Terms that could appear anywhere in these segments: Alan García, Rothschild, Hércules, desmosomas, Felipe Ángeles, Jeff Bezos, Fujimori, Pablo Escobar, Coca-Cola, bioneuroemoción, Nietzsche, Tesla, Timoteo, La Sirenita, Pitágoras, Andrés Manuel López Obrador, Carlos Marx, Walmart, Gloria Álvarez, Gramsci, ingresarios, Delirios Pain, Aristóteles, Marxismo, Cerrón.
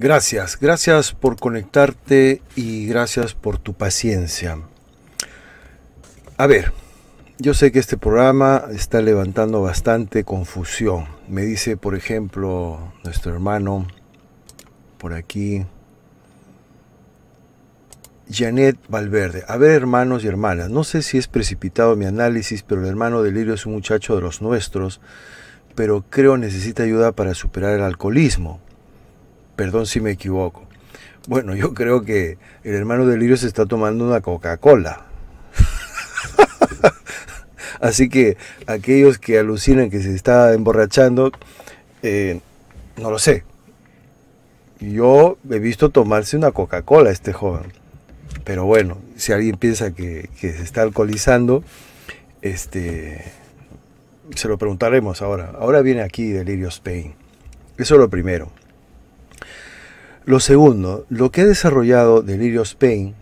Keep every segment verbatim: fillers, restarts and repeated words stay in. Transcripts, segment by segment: Gracias, gracias por conectarte y gracias por tu paciencia. A ver, yo sé que este programa está levantando bastante confusión. Me dice, por ejemplo, nuestro hermano, por aquí, Janet Valverde. A ver, hermanos y hermanas, no sé si es precipitado mi análisis, pero el hermano Delirio es un muchacho de los nuestros, pero creo necesita ayuda para superar el alcoholismo. Perdón si me equivoco. Bueno, yo creo que el hermano Delirio se está tomando una Coca-Cola. Así que aquellos que alucinan que se está emborrachando, eh, no lo sé. Yo he visto tomarse una Coca-Cola a este joven. Pero bueno, si alguien piensa que, que se está alcoholizando, este, se lo preguntaremos ahora. Ahora viene aquí Delirios Pain. Eso es lo primero. Lo segundo, lo que ha desarrollado Delirios Pain,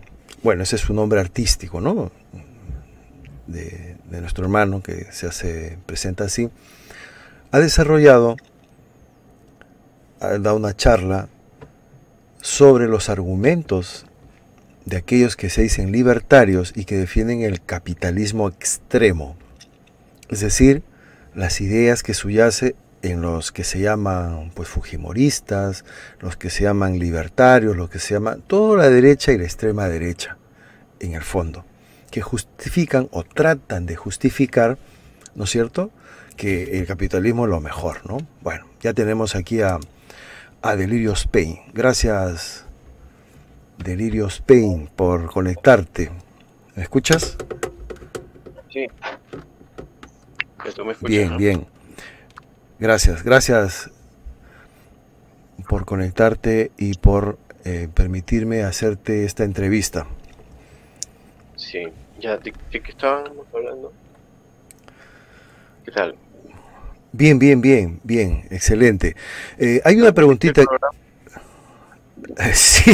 bueno, ese es su nombre artístico, ¿no? De, de nuestro hermano que se hace, presenta así, ha desarrollado, ha dado una charla sobre los argumentos de aquellos que se dicen libertarios y que defienden el capitalismo extremo, es decir, las ideas que subyace en los que se llaman pues fujimoristas, los que se llaman libertarios, los que se llaman toda la derecha y la extrema derecha, en el fondo, que justifican o tratan de justificar, ¿no es cierto?, que el capitalismo es lo mejor, ¿no? Bueno, ya tenemos aquí a, a Delirios Pain. Gracias, Delirios Pain, por conectarte. ¿Me escuchas? Sí. Esto me escucha, bien, ¿no? Bien. Gracias, gracias por conectarte y por eh, permitirme hacerte esta entrevista. Sí, ya, ¿de, de qué estábamos hablando? ¿Qué tal? Bien, bien, bien, bien, excelente. Eh, hay una preguntita. Sí,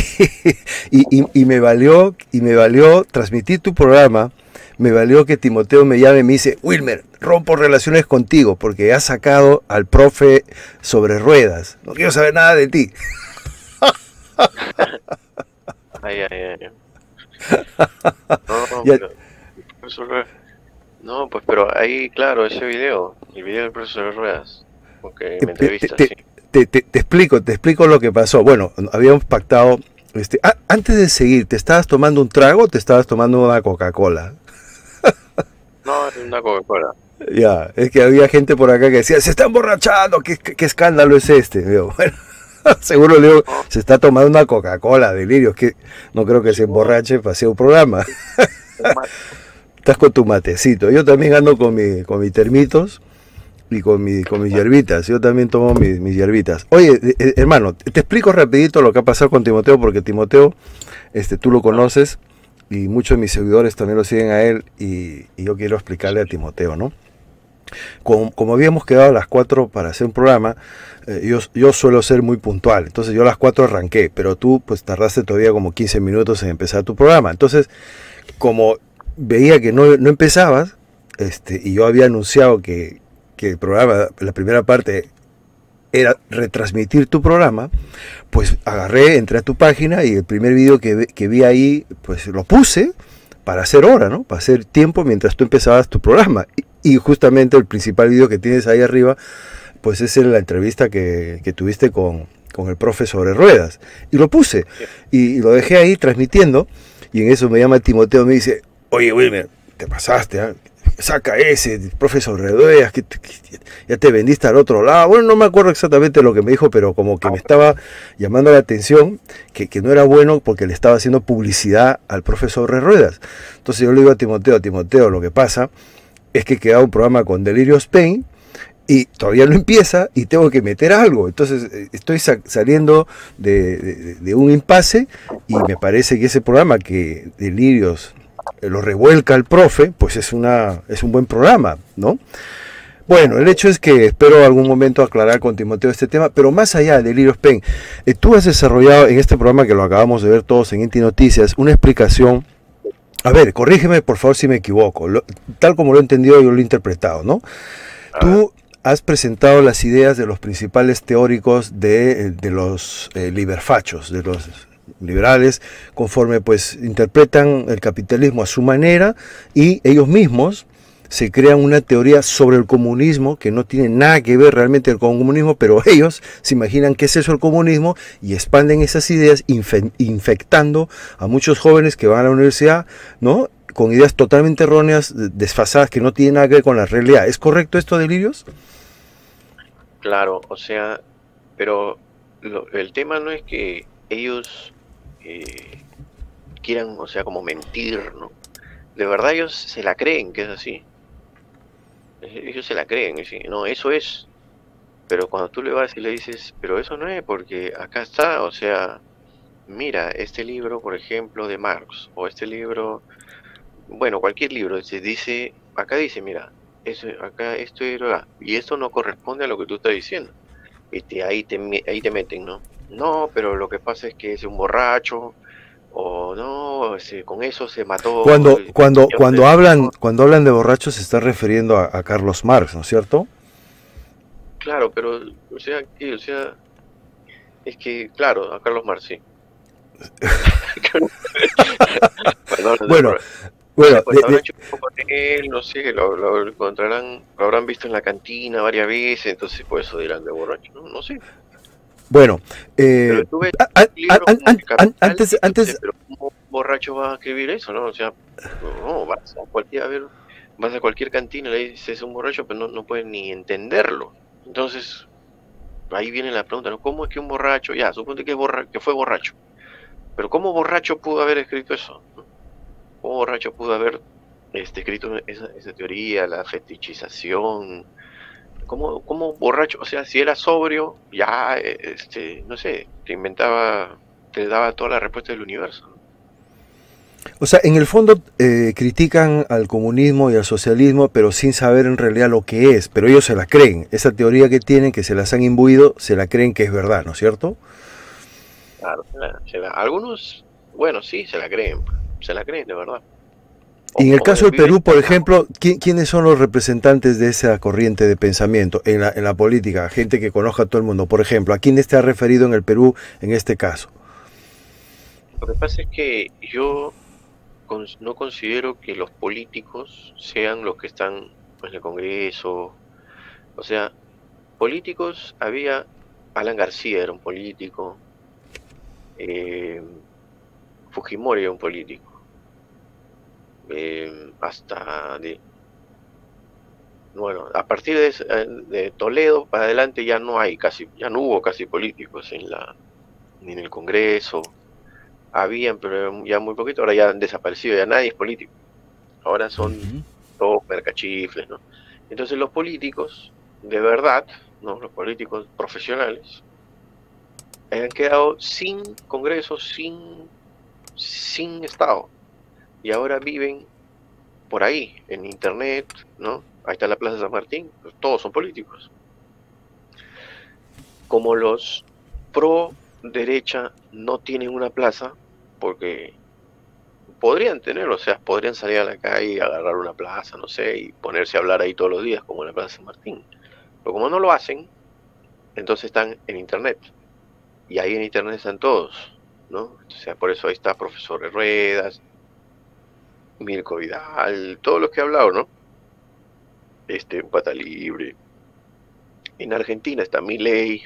y, y, y me valió, y me valió transmitir tu programa. Me valió que Timoteo me llame y me dice, Wilmer, rompo relaciones contigo porque has sacado al profe sobre ruedas. No quiero saber nada de ti. Ay, ay, ay. No, pero, no, pues pero ahí, claro, ese video, el video del profe sobre ruedas. Porque me entrevista, te, sí. te, te, te explico, te explico lo que pasó. Bueno, habíamos pactado. Este, ah, antes de seguir, ¿te estabas tomando un trago o te estabas tomando una Coca-Cola? No, es una Coca-Cola. Ya, es que había gente por acá que decía, se está emborrachando, ¿qué, qué, qué escándalo es este? Digo, bueno, seguro le digo, se está tomando una Coca-Cola, Delirios, que no creo que se emborrache para hacer un programa. Estás con tu matecito. Yo también ando con, mi, con mis termitos y con, mi, con mis hierbitas. Yo también tomo mis, mis hierbitas. Oye, eh, hermano, te explico rapidito lo que ha pasado con Timoteo, porque Timoteo, este, tú lo conoces, y muchos de mis seguidores también lo siguen a él, y, y yo quiero explicarle a Timoteo, ¿no? Como, como habíamos quedado a las cuatro para hacer un programa, eh, yo, yo suelo ser muy puntual, entonces yo a las cuatro arranqué, pero tú pues tardaste todavía como quince minutos en empezar tu programa. Entonces, como veía que no, no empezabas, este, y yo había anunciado que, que el programa, la primera parte era retransmitir tu programa, pues agarré, entré a tu página y el primer video que, que vi ahí, pues lo puse para hacer hora, ¿no? Para hacer tiempo mientras tú empezabas tu programa. Y, y justamente el principal video que tienes ahí arriba, pues es la entrevista que, que tuviste con, con el profe sobre ruedas. Y lo puse, y, y lo dejé ahí transmitiendo, y en eso me llama Timoteo y me dice, oye Wilmer, te pasaste, ¿ah? ¿Eh? Saca ese, profe sobre ruedas, que, que ya te vendiste al otro lado. Bueno, no me acuerdo exactamente lo que me dijo, pero como que me estaba llamando la atención que, que no era bueno porque le estaba haciendo publicidad al profe sobre ruedas. Entonces yo le digo a Timoteo, Timoteo, lo que pasa es que queda un programa con Delirios Pain y todavía no empieza y tengo que meter algo. Entonces estoy saliendo de, de, de un impasse y me parece que ese programa que Delirios lo revuelca el profe, pues es una es un buen programa, ¿no? Bueno, el hecho es que espero algún momento aclarar con Timoteo este tema, pero más allá de Delirios Pain, eh, tú has desarrollado en este programa que lo acabamos de ver todos en Inti Noticias, una explicación, a ver, corrígeme por favor si me equivoco, lo, tal como lo he entendido yo lo he interpretado, ¿no? Tú has presentado las ideas de los principales teóricos de, de los eh, liberfachos, de los liberales, conforme pues interpretan el capitalismo a su manera, y ellos mismos se crean una teoría sobre el comunismo que no tiene nada que ver realmente con el comunismo, pero ellos se imaginan qué es eso el comunismo y expanden esas ideas infectando a muchos jóvenes que van a la universidad, ¿no?, con ideas totalmente erróneas, desfasadas, que no tienen nada que ver con la realidad. ¿Es correcto esto, Delirios? Claro, o sea, pero lo, el tema no es que ellos eh, quieran, o sea, como mentir, ¿no? De verdad ellos se la creen que es así. Ellos se la creen, es decir, no, eso es. Pero cuando tú le vas y le dices, pero eso no es, porque acá está, o sea, mira, este libro, por ejemplo, de Marx, o este libro... Bueno, cualquier libro, se dice, acá dice, mira, eso, acá esto era, y esto no corresponde a lo que tú estás diciendo. Y te, ahí, te, ahí te meten, ¿no? No, pero lo que pasa es que es un borracho, o no, se, con eso se mató. Cuando cuando cuando hablan cuando hablan de borrachos se está refiriendo a, a Carlos Marx, ¿no es cierto? Claro, pero, o sea, o sea, es que, claro, a Carlos Marx, sí. Perdón, bueno... Bueno, sí, pues, de, de, hecho un poco de él, no sé, lo, lo encontrarán, lo habrán visto en la cantina varias veces, entonces por eso dirán de borracho, no, no sé. Bueno, eh, pero a, a, a, a, capital, antes, antes, dice, pero ¿cómo un borracho va a escribir eso, no? O sea, no, vas a cualquier, a ver, vas a cualquier cantina, le dices un borracho, pero no, no pueden ni entenderlo. Entonces ahí viene la pregunta, ¿no? ¿Cómo es que un borracho, ya, suponte que es borra, que fue borracho, pero cómo borracho pudo haber escrito eso? ¿Cómo borracho pudo haber este, escrito esa, esa teoría, la fetichización? ¿Cómo, ¿Cómo borracho? O sea, si era sobrio, ya, este, no sé, te inventaba, te daba toda la respuesta del universo. O sea, en el fondo eh, critican al comunismo y al socialismo, pero sin saber en realidad lo que es. Pero ellos se la creen. Esa teoría que tienen, que se las han imbuido, se la creen que es verdad, ¿no es cierto? Claro, se la, se la, algunos, bueno, sí, se la creen. Se la creen, de verdad. O, y en el caso del Perú, por ejemplo, ¿quién, ¿quiénes son los representantes de esa corriente de pensamiento en la, en la política? Gente que conozca a todo el mundo. Por ejemplo, ¿a quién te ha referido en el Perú en este caso? Lo que pasa es que yo con, no considero que los políticos sean los que están en el Congreso. O sea, políticos había... Alan García era un político. Eh, Fujimori era un político. Eh, hasta de, bueno, a partir de, de Toledo para adelante ya no hay casi, ya no hubo casi políticos en la, ni en el Congreso. Habían, pero ya muy poquito. Ahora ya han desaparecido, ya nadie es político. Ahora son uh-huh. todos mercachifles, ¿no? Entonces los políticos de verdad, no, los políticos profesionales han quedado sin Congreso, sin sin Estado. Y ahora viven por ahí, en internet, ¿no? Ahí está la Plaza San Martín, pues todos son políticos. Como los pro derecha no tienen una plaza, porque podrían tener, o sea, podrían salir a la calle y agarrar una plaza, no sé, y ponerse a hablar ahí todos los días, como en la Plaza San Martín. Pero como no lo hacen, entonces están en internet. Y ahí en internet están todos, ¿no? O sea, por eso ahí está Profe Sobre Ruedas, Mirko Vidal, todos los que he hablado, ¿no? Este, Pata Libre. En Argentina está Milei,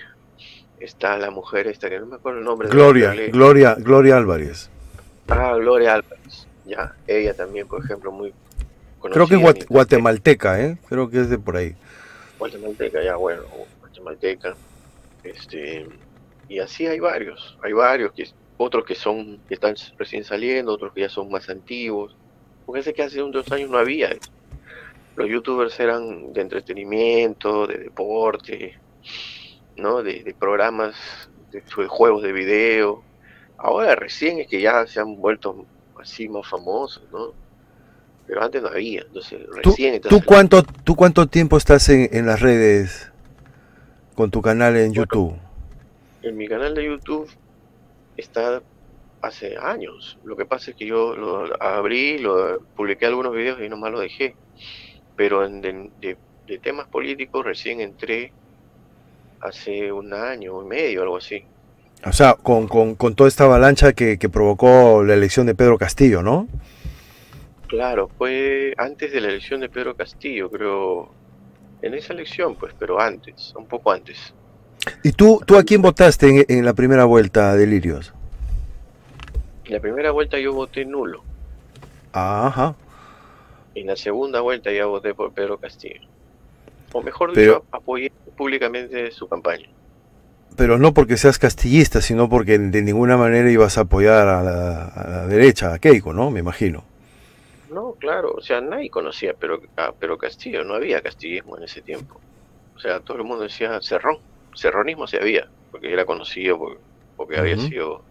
está la mujer esta que no me acuerdo el nombre. Gloria, de Gloria, Gloria Álvarez. Ah, Gloria Álvarez, ya. Ella también, por ejemplo, muy conocida. Creo que es guate guatemalteca, ¿eh? Creo que es de por ahí. Guatemalteca, ya, bueno, guatemalteca. Este, y así hay varios, hay varios que... Otros que son, que están recién saliendo, otros que ya son más antiguos. Porque sé que hace unos dos años no había. Los youtubers eran de entretenimiento, de deporte, ¿no? De, de programas, de, de juegos de video. Ahora recién es que ya se han vuelto así más famosos, ¿no? Pero antes no había. Entonces, recién ¿Tú, tú, cuánto, ¿Tú cuánto tiempo estás en, en las redes con tu canal en bueno, YouTube? En mi canal de YouTube... Está hace años. Lo que pasa es que yo lo abrí, lo publiqué algunos videos y nomás lo dejé. Pero en, de, de de temas políticos recién entré hace un año y medio, algo así. O sea, con, con, con toda esta avalancha que, que provocó la elección de Pedro Castillo, ¿no? Claro, fue antes de la elección de Pedro Castillo, creo. En esa elección, pues, pero antes, un poco antes. ¿Y tú, tú a quién votaste en, en la primera vuelta, Delirios? En la primera vuelta yo voté nulo. Ajá. En la segunda vuelta ya voté por Pedro Castillo. O mejor dicho, pero... apoyé públicamente su campaña. Pero no porque seas castillista, sino porque de ninguna manera ibas a apoyar a la, a la derecha, a Keiko, ¿no? Me imagino. No, claro, o sea, nadie conocía pero a Pedro Castillo, no había castillismo en ese tiempo. O sea, todo el mundo decía Cerrón, cerronismo se había, porque era conocido, porque, porque uh-huh. había sido,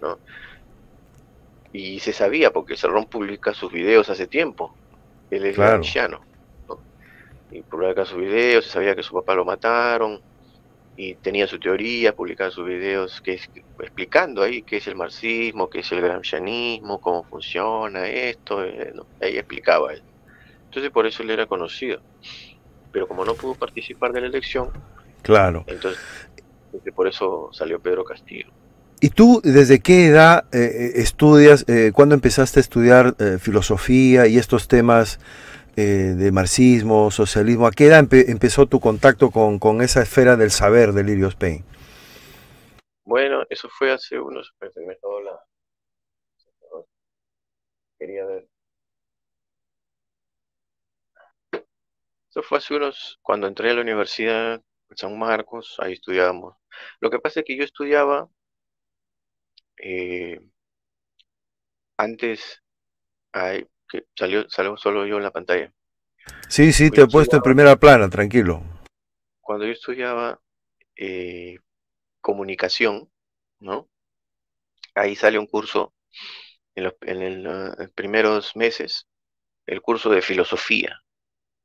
¿no? Y se sabía, porque Cerrón publica sus videos hace tiempo, él es claro. anciano, ¿no? Y publica sus videos, se sabía que su papá lo mataron, y tenía su teoría, publicaba sus videos que es, explicando ahí qué es el marxismo, qué es el gramscianismo, cómo funciona esto, eh, no, ahí explicaba él. Entonces por eso él era conocido. Pero como no pudo participar de la elección, claro, entonces por eso salió Pedro Castillo. ¿Y tú desde qué edad eh, estudias, eh, cuándo empezaste a estudiar eh, filosofía y estos temas Eh, de marxismo, socialismo? ¿A qué edad empe empezó tu contacto con, con esa esfera del saber de Delirios Pain? Bueno, eso fue hace unos... Me estaba la... Quería ver... Eso fue hace unos... Cuando entré a la universidad en San Marcos, ahí estudiábamos. Lo que pasa es que yo estudiaba... Eh, antes... Ahí, que salió, salió solo yo en la pantalla. Sí, sí, te he puesto en primera plana, tranquilo. Cuando yo estudiaba eh, comunicación, ¿no? Ahí sale un curso en los, en el, en los primeros meses, el curso de filosofía.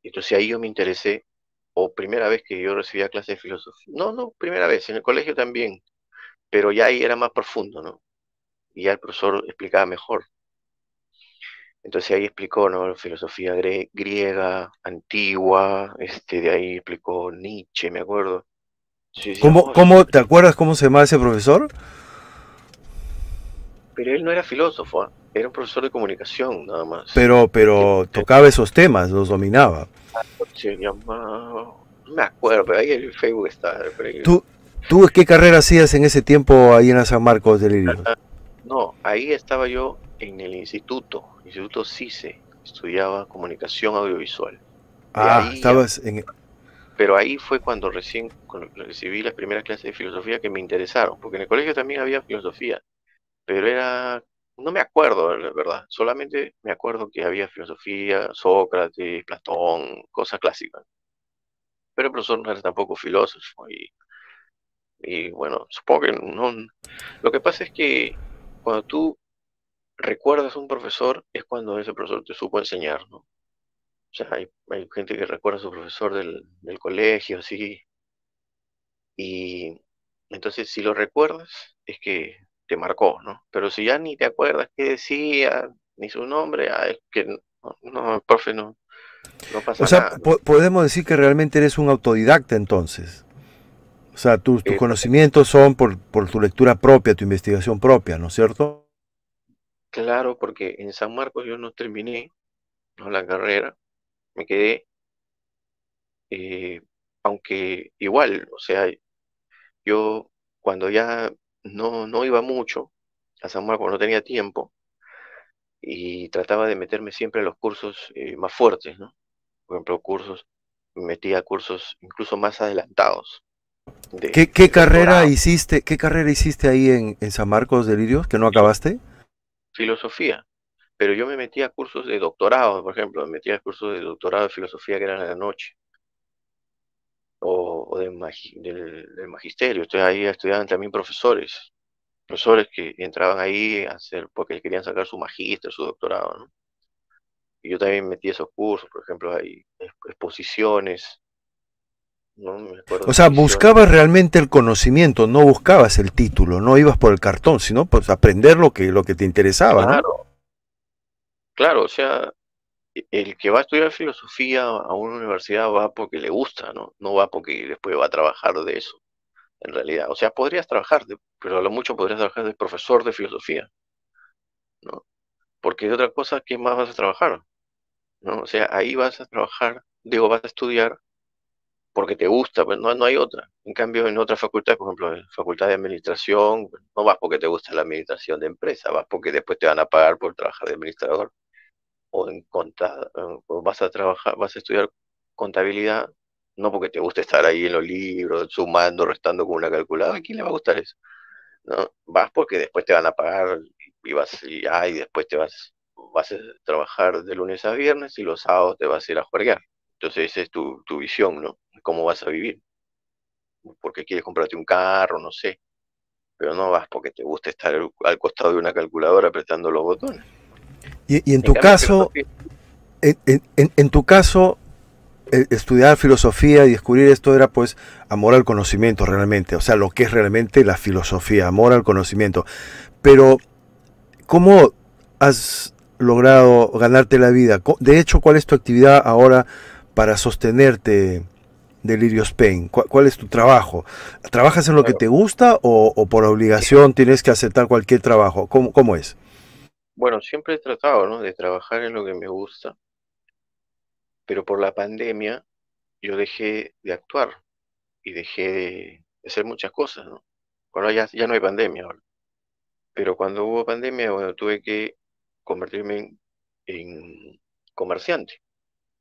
Entonces ahí yo me interesé, o primera vez que yo recibía clases de filosofía. No, no, primera vez, en el colegio también, pero ya ahí era más profundo, ¿no? Y ya el profesor explicaba mejor. Entonces ahí explicó, ¿no? Filosofía griega, antigua, este, de ahí explicó Nietzsche, me acuerdo. Entonces, ¿Cómo, no, ¿cómo, ¿Te acuerdas cómo se llamaba ese profesor? Pero él no era filósofo, ¿eh? Era un profesor de comunicación, nada más. Pero, pero tocaba esos temas, los dominaba. Se llamaba... No me acuerdo, pero ahí en el Facebook está. Pero... ¿Tú, ¿Tú qué carrera hacías en ese tiempo ahí en San Marcos de Delirios? No, ahí estaba yo en el instituto. Instituto C I C E, estudiaba comunicación audiovisual. Ah, ahí, estabas en... Pero ahí fue cuando recién recibí las primeras clases de filosofía que me interesaron, porque en el colegio también había filosofía, pero era... No me acuerdo, la verdad, solamente me acuerdo que había filosofía, Sócrates, Platón, cosas clásicas. Pero el profesor no era tampoco filósofo, y, y bueno, supongo que no... Lo que pasa es que cuando tú recuerdas un profesor es cuando ese profesor te supo enseñar, ¿no? O sea, hay, hay gente que recuerda a su profesor del, del colegio, así. Y entonces, si lo recuerdas, es que te marcó, ¿no? Pero si ya ni te acuerdas qué decía, ni su nombre, ah, es que no, no, profe, no, no pasa nada. O sea, nada, ¿no? po podemos decir que realmente eres un autodidacta, entonces. O sea, tus, tus eh, conocimientos son por, por tu lectura propia, tu investigación propia, ¿no es cierto? Claro, porque en San Marcos yo no terminé, ¿no?, la carrera, me quedé, eh, aunque igual, o sea, yo cuando ya no, no iba mucho a San Marcos, no tenía tiempo, y trataba de meterme siempre a los cursos eh, más fuertes, ¿no? Por ejemplo, cursos, me metía a cursos incluso más adelantados. De, ¿Qué, qué, de carrera hiciste, ¿Qué carrera hiciste ahí en, en San Marcos, Delirios, que no acabaste? Filosofía, pero yo me metía a cursos de doctorado, por ejemplo, me metía a cursos de doctorado de filosofía que eran a la noche, o, o de magi, del, del magisterio. Entonces ahí estudiaban también profesores, profesores que entraban ahí a hacer, porque querían sacar su magíster, su doctorado, ¿no? Y yo también metí esos cursos, por ejemplo, hay exposiciones, ¿no? Me acuerdo. O sea, buscabas realmente el conocimiento, no buscabas el título, no ibas por el cartón, sino pues aprender lo que, lo que te interesaba, claro, ¿no? Claro, o sea, el que va a estudiar filosofía a una universidad va porque le gusta, ¿no? No va porque después va a trabajar de eso, en realidad. O sea, podrías trabajar, de, pero a lo mucho podrías trabajar de profesor de filosofía, ¿no? Porque de otra cosa, ¿qué más vas a trabajar? ¿No? O sea, ahí vas a trabajar, digo, vas a estudiar porque te gusta, pero no, no hay otra. En cambio, en otras facultades, por ejemplo, en facultad de administración, no vas porque te gusta la administración de empresa, vas porque después te van a pagar por trabajar de administrador. O en contado, o vas a trabajar, vas a estudiar contabilidad, no porque te gusta estar ahí en los libros, sumando, restando con una calculadora. ¿A quién le va a gustar eso? ¿No? Vas porque después te van a pagar y vas y, ah, y después te vas, vas a trabajar de lunes a viernes y los sábados te vas a ir a juerguear. Entonces esa es tu, tu visión, ¿no? ¿Cómo vas a vivir? Porque quieres comprarte un carro, no sé. Pero no vas porque te gusta estar al costado de una calculadora apretando los botones. Y, y en, tu caso, en, en, en tu caso, estudiar filosofía y descubrir esto era pues amor al conocimiento realmente, o sea, lo que es realmente la filosofía, amor al conocimiento. Pero, ¿cómo has logrado ganarte la vida? De hecho, ¿cuál es tu actividad ahora para sostenerte, Delirios Pain? ¿Cuál, cuál es tu trabajo? ¿Trabajas en lo que te gusta o, o por obligación tienes que aceptar cualquier trabajo? ¿Cómo, cómo es? Bueno, siempre he tratado, ¿no?, de trabajar en lo que me gusta, pero por la pandemia yo dejé de actuar y dejé de hacer muchas cosas, ¿no? Bueno, ya, ya no hay pandemia ahora, pero cuando hubo pandemia, bueno, tuve que convertirme en, en comerciante,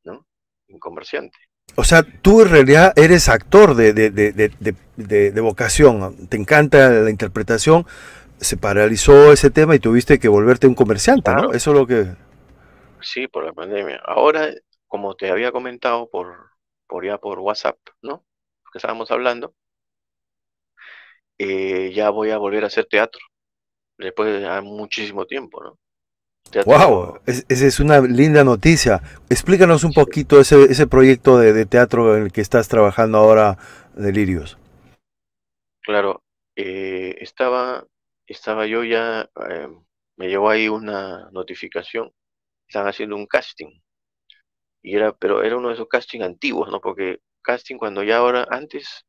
¿no? En comerciante. O sea, tú en realidad eres actor de, de, de, de, de, de, de vocación, te encanta la interpretación. Se paralizó ese tema y tuviste que volverte un comerciante, claro, ¿no? Eso es lo que... Sí, por la pandemia. Ahora, como te había comentado por, por ya por WhatsApp, ¿no?, que estábamos hablando, eh, ya voy a volver a hacer teatro, después de muchísimo tiempo, ¿no? Teatro. ¡Wow! Esa es, es una linda noticia. Explícanos un sí. poquito ese, ese proyecto de, de teatro en el que estás trabajando ahora, Delirios. Claro, eh, estaba... Estaba yo ya, eh, me llegó ahí una notificación, estaban haciendo un casting, y era, pero era uno de esos castings antiguos, ¿no? Porque casting cuando ya ahora, antes,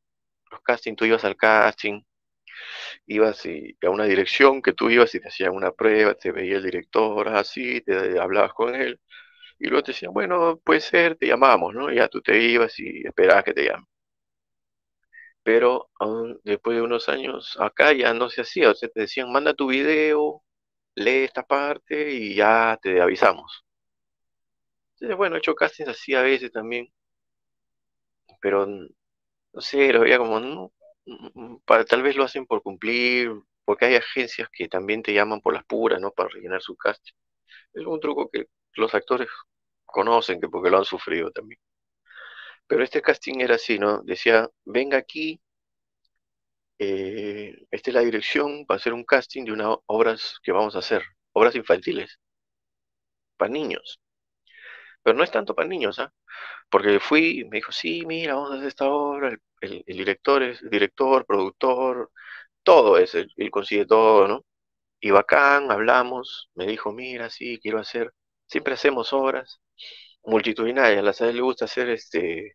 los castings, tú ibas al casting, ibas y, a una dirección que tú ibas y te hacían una prueba, te veía el director así, te hablabas con él, y luego te decían, bueno, puede ser, te llamamos, ¿no? Y ya tú te ibas y esperabas que te llamen. Pero aún después de unos años acá ya no se hacía, o sea, te decían, manda tu video, lee esta parte y ya te avisamos. Entonces, bueno, he hecho castings así a veces también, pero no sé, lo veía como, no, para, tal vez lo hacen por cumplir, porque hay agencias que también te llaman por las puras, ¿no?, para rellenar su casting. Es un truco que los actores conocen, que porque lo han sufrido también. Pero este casting era así, ¿no? Decía, venga aquí, eh, esta es la dirección para hacer un casting de unas obras que vamos a hacer, obras infantiles, para niños. Pero no es tanto para niños, ¿ah? ¿eh? Porque fui y me dijo, sí, mira, vamos a hacer esta obra, el, el, el director es director, productor, todo es, él, él consigue todo, ¿no? Y bacán, hablamos, me dijo, mira, sí, quiero hacer, siempre hacemos obras multitudinarias, a las a él le gusta hacer este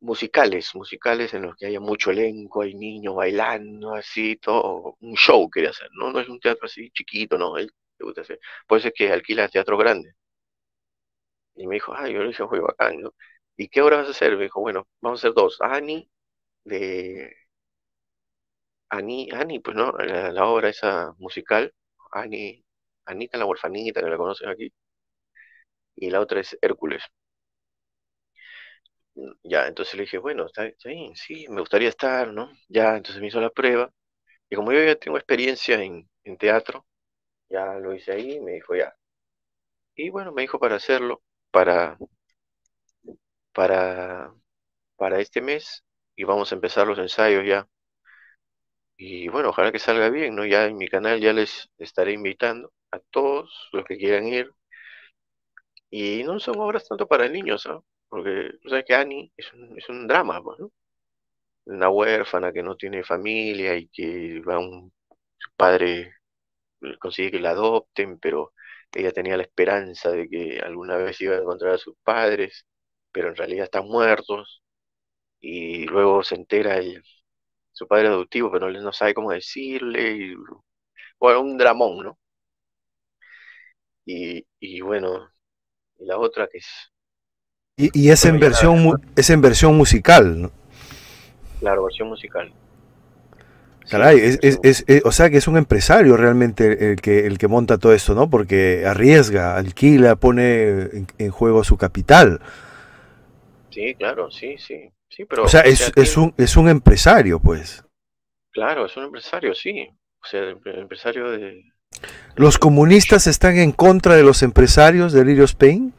musicales, musicales en los que haya mucho elenco, hay niños bailando, así, todo, un show quería hacer, ¿no? No es un teatro así chiquito, no, él le gusta hacer, por eso es que alquila teatro grande. Y me dijo, ah, yo le dije, fue bacán, ¿no? ¿Y qué obra vas a hacer? Me dijo, bueno, vamos a hacer dos, Annie, de... Annie, Annie pues, ¿no? La, la obra esa musical, Annie, Anita la huerfanita, que la conocen aquí. Y la otra es Hércules. Ya, entonces le dije, bueno, está, está bien, sí, me gustaría estar, ¿no? Ya, entonces me hizo la prueba. Y como yo ya tengo experiencia en, en teatro, ya lo hice ahí, me dijo ya. Y bueno, me dijo para hacerlo, para, para, para este mes, y vamos a empezar los ensayos ya. Y bueno, ojalá que salga bien, ¿no? Ya en mi canal ya les estaré invitando a todos los que quieran ir. Y no son obras tanto para niños, ¿sabes? Porque, ¿sabes que Annie es un, es un drama, ¿no? Una huérfana que no tiene familia y que va un padre, consigue que la adopten, pero Ella tenía la esperanza de que alguna vez iba a encontrar a sus padres, pero en realidad están muertos, y luego se entera el, su padre adoptivo, pero no, no sabe cómo decirle, y, bueno, un dramón, ¿no? Y, y bueno, y la otra que es... Y, y es, en versión, es en versión musical, ¿no? Claro, versión musical. Caray, es, es, es, es, o sea que es un empresario realmente el que, el que monta todo esto, ¿no? Porque arriesga, alquila, pone en, en juego su capital. Sí, claro, sí, sí. sí pero, o sea, es, o sea es, un, es un empresario, pues. Claro, es un empresario, sí. O sea, el empresario de... ¿Los comunistas están en contra de los empresarios de Delirios Pain?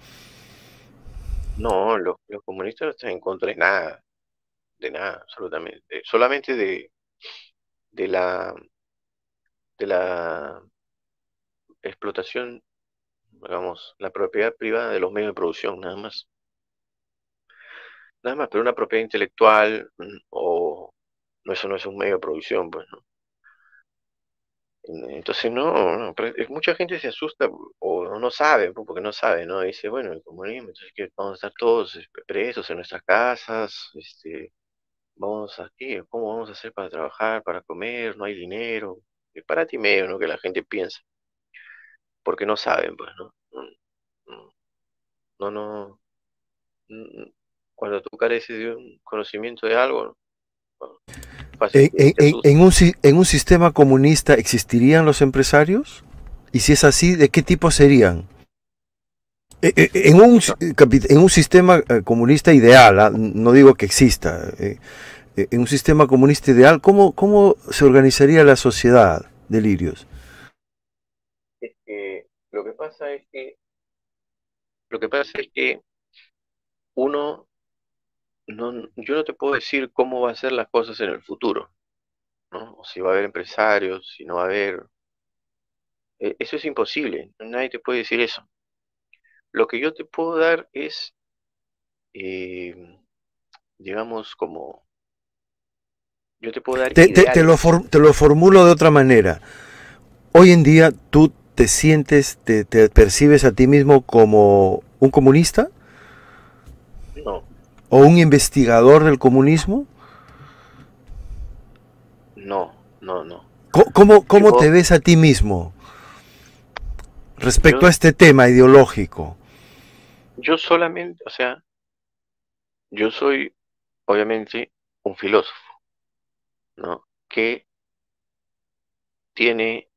No, los, los comunistas no están en contra de nada. De nada, absolutamente. Solamente de... de la de la explotación, digamos, la propiedad privada de los medios de producción, nada más. Nada más, pero una propiedad intelectual, o no, eso no es un medio de producción, pues, ¿no? Entonces, no, no pero mucha gente se asusta, o no sabe, porque no sabe, ¿no? Y dice, bueno, el comunismo, entonces que vamos a estar todos presos en nuestras casas, este... vamos aquí, ¿cómo vamos a hacer para trabajar, para comer? No hay dinero, para ti medio, ¿no? Que la gente piensa, porque no saben, pues, ¿no? No, no, cuando tú careces de un conocimiento de algo, bueno, fácil, en, en, en, un, ¿en un sistema comunista existirían los empresarios? Y si es así, ¿de qué tipo serían? En un, en un sistema comunista ideal, no digo que exista, en un sistema comunista ideal, ¿cómo, cómo se organizaría la sociedad, Delirios? Es que, lo que pasa es que lo que pasa es que uno no, yo no te puedo decir cómo va a ser las cosas en el futuro, ¿no? O si va a haber empresarios, si no va a haber, eso es imposible, nadie te puede decir eso. Lo que yo te puedo dar es, eh, digamos, como... Yo te puedo dar... Te, te, te, lo for, te lo formulo de otra manera. Hoy en día, ¿tú te sientes, te, te percibes a ti mismo como un comunista? No. ¿O un investigador del comunismo? No, no, no. ¿Cómo, cómo, cómo yo... te ves a ti mismo respecto yo... a este tema ideológico? Yo solamente, o sea, yo soy, obviamente, un filósofo, ¿no? Que tiene,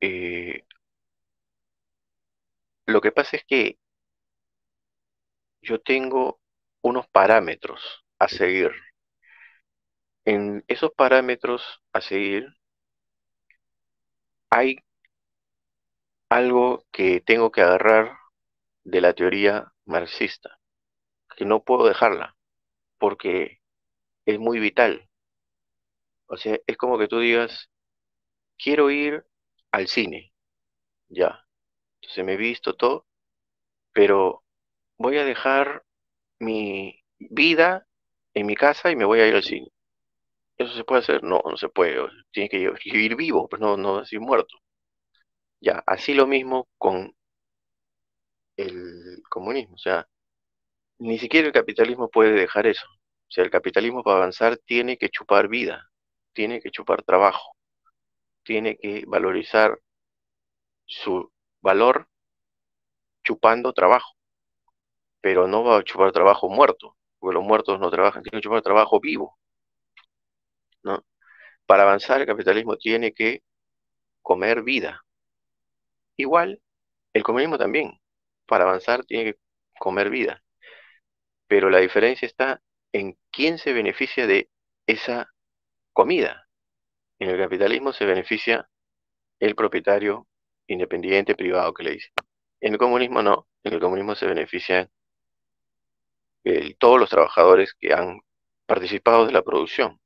eh, lo que pasa es que yo tengo unos parámetros a seguir. En esos parámetros a seguir hay algo que tengo que agarrar de la teoría marxista, que no puedo dejarla, porque es muy vital. O sea, es como que tú digas, quiero ir al cine, ya, entonces me he visto todo, pero voy a dejar mi vida en mi casa y me voy a ir al cine. ¿Eso se puede hacer? No, no se puede, tienes que vivir vivo, pues no, no así muerto. Ya, así lo mismo con el comunismo, o sea, ni siquiera el capitalismo puede dejar eso. O sea, el capitalismo para avanzar tiene que chupar vida, tiene que chupar trabajo, tiene que valorizar su valor chupando trabajo, pero no va a chupar trabajo muerto, porque los muertos no trabajan, tiene que chupar trabajo vivo, ¿no? Para avanzar el capitalismo tiene que comer vida. Igual, el comunismo también. Para avanzar tiene que comer vida, pero la diferencia está en quién se beneficia de esa comida. En el capitalismo se beneficia el propietario independiente, privado, que le dice. En el comunismo no, en el comunismo se benefician el, todos los trabajadores que han participado de la producción.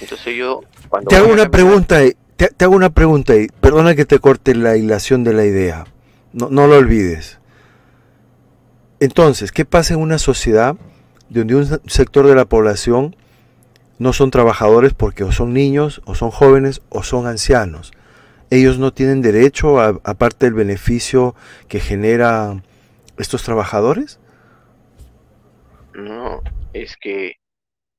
Entonces yo... Cuando te hago una pregunta, te, te hago una pregunta ahí, perdona que te corte la hilación de la idea, no, no lo olvides. Entonces, ¿qué pasa en una sociedad donde un sector de la población no son trabajadores porque o son niños, o son jóvenes, o son ancianos? ellos no tienen derecho a, aparte del beneficio que genera estos trabajadores? No, es que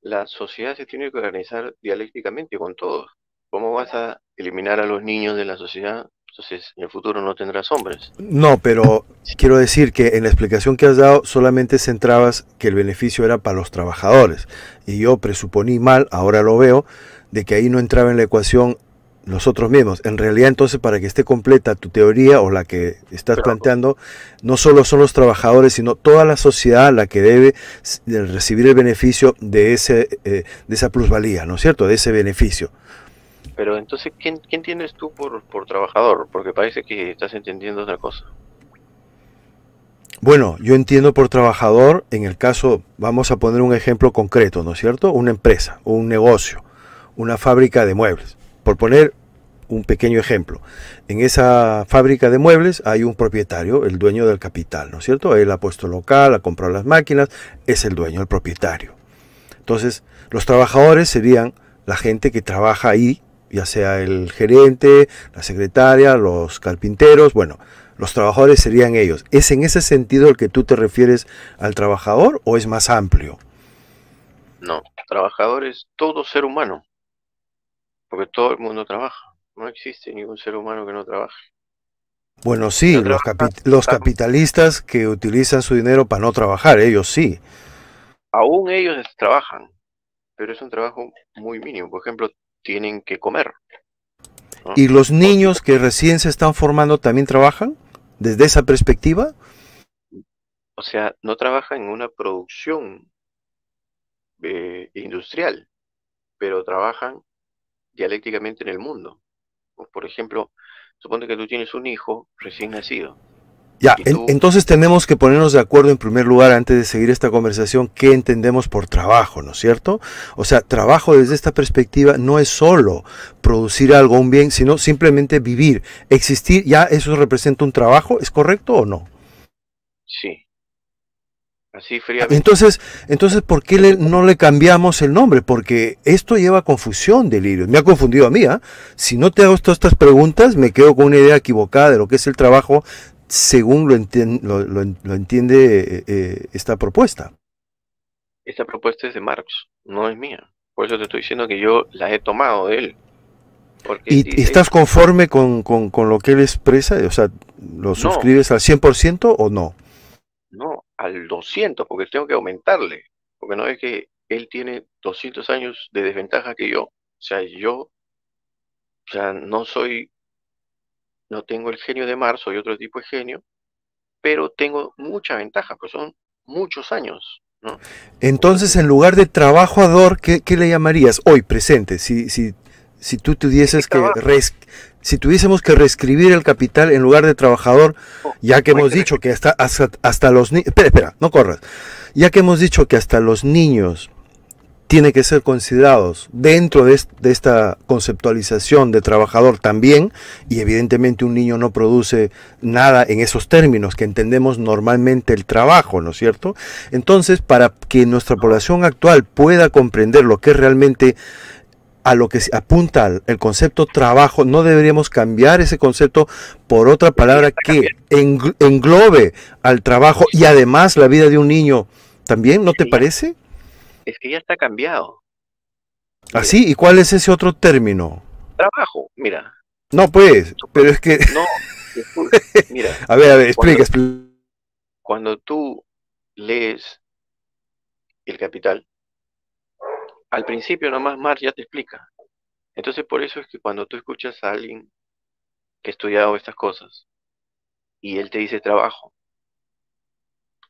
la sociedad se tiene que organizar dialécticamente con todos. ¿Cómo vas a eliminar a los niños de la sociedad? Entonces, en el futuro no tendrás hombres. No, pero quiero decir que en la explicación que has dado solamente centrabas que el beneficio era para los trabajadores. Y yo presuponí mal, ahora lo veo, de que ahí no entraba en la ecuación nosotros mismos. En realidad, entonces, para que esté completa tu teoría o la que estás planteando, no solo son los trabajadores, sino toda la sociedad la que debe recibir el beneficio de, ese, eh, de esa plusvalía, ¿no es cierto?, de ese beneficio. Pero entonces, ¿quién, quién tienes tú por, por trabajador? Porque parece que estás entendiendo otra cosa. Bueno, yo entiendo por trabajador, en el caso, vamos a poner un ejemplo concreto, ¿no es cierto? Una empresa, un negocio, una fábrica de muebles. Por poner un pequeño ejemplo, en esa fábrica de muebles hay un propietario, el dueño del capital, ¿no es cierto? Él ha puesto local, ha comprado las máquinas, es el dueño, el propietario. Entonces, los trabajadores serían la gente que trabaja ahí, ya sea el gerente, la secretaria, los carpinteros, bueno, los trabajadores serían ellos. ¿Es en ese sentido el que tú te refieres al trabajador o es más amplio? No, trabajador es todo ser humano, porque todo el mundo trabaja, no existe ningún ser humano que no trabaje. Bueno, sí, no los, capi los capitalistas que utilizan su dinero para no trabajar, ellos sí. Aún ellos trabajan, pero es un trabajo muy mínimo, por ejemplo, tienen que comer, ¿no? ¿Y los niños que recién se están formando también trabajan desde esa perspectiva? O sea, no trabajan en una producción eh, industrial, pero trabajan dialécticamente en el mundo. Por ejemplo, suponte que tú tienes un hijo recién nacido. Ya, en, tú... entonces tenemos que ponernos de acuerdo en primer lugar, antes de seguir esta conversación, qué entendemos por trabajo, ¿no es cierto? O sea, trabajo desde esta perspectiva no es solo producir algo, un bien, sino simplemente vivir, existir, ya eso representa un trabajo, ¿es correcto o no? Sí. Así fríamente. Entonces, entonces ¿por qué le, no le cambiamos el nombre? Porque esto lleva a confusión, Delirios. Me ha confundido a mí, ¿eh? Si no te hago todas estas preguntas, me quedo con una idea equivocada de lo que es el trabajo, según lo, enti lo, lo, lo entiende eh, esta propuesta. Esta propuesta es de Marx, no es mía. Por eso te estoy diciendo que yo la he tomado de él. Porque ¿Y dice... estás conforme con, con, con lo que él expresa? O sea, ¿lo no. suscribes al cien por ciento o no? No, al doscientos por ciento, porque tengo que aumentarle. Porque no es que él tiene doscientos años de desventaja que yo. O sea, yo o sea, no soy... No tengo el genio de Marx, soy otro tipo de genio, pero tengo mucha ventaja, pues son muchos años, ¿no? Entonces, en lugar de trabajador, ¿qué, qué le llamarías hoy, presente? Si, si, si tú tuvieses que res, si tuviésemos que reescribir el capital en lugar de trabajador, oh, ya que hemos dicho que hasta, hasta, hasta los niños... Espera, espera, no corras. Ya que hemos dicho que hasta los niños tienen que ser considerados dentro de, est de esta conceptualización de trabajador también, y evidentemente un niño no produce nada en esos términos que entendemos normalmente el trabajo, ¿no es cierto? Entonces, para que nuestra población actual pueda comprender lo que es realmente a lo que apunta el concepto trabajo, no deberíamos cambiar ese concepto por otra palabra que engl englobe al trabajo y además la vida de un niño también, ¿no te parece? Es que ya está cambiado. ¿Ah, sí? ¿Y cuál es ese otro término? Trabajo, mira. No, pues, pero es que... No, mira. A ver, a ver, explica, explica. Cuando tú lees El Capital, al principio nomás Marx ya te explica. Entonces, por eso es que cuando tú escuchas a alguien que ha estudiado estas cosas y él te dice trabajo,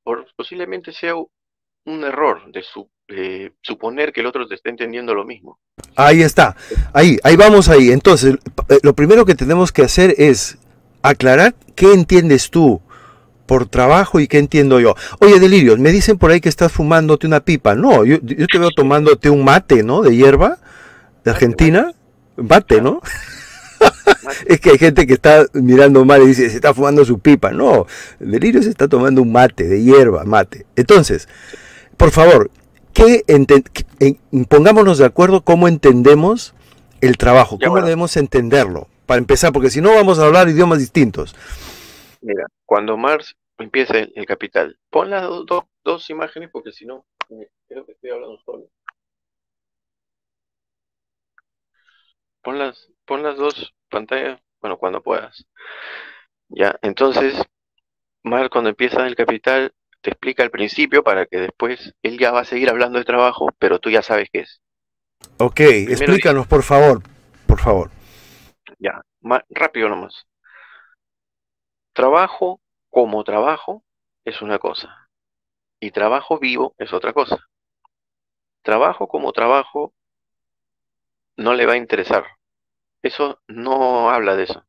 por, posiblemente sea un error de su Eh, suponer que el otro te está entendiendo lo mismo. Ahí está, ahí, ahí vamos ahí. Entonces, lo primero que tenemos que hacer es aclarar qué entiendes tú por trabajo y qué entiendo yo. Oye, Delirios, me dicen por ahí que estás fumándote una pipa. No, yo, yo te veo tomándote un mate, ¿no? De hierba, de Argentina. Mate, ¿no? Es que hay gente que está mirando mal y dice, se está fumando su pipa. No, Delirios está tomando un mate, de hierba, mate. Entonces, por favor... Que que, eh, pongámonos de acuerdo cómo entendemos el trabajo, ya, cómo bueno. debemos entenderlo. para empezar, porque si no vamos a hablar idiomas distintos. Mira, cuando Marx empieza el, el Capital, pon las do, do, dos imágenes, porque si no, creo que estoy hablando solo. Pon las, pon las dos pantallas, bueno, cuando puedas. Ya, entonces, Marx cuando empieza el Capital, te explica al principio para que después él ya va a seguir hablando de trabajo, pero tú ya sabes qué es. Ok, primero explícanos, dice, por favor, por favor. Ya, más, rápido nomás. Trabajo como trabajo es una cosa, y trabajo vivo es otra cosa. Trabajo como trabajo no le va a interesar. Eso no habla de eso.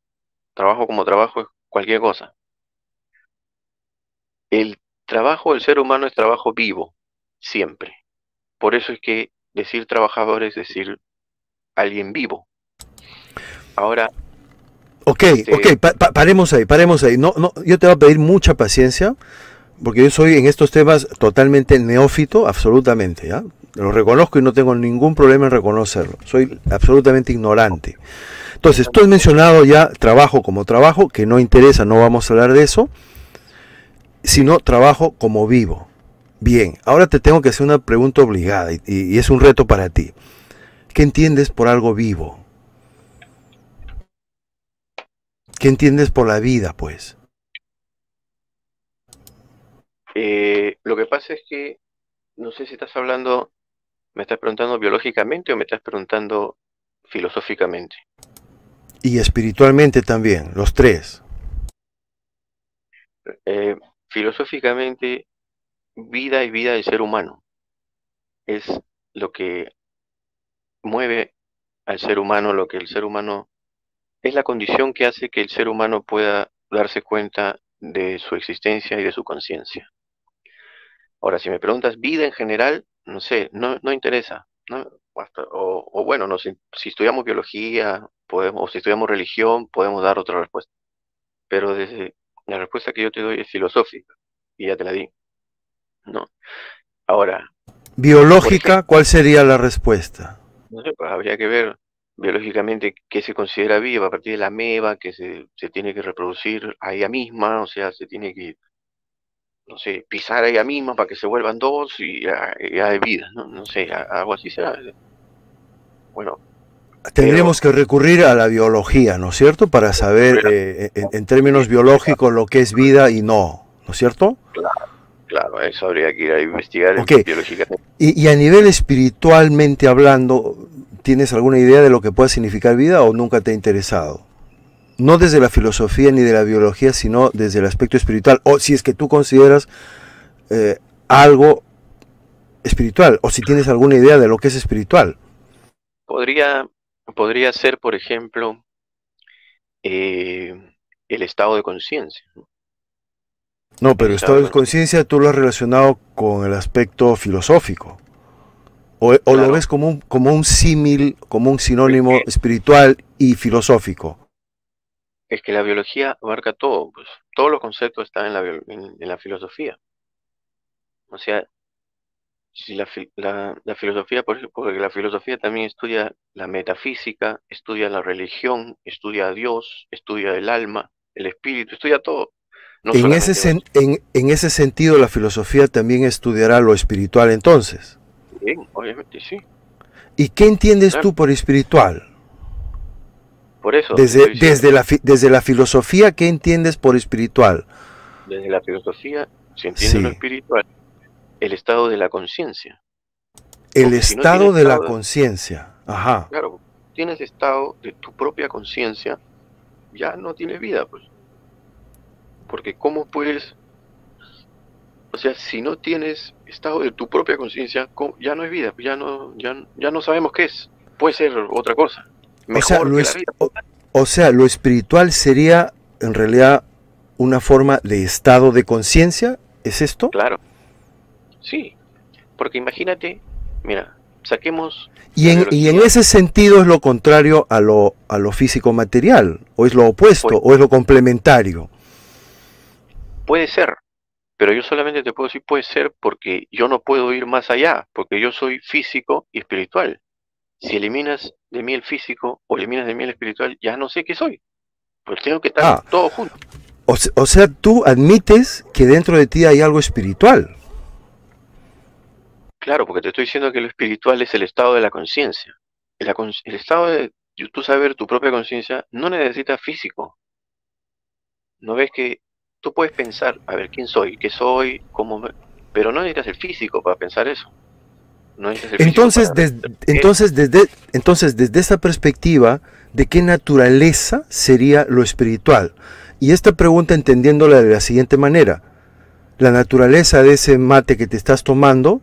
Trabajo como trabajo es cualquier cosa. El trabajo del ser humano es trabajo vivo, siempre. Por eso es que decir trabajador es decir alguien vivo. Ahora... Ok, este... ok, pa pa paremos ahí, paremos ahí. No, no, yo te voy a pedir mucha paciencia, porque yo soy en estos temas totalmente neófito, absolutamente, ¿ya? Lo reconozco y no tengo ningún problema en reconocerlo. Soy absolutamente ignorante. Entonces, tú has mencionado ya trabajo como trabajo, que no interesa, no vamos a hablar de eso, sino trabajo como vivo. Bien, ahora te tengo que hacer una pregunta obligada y, y es un reto para ti. ¿Qué entiendes por algo vivo? ¿Qué entiendes por la vida, pues? Eh, lo que pasa es que, no sé si estás hablando, me estás preguntando biológicamente o me estás preguntando filosóficamente. Y espiritualmente también, los tres. Eh, filosóficamente, vida y vida del ser humano es lo que mueve al ser humano, lo que el ser humano es la condición que hace que el ser humano pueda darse cuenta de su existencia y de su conciencia. Ahora, si me preguntas vida en general, no sé, no, no interesa, ¿no? Hasta, o, o bueno, no, si, si estudiamos biología podemos, o si estudiamos religión podemos dar otra respuesta, pero desde la respuesta que yo te doy es filosófica y ya te la di, ¿no? Ahora, biológica, ejemplo, ¿cuál sería la respuesta? No sé, pues habría que ver biológicamente qué se considera viva a partir de la ameba, que se, se tiene que reproducir a ella misma, o sea, se tiene que, no sé, pisar a ella misma para que se vuelvan dos y ya de vida, ¿no? No sé, algo así será. Bueno, tendríamos pero, que recurrir a la biología, ¿no es cierto?, para saber eh, en, en términos biológicos lo que es vida y no, ¿no es cierto? Claro, claro, eso habría que ir a investigar. Okay. Biológicamente. Y, y a nivel espiritualmente hablando, ¿tienes alguna idea de lo que pueda significar vida o nunca te ha interesado? No desde la filosofía ni de la biología, sino desde el aspecto espiritual, o si es que tú consideras eh, algo espiritual, o si tienes alguna idea de lo que es espiritual. Podría, podría ser, por ejemplo, eh, el estado de conciencia. No, pero el estado de conciencia tú lo has relacionado con el aspecto filosófico. O, o claro, lo ves como un, como un símil, como un sinónimo es que, espiritual y filosófico. Es que la biología abarca todo, pues, todos los conceptos están en la, en, en la filosofía. O sea, si la, la, la filosofía, por ejemplo, porque la filosofía también estudia la metafísica, estudia la religión, estudia a Dios, estudia el alma, el espíritu, estudia todo. No en, ese sen, en, en ese sentido, la filosofía también estudiará lo espiritual entonces. Bien, obviamente sí. ¿Y qué entiendes claro. tú por espiritual? Por eso. Desde, desde, la, desde la filosofía, ¿qué entiendes por espiritual? Desde la filosofía se entiende sí. lo espiritual, el estado de la conciencia. El Porque estado si no de estado, la conciencia. Ajá. Claro, tienes estado de tu propia conciencia, ya no tienes vida, pues. Porque cómo puedes... O sea, si no tienes estado de tu propia conciencia, ya no es vida, ya no, ya, ya no sabemos qué es. Puede ser otra cosa. Mejor o, sea, lo es, o, o sea, lo espiritual sería en realidad una forma de estado de conciencia, ¿es esto? Claro. Sí, porque imagínate, mira, saquemos... Y en, y en ese sentido es lo contrario a lo, a lo físico-material, o es lo opuesto, puede, o es lo complementario. Puede ser. Pero yo solamente te puedo decir puede ser porque yo no puedo ir más allá, porque yo soy físico y espiritual. Si eliminas de mí el físico o eliminas de mí el espiritual, ya no sé qué soy. Pues tengo que estar ah, todo junto. O, o sea, tú admites que dentro de ti hay algo espiritual. Claro, porque te estoy diciendo que lo espiritual es el estado de la conciencia. El, el estado de tú saber tu propia conciencia no necesita físico. ¿No ves que tú puedes pensar, a ver, quién soy, qué soy, cómo me... pero no necesitas el físico para pensar eso? No necesitas el entonces, para... desde, entonces, desde, entonces, desde esta perspectiva, ¿de qué naturaleza sería lo espiritual? Y esta pregunta entendiéndola de la siguiente manera. La naturaleza de ese mate que te estás tomando,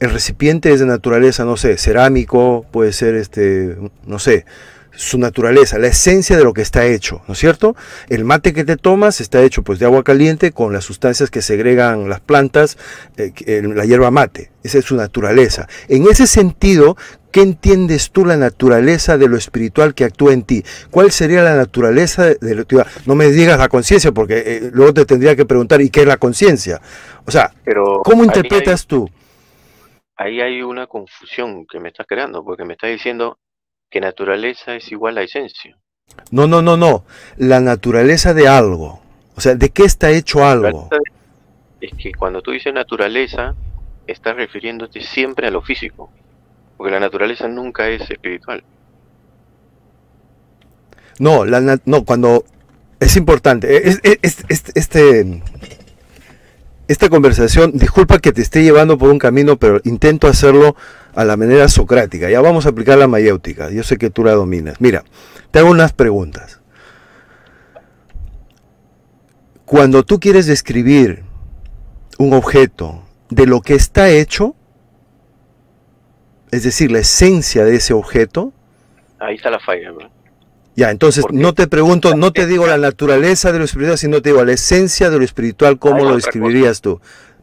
el recipiente es de naturaleza, no sé, cerámico, puede ser, este, no sé, su naturaleza, la esencia de lo que está hecho, ¿no es cierto? El mate que te tomas está hecho pues de agua caliente con las sustancias que segregan las plantas, eh, la hierba mate, esa es su naturaleza. En ese sentido, ¿qué entiendes tú la naturaleza de lo espiritual que actúa en ti? ¿Cuál sería la naturaleza de lo espiritual? No me digas la conciencia, porque eh, luego te tendría que preguntar, ¿y qué es la conciencia? O sea, pero ¿cómo interpretas hay... tú? Ahí hay una confusión que me estás creando, porque me estás diciendo que naturaleza es igual a esencia. No, no, no, no. La naturaleza de algo. O sea, ¿de qué está hecho algo? Es que cuando tú dices naturaleza, estás refiriéndote siempre a lo físico, porque la naturaleza nunca es espiritual. No, la, no cuando... Es importante. Es, es, es, este... Esta conversación, disculpa que te esté llevando por un camino, pero intento hacerlo a la manera socrática. Ya vamos a aplicar la mayéutica, yo sé que tú la dominas. Mira, te hago unas preguntas. Cuando tú quieres describir un objeto de lo que está hecho, es decir, la esencia de ese objeto... Ahí está la falla, ¿no? Ya, entonces no te pregunto, no te digo la naturaleza de lo espiritual, sino te digo la esencia de lo espiritual, ¿cómo lo describirías tú?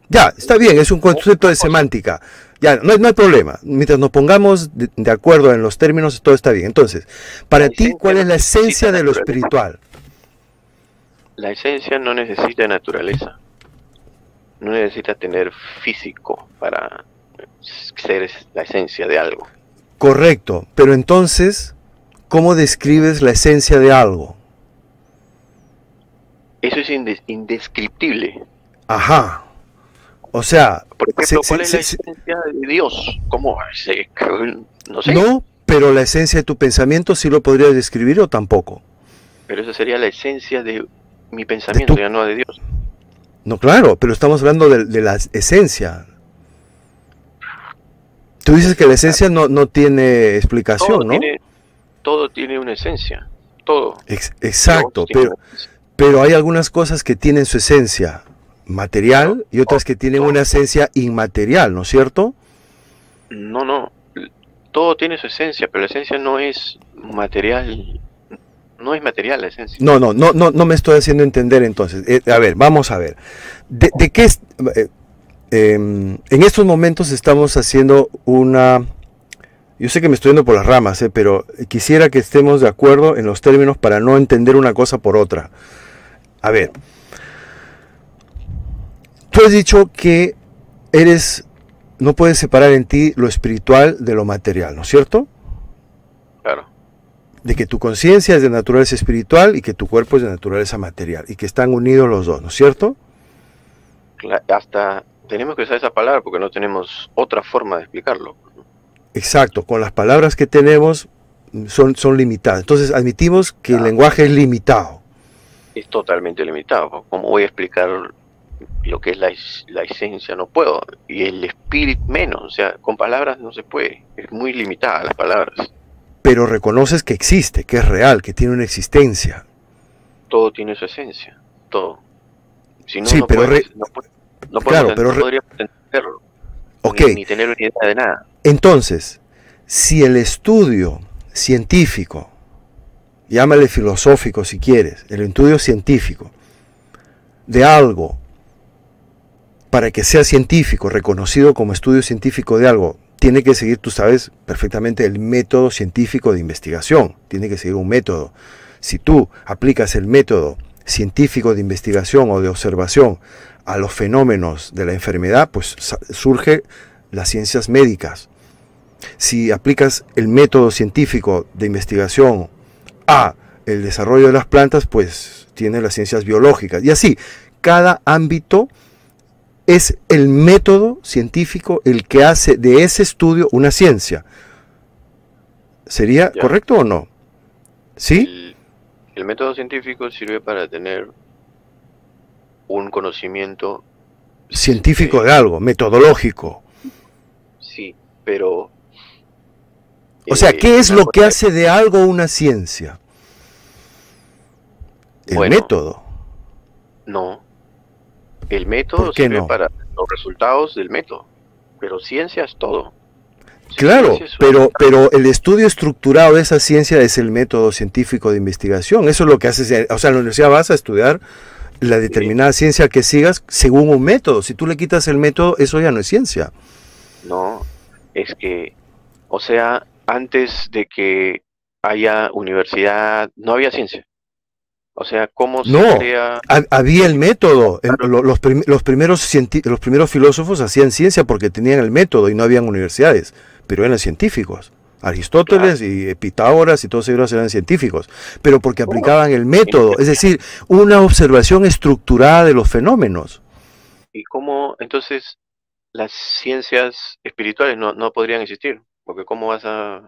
Ya, está bien, es un concepto de semántica. Ya, no, no hay problema. Mientras nos pongamos de, de acuerdo en los términos, todo está bien. Entonces, para ti, ¿cuál es la esencia de lo espiritual? La esencia no necesita naturaleza. No necesita tener físico para ser la esencia de algo. Correcto, pero entonces... ¿Cómo describes la esencia de algo? Eso es indes indescriptible. Ajá. O sea... Por ejemplo, se, ¿cuál se, es se, la esencia se, de Dios? ¿Cómo? Se, no sé. No, pero la esencia de tu pensamiento sí lo podrías describir o tampoco. Pero esa sería la esencia de mi pensamiento, de tu... ya no de Dios. No, claro, pero estamos hablando de, de la esencia. Tú dices que la esencia no, no tiene explicación, ¿no? ¿no? Tiene... Todo tiene una esencia, todo. Exacto, pero, pero hay algunas cosas que tienen su esencia material y otras que tienen una esencia inmaterial, ¿no es cierto? No, no, todo tiene su esencia, pero la esencia no es material, no es material la esencia. No, no, no, no, no me estoy haciendo entender entonces. Eh, a ver, vamos a ver. ¿De, de qué es, eh, eh, en estos momentos estamos haciendo una... Yo sé que me estoy yendo por las ramas, eh, pero quisiera que estemos de acuerdo en los términos para no entender una cosa por otra. A ver, tú has dicho que eres, no puedes separar en ti lo espiritual de lo material, ¿no es cierto? Claro. De que tu conciencia es de naturaleza espiritual y que tu cuerpo es de naturaleza material, y que están unidos los dos, ¿no es cierto? Hasta tenemos que usar esa palabra porque no tenemos otra forma de explicarlo. Exacto, con las palabras que tenemos son, son limitadas. Entonces admitimos que ah, el lenguaje es limitado. Es totalmente limitado. ¿Cómo voy a explicar lo que es la, la esencia? No puedo. Y el espíritu menos. O sea, con palabras no se puede. Es muy limitada las palabras. Pero reconoces que existe, que es real, que tiene una existencia. Todo tiene su esencia. Todo. Si no, sí, no pero... Puedes, re... no, no, claro, pero... No podría entenderlo. Okay. Ni, ni tener una idea de nada. Entonces, si el estudio científico, llámale filosófico si quieres, el estudio científico de algo, para que sea científico, reconocido como estudio científico de algo, tiene que seguir, tú sabes perfectamente, el método científico de investigación, tiene que seguir un método. Si tú aplicas el método científico de investigación o de observación a los fenómenos de la enfermedad, pues surge las ciencias médicas. si aplicas el método científico de investigación a el desarrollo de las plantas, pues tiene las ciencias biológicas. Y así, cada ámbito es el método científico el que hace de ese estudio una ciencia. ¿Sería ya. correcto o no? ¿Sí? El, el método científico sirve para tener un conocimiento... científico de algo, metodológico. Sí, pero... O sea, ¿qué es lo que hace de algo una ciencia? El bueno, método. No. El método sirve no? para los resultados del método. Pero ciencia es todo. Ciencia claro, es pero, pero el estudio estructurado de esa ciencia es el método científico de investigación. Eso es lo que hace... O sea, en la universidad vas a estudiar la determinada sí. ciencia que sigas según un método. Si tú le quitas el método, eso ya no es ciencia. No, es que... O sea... Antes de que haya universidad, no había ciencia. O sea, ¿cómo se no, crea? Había el método. Claro. Los, prim los, primeros los primeros filósofos hacían ciencia porque tenían el método y no habían universidades, pero eran científicos. Aristóteles claro. y Pitágoras y todos ellos eran científicos, pero porque aplicaban el método, es decir, una observación estructurada de los fenómenos. ¿Y cómo, entonces, las ciencias espirituales no, no podrían existir? Porque cómo vas a...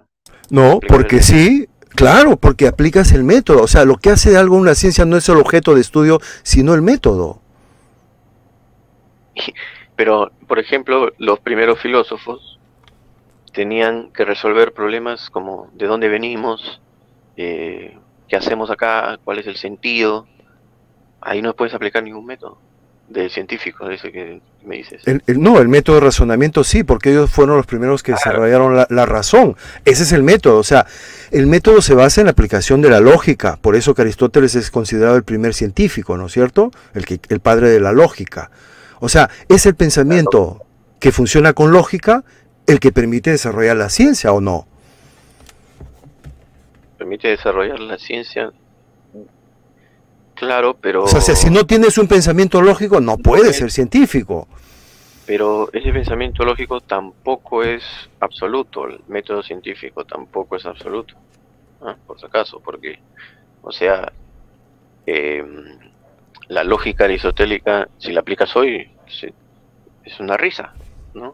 No, porque sí, claro, porque aplicas el método. O sea, lo que hace de algo una ciencia no es el objeto de estudio, sino el método. Pero, por ejemplo, los primeros filósofos tenían que resolver problemas como de dónde venimos, eh, qué hacemos acá, cuál es el sentido. Ahí no puedes aplicar ningún método. Del científico, eso que me dices. El, el, no, el método de razonamiento sí, porque ellos fueron los primeros que claro. desarrollaron la, la razón. Ese es el método, o sea, el método se basa en la aplicación de la lógica, por eso que Aristóteles es considerado el primer científico, ¿no es cierto? El, que, el padre de la lógica. O sea, es el pensamiento claro. que funciona con lógica el que permite desarrollar la ciencia, ¿o no? Permite desarrollar la ciencia... Claro, pero... O sea, si no tienes un pensamiento lógico, no puedes ser científico. Pero ese pensamiento lógico tampoco es absoluto, el método científico tampoco es absoluto, ¿eh? Por si acaso, porque, o sea, eh, la lógica aristotélica, si la aplicas hoy, se, es una risa, ¿no?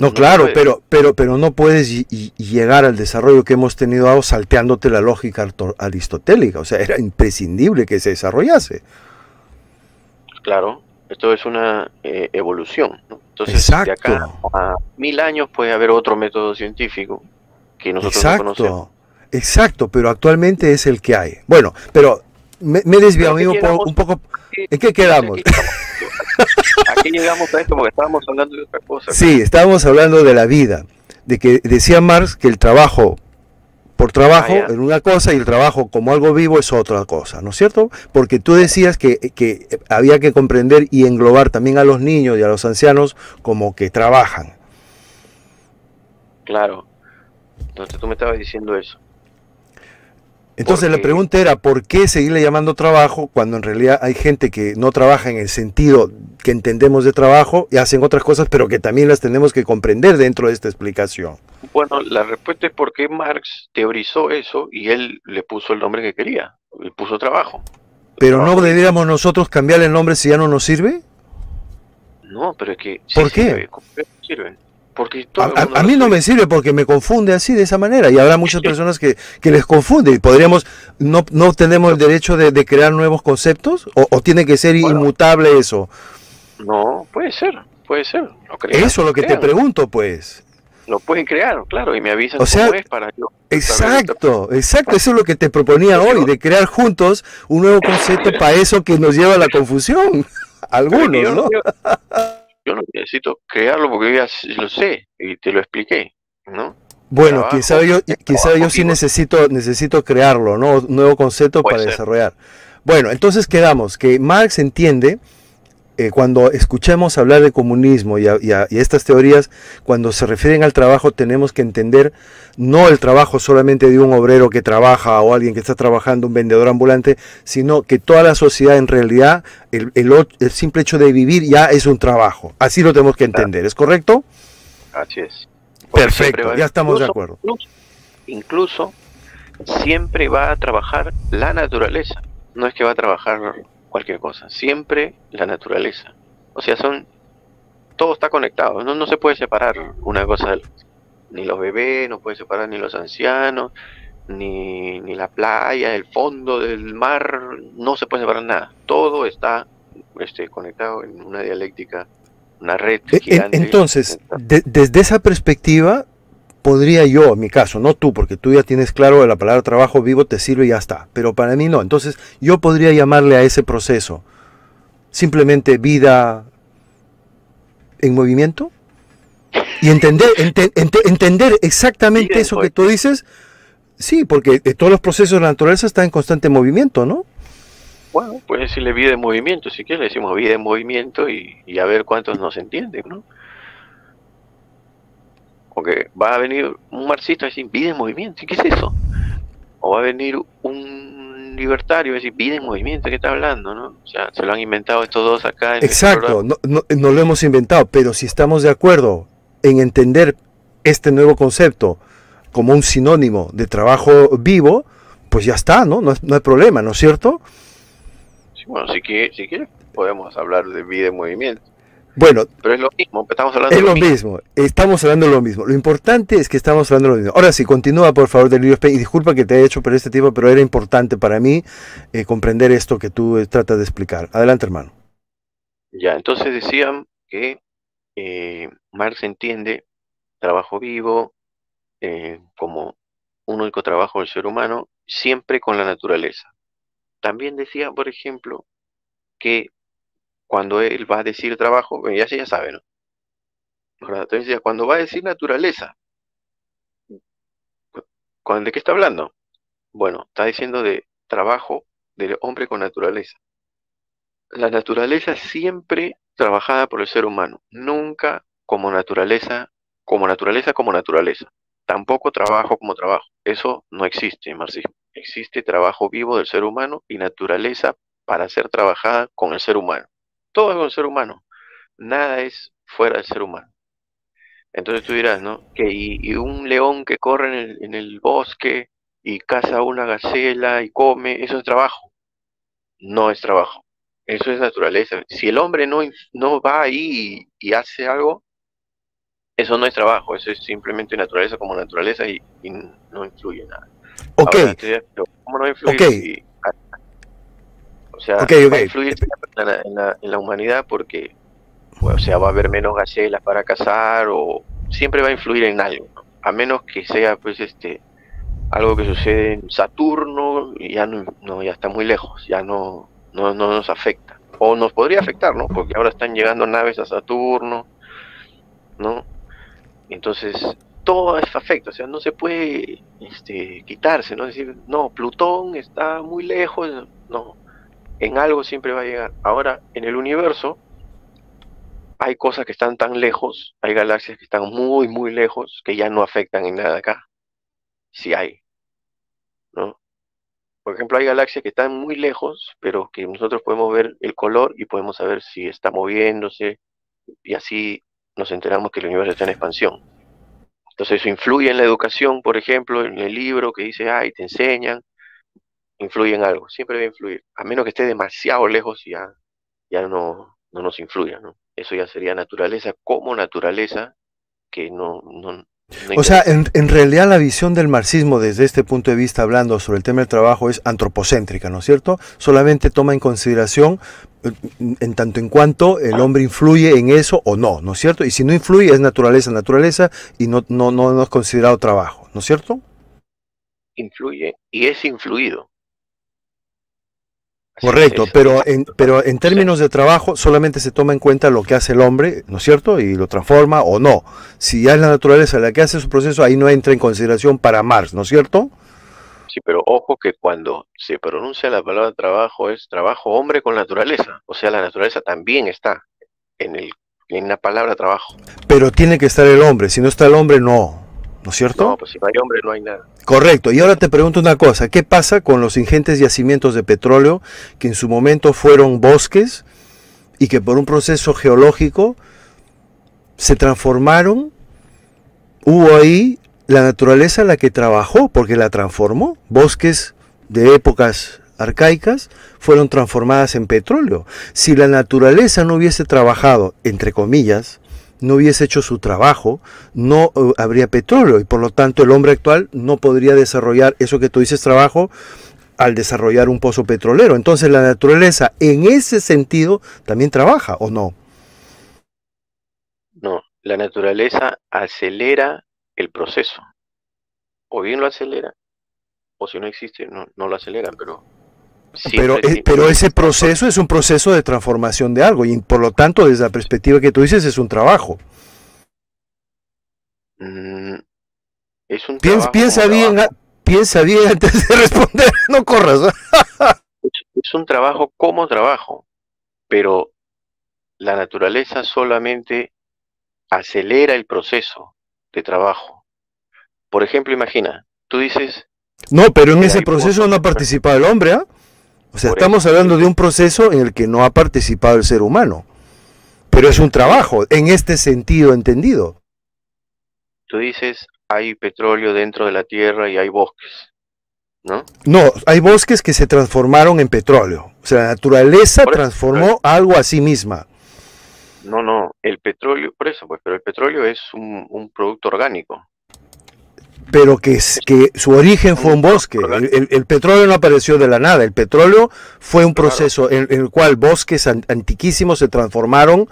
No, no claro, pero, pero, pero no puedes y, y llegar al desarrollo que hemos tenido ahora salteándote la lógica aristotélica. O sea, era imprescindible que se desarrollase. Claro, esto es una eh, evolución, ¿no? Entonces, exacto. de acá a mil años puede haber otro método científico que nosotros exacto. no conocemos. Exacto, pero actualmente es el que hay. Bueno, pero me, me he desviado un poco, un poco... ¿En qué quedamos? Aquí llegamos a esto porque estábamos hablando de otra cosa. Sí, estábamos hablando de la vida, de que decía Marx que el trabajo por trabajo ah, es una cosa y el trabajo como algo vivo es otra cosa, ¿no es cierto? Porque tú decías que, que había que comprender y englobar también a los niños y a los ancianos como que trabajan. Claro, entonces tú me estabas diciendo eso. Entonces porque... la pregunta era, ¿por qué seguirle llamando trabajo cuando en realidad hay gente que no trabaja en el sentido que entendemos de trabajo y hacen otras cosas, pero que también las tenemos que comprender dentro de esta explicación? Bueno, la respuesta es porque Marx teorizó eso y él le puso el nombre que quería, le puso trabajo. ¿Pero trabajo. no deberíamos nosotros cambiar el nombre si ya no nos sirve? No, pero es que... Sí, ¿Por sí, qué? Sirve. Porque todo a, a mí no me sirve porque me confunde así, de esa manera, y habrá muchas personas que, que les confunde, y podríamos, no, no tenemos el derecho de, de crear nuevos conceptos, o, o tiene que ser bueno, inmutable eso. No, puede ser, puede ser. Lo crean, eso es lo que crean. Te pregunto, pues. Lo pueden crear, claro, y me avisan o sea, cómo es para yo. Exacto, exacto, eso es lo que te proponía hoy, de crear juntos un nuevo concepto para eso que nos lleva a la confusión, algunos, ¿no? Yo no necesito crearlo porque ya lo sé y te lo expliqué, ¿no? Bueno, quizá yo, quizá yo sí necesito, necesito crearlo, ¿no? Un nuevo concepto para desarrollar. Bueno, entonces quedamos que Marx entiende, eh, cuando escuchemos hablar de comunismo y, a, y, a, y estas teorías, cuando se refieren al trabajo tenemos que entender no el trabajo solamente de un obrero que trabaja o alguien que está trabajando, un vendedor ambulante, sino que toda la sociedad en realidad, el, el, el simple hecho de vivir ya es un trabajo. Así lo tenemos que entender, ¿es correcto? Así es. Perfecto, ya estamos incluso, de acuerdo. Incluso, incluso siempre va a trabajar la naturaleza. No es que va a trabajar cualquier cosa. Siempre la naturaleza. O sea, son todo está conectado. No, no se puede separar una cosa de la otra. Ni los bebés, no puede separar ni los ancianos, ni, ni la playa, el fondo del mar. No se puede separar nada. Todo está este, conectado en una dialéctica. Una red gigante. Entonces, de, desde esa perspectiva, podría yo, en mi caso, no tú, porque tú ya tienes claro que la palabra trabajo vivo te sirve y ya está, pero para mí no. Entonces, yo podría llamarle a ese proceso simplemente vida en movimiento y entender, ente, ente, entender exactamente eso que tú dices. Sí, porque todos los procesos de la naturaleza están en constante movimiento, ¿no? Bueno, puedes decirle vida en movimiento, si quieres le decimos vida en movimiento y, y a ver cuántos nos entienden, ¿no? Porque va a venir un marxista a decir vida en movimiento, ¿y qué es eso? O va a venir un libertario a decir vida en movimiento, ¿qué está hablando, no? O sea, se lo han inventado estos dos acá. En exacto, este no, no, no lo hemos inventado, pero si estamos de acuerdo en entender este nuevo concepto como un sinónimo de trabajo vivo, pues ya está, ¿no? No, no hay problema, ¿no es cierto? Bueno, si quieres, si quiere, podemos hablar de vida en movimiento. Bueno, pero es lo mismo, estamos hablando de lo mismo. mismo. Estamos hablando de lo mismo. Lo importante es que estamos hablando de lo mismo. Ahora sí, continúa por favor, Delirios Pain. Y disculpa que te haya hecho perder este tiempo, pero era importante para mí eh, comprender esto que tú eh, tratas de explicar. Adelante, hermano. Ya, entonces decían que eh, Marx entiende trabajo vivo eh, como un único trabajo del ser humano, siempre con la naturaleza. También decía, por ejemplo, que cuando él va a decir trabajo, bueno, ya se ya sabe, ¿no? Entonces decía, cuando va a decir naturaleza, ¿de qué está hablando? Bueno, está diciendo de trabajo del hombre con naturaleza. La naturaleza siempre trabajada por el ser humano, nunca como naturaleza, como naturaleza, como naturaleza. Tampoco trabajo como trabajo. Eso no existe en marxismo. Existe trabajo vivo del ser humano y naturaleza para ser trabajada con el ser humano. Todo es con el ser humano. Nada es fuera del ser humano. Entonces tú dirás, ¿no? Que y, y un león que corre en el, en el bosque y caza una gacela y come, ¿eso es trabajo? No es trabajo. Eso es naturaleza. Si el hombre no, no va ahí y, y hace algo, eso no es trabajo, eso es simplemente naturaleza como naturaleza y, y no influye nada. Ok. Ahora, ¿cómo no influye? Okay. Si, o sea, okay, okay. Va a influir en la, en, la, en la humanidad porque, bueno, o sea, va a haber menos gacelas para cazar o siempre va a influir en algo, ¿no? A menos que sea, pues, este, algo que sucede en Saturno y ya no, no ya está muy lejos, ya no, no, no nos afecta o nos podría afectar, ¿no? Porque ahora están llegando naves a Saturno, ¿no? Entonces, todo es afecto, o sea, no se puede este, quitarse, no decir, no, Plutón está muy lejos, no, en algo siempre va a llegar. Ahora, en el universo, hay cosas que están tan lejos, hay galaxias que están muy, muy lejos, que ya no afectan en nada acá, si sí hay, ¿no? Por ejemplo, hay galaxias que están muy lejos, pero que nosotros podemos ver el color y podemos saber si está moviéndose, y así nos enteramos que el universo está en expansión. Entonces eso influye en la educación, por ejemplo, en el libro que dice, ay, te enseñan, influye en algo, siempre va a influir, a menos que esté demasiado lejos y ya, ya no, no nos influya, ¿no? Eso ya sería naturaleza como naturaleza, que no... no, no o sea, en, en realidad la visión del marxismo desde este punto de vista, hablando sobre el tema del trabajo, es antropocéntrica, ¿no es cierto? Solamente toma en consideración en tanto en cuanto el hombre influye en eso o no, ¿no es cierto? Y si no influye es naturaleza, naturaleza, y no, no, no, no es considerado trabajo, ¿no es cierto? Influye y es influido. Así correcto, es. Pero, en, pero en términos de trabajo solamente se toma en cuenta lo que hace el hombre, ¿no es cierto? Y lo transforma o no. Si ya es la naturaleza la que hace su proceso, ahí no entra en consideración para Marx, ¿no es cierto? Sí, pero ojo que cuando se pronuncia la palabra trabajo es trabajo hombre con naturaleza. O sea, la naturaleza también está en, el, en la palabra trabajo. Pero tiene que estar el hombre. Si no está el hombre, no. ¿No es cierto? No, pues si no hay hombre, no hay nada. Correcto. Y ahora te pregunto una cosa. ¿Qué pasa con los ingentes yacimientos de petróleo que en su momento fueron bosques y que por un proceso geológico se transformaron hubo ahí la naturaleza la que trabajó, porque la transformó. Bosques de épocas arcaicas fueron transformadas en petróleo. Si la naturaleza no hubiese trabajado, entre comillas, no hubiese hecho su trabajo, no habría petróleo, y por lo tanto el hombre actual no podría desarrollar eso que tú dices trabajo al desarrollar un pozo petrolero. Entonces la naturaleza en ese sentido también trabaja, ¿o no? No, la naturaleza acelera el proceso, o bien lo acelera, o si no existe, no, no lo aceleran, pero... Pero, es, pero ese proceso es un proceso de transformación de algo, y por lo tanto, desde la perspectiva que tú dices, es un trabajo. Mm, es un Piens, trabajo piensa, bien, trabajo. piensa bien antes de responder, no corras. Es, es un trabajo como trabajo, pero la naturaleza solamente acelera el proceso de trabajo. Por ejemplo, imagina, tú dices... No, pero en ese proceso no ha participado el hombre, ¿ah? ¿eh? O sea, estamos hablando de un proceso en el que no ha participado el ser humano, pero es un trabajo, en este sentido entendido. Tú dices, hay petróleo dentro de la tierra y hay bosques, ¿no? No, hay bosques que se transformaron en petróleo, o sea, la naturaleza transformó algo a sí misma. No, no, el petróleo, por eso, pues, pero el petróleo es un, un producto orgánico. Pero que, que su origen fue un bosque. El, el, el petróleo no apareció de la nada. El petróleo fue un proceso en, en el cual bosques antiquísimos se transformaron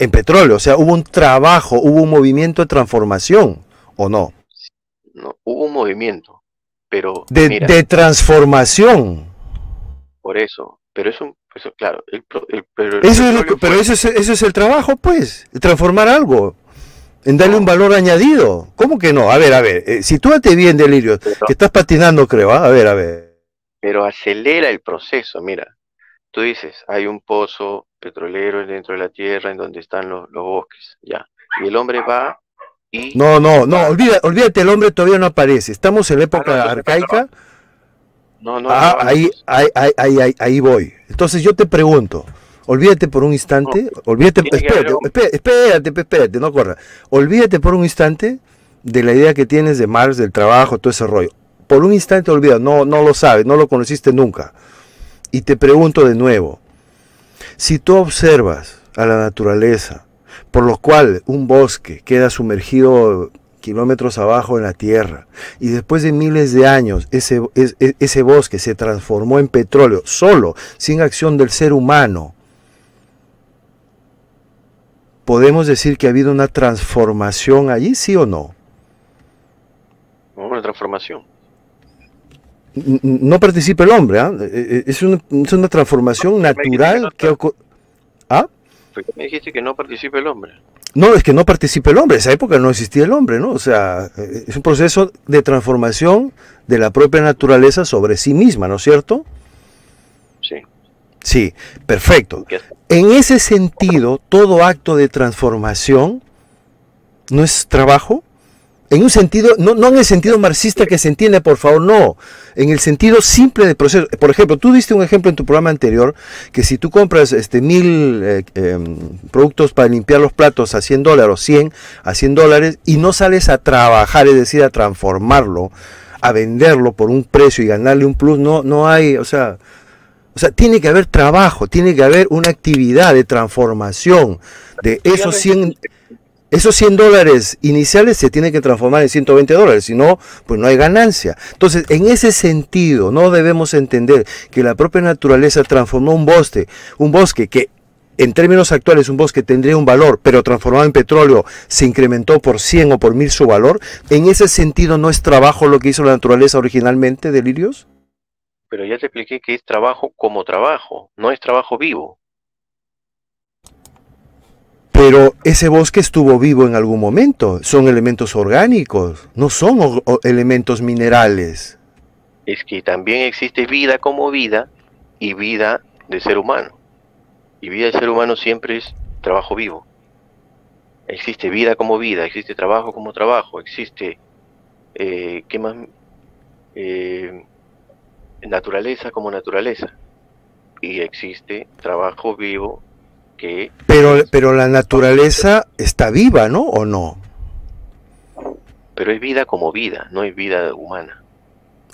en petróleo. O sea, hubo un trabajo, hubo un movimiento de transformación, ¿o no? No, hubo un movimiento, pero... De, mira, de transformación. Por eso, pero es un... Eso, claro, el, el, el, eso el es lo que, pero eso es, eso es el trabajo, pues, transformar algo. En darle un valor añadido. ¿Cómo que no? A ver, a ver, eh, sitúate bien, Delirios, que estás patinando, creo, ¿eh? A ver, a ver. Pero acelera el proceso, mira. Tú dices, hay un pozo petrolero dentro de la tierra en donde están los, los bosques, ya. Y el hombre va y... No, no, no, olvida, olvídate, el hombre todavía no aparece. Estamos en la época no, no, arcaica. No, no, ah, no, ahí, ahí, ahí, ahí, ahí voy. Entonces yo te pregunto... Olvídate por un instante, no, olvídate, espérate, espérate, espérate, espérate, no corra. Olvídate por un instante de la idea que tienes de Marx, del trabajo, todo ese rollo. Por un instante olvida, no, no lo sabes, no lo conociste nunca. Y te pregunto de nuevo, si tú observas a la naturaleza, por lo cual un bosque queda sumergido kilómetros abajo en la tierra, y después de miles de años ese, ese, ese bosque se transformó en petróleo, solo, sin acción del ser humano, ¿podemos decir que ha habido una transformación allí, sí o no? Una transformación. No participa el hombre, ¿eh? Es, una, es una transformación natural que ocurre. ¿Ah? Me dijiste que no participa el hombre. No, es que no participa el hombre, en esa época no existía el hombre, ¿no? O sea, es un proceso de transformación de la propia naturaleza sobre sí misma, ¿no es cierto? Sí. Sí, perfecto. En ese sentido, todo acto de transformación no es trabajo. En un sentido, no, no en el sentido marxista que se entiende, por favor, no. En el sentido simple del proceso. Por ejemplo, tú diste un ejemplo en tu programa anterior, que si tú compras este, mil eh, eh, productos para limpiar los platos a cien dólares o cien a cien dólares y no sales a trabajar, es decir, a transformarlo, a venderlo por un precio y ganarle un plus, no, no hay, o sea... O sea, tiene que haber trabajo, tiene que haber una actividad de transformación. De esos cien, esos cien dólares iniciales se tiene que transformar en ciento veinte dólares, si no, pues no hay ganancia. Entonces, en ese sentido, no debemos entender que la propia naturaleza transformó un bosque, un bosque que, en términos actuales, un bosque tendría un valor, pero transformado en petróleo se incrementó por cien o por mil su valor. En ese sentido, ¿no es trabajo lo que hizo la naturaleza originalmente, Delirios? Pero ya te expliqué que es trabajo como trabajo, no es trabajo vivo. Pero ese bosque estuvo vivo en algún momento, son elementos orgánicos, no son elementos minerales. Es que también existe vida como vida y vida de ser humano. Y vida de ser humano siempre es trabajo vivo. Existe vida como vida, existe trabajo como trabajo, existe... Eh, ¿Qué más...? Eh, naturaleza como naturaleza, y existe trabajo vivo que... Pero, pero la naturaleza está viva, ¿no? ¿O no? pero es vida como vida, no es vida humana.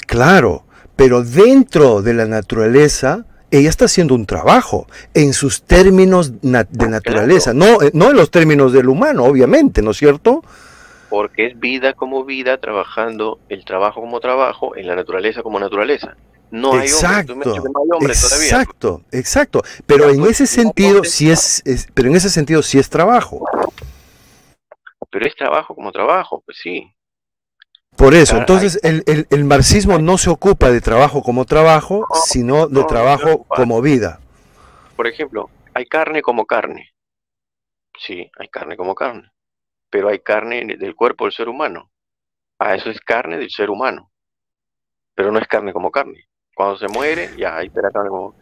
Claro, pero dentro de la naturaleza, ella está haciendo un trabajo en sus términos nat de naturaleza, claro. no, no en los términos del humano, obviamente, ¿no es cierto? Porque es vida como vida, trabajando el trabajo como trabajo, en la naturaleza como naturaleza. No exacto, hay hombre, tú me dices, no hay hombre todavía. Exacto, exacto. Pero claro, en ese sentido no sí es, es, pero en ese sentido sí es trabajo. Pero es trabajo como trabajo, pues sí. Por eso, entonces el, el, el marxismo no se ocupa de trabajo como trabajo, no, sino de no, trabajo no como vida. Por ejemplo, hay carne como carne. Sí, hay carne como carne. Pero hay carne del cuerpo del ser humano. Ah, eso es carne del ser humano. Pero no es carne como carne. Cuando se muere, ya hay carne como...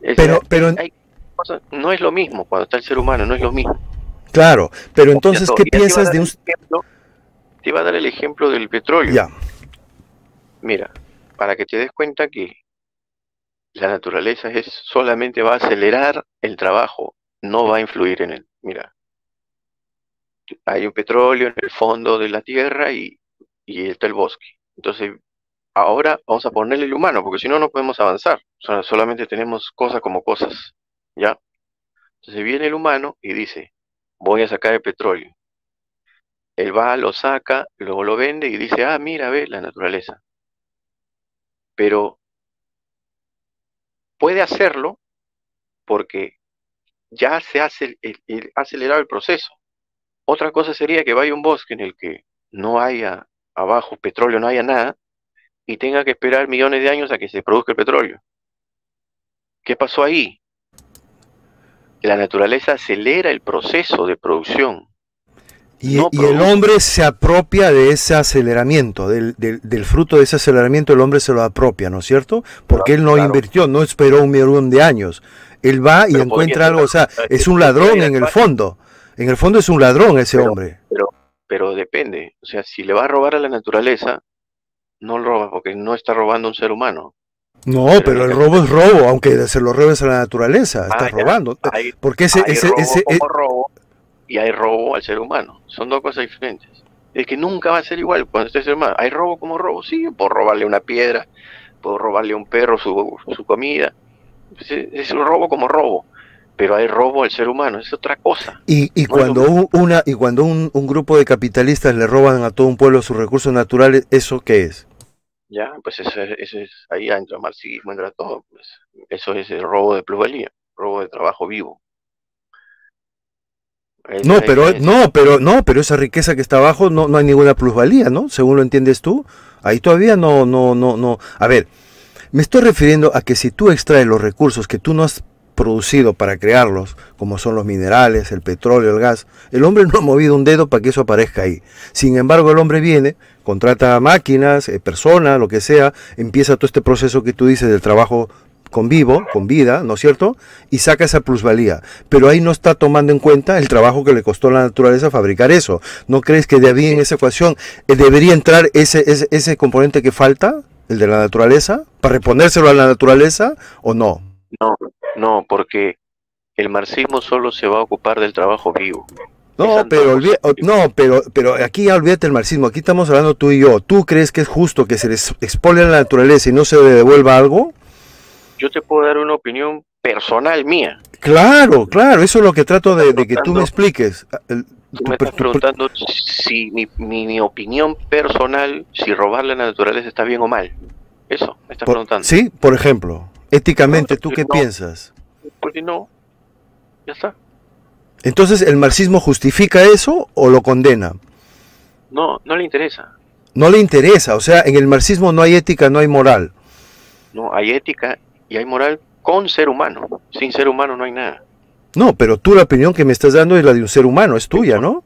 Es, pero, pero... Hay cosas, no es lo mismo cuando está el ser humano, no es lo mismo. Claro, pero entonces, ¿qué piensas de un...? Ejemplo, te iba a dar el ejemplo del petróleo. Ya. Mira, para que te des cuenta que la naturaleza es solamente va a acelerar el trabajo, no va a influir en él. Mira, hay un petróleo en el fondo de la tierra y, y está el bosque. Entonces, ahora vamos a ponerle el humano, porque si no, no podemos avanzar. O sea, solamente tenemos cosas como cosas, ¿ya? Entonces viene el humano y dice, voy a sacar el petróleo. Él va, lo saca, luego lo vende y dice, ah, mira, ve la naturaleza. Pero puede hacerlo porque ya se hace el, el, acelerado el proceso. Otra cosa sería que vaya a un bosque en el que no haya abajo petróleo, no haya nada, y tenga que esperar millones de años a que se produzca el petróleo. ¿Qué pasó ahí? La naturaleza acelera el proceso de producción. Y, no y el hombre se apropia de ese aceleramiento, del, del, del fruto de ese aceleramiento el hombre se lo apropia, ¿no es cierto? Porque claro, él no claro. invirtió, no esperó un millón de años. Él va y pero encuentra algo, o sea, es un ladrón en el fondo. En el fondo es un ladrón ese pero, hombre. Pero, pero depende, o sea, si le va a robar a la naturaleza, no lo roba porque no está robando a un ser humano. No, pero el robo es robo, aunque se lo robes a la naturaleza, estás ah, robando. Hay, porque ese, hay ese, robo ese, como es... robo. Y hay robo al ser humano, son dos cosas diferentes. Es que nunca va a ser igual cuando esté ser humano. Hay robo como robo, sí, por robarle una piedra, por robarle a un perro su, su comida. Es un robo como robo, pero hay robo al ser humano, es otra cosa. Y, y no cuando, un, una, y cuando un, un grupo de capitalistas le roban a todo un pueblo sus recursos naturales, ¿eso qué es? Ya, pues eso es, eso es ahí entra el marxismo, entra todo. Pues eso es el robo de plusvalía, robo de trabajo vivo. No, pero no, pero no, pero esa riqueza que está abajo no, no hay ninguna plusvalía, ¿no? Según lo entiendes tú, ahí todavía no, no, no, no. A ver, me estoy refiriendo a que si tú extraes los recursos que tú no has producido para crearlos, como son los minerales, el petróleo, el gas, el hombre no ha movido un dedo para que eso aparezca ahí. Sin embargo, el hombre viene, contrata máquinas, personas, lo que sea, empieza todo este proceso que tú dices del trabajo con vivo, con vida, ¿no es cierto? Y saca esa plusvalía. Pero ahí no está tomando en cuenta el trabajo que le costó a la naturaleza fabricar eso. ¿No crees que debía en esa ecuación eh, debería entrar ese, ese, ese componente que falta, el de la naturaleza, para reponérselo a la naturaleza o no? No, no, porque el marxismo solo se va a ocupar del trabajo vivo. No, pero, no pero, pero aquí ya olvídate el marxismo, aquí estamos hablando tú y yo. ¿Tú crees que es justo que se les exponga a la naturaleza y no se le devuelva algo? Yo te puedo dar una opinión personal mía. Claro, claro, eso es lo que trato de, de que tú me expliques. El, tú me estás preguntando si mi, mi, mi opinión personal, si robar la naturaleza está bien o mal. Eso, me estás por, preguntando. Sí, por ejemplo, éticamente, no, ¿tú qué no, piensas? Porque no, ya está. Entonces, ¿el marxismo justifica eso o lo condena? No, no le interesa. No le interesa, o sea, en el marxismo no hay ética, no hay moral. No, hay ética y hay moral con ser humano. Sin ser humano no hay nada. No, pero tú la opinión que me estás dando es la de un ser humano, es tuya, ¿no?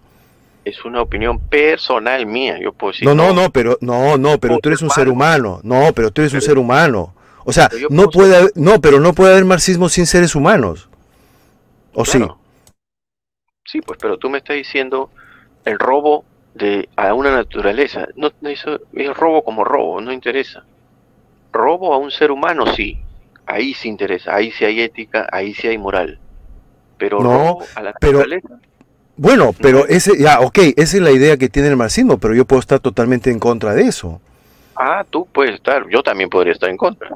Es una opinión personal mía, yo puedo decir. No, no, no, pero no, no, pero tú eres un ser humano. No, pero tú eres un ser humano. O sea, no puede haber, no, pero no puede haber marxismo sin seres humanos. ¿O sí? Sí, pues, pero tú me estás diciendo el robo de a una naturaleza. No, eso es robo como robo, no interesa. Robo a un ser humano, sí. Ahí sí interesa, ahí sí hay ética, ahí sí hay moral. Pero no, robo a la naturaleza. Bueno, pero ese, ya, ok, esa es la idea que tiene el marxismo, pero yo puedo estar totalmente en contra de eso. Ah, tú puedes estar, yo también podría estar en contra.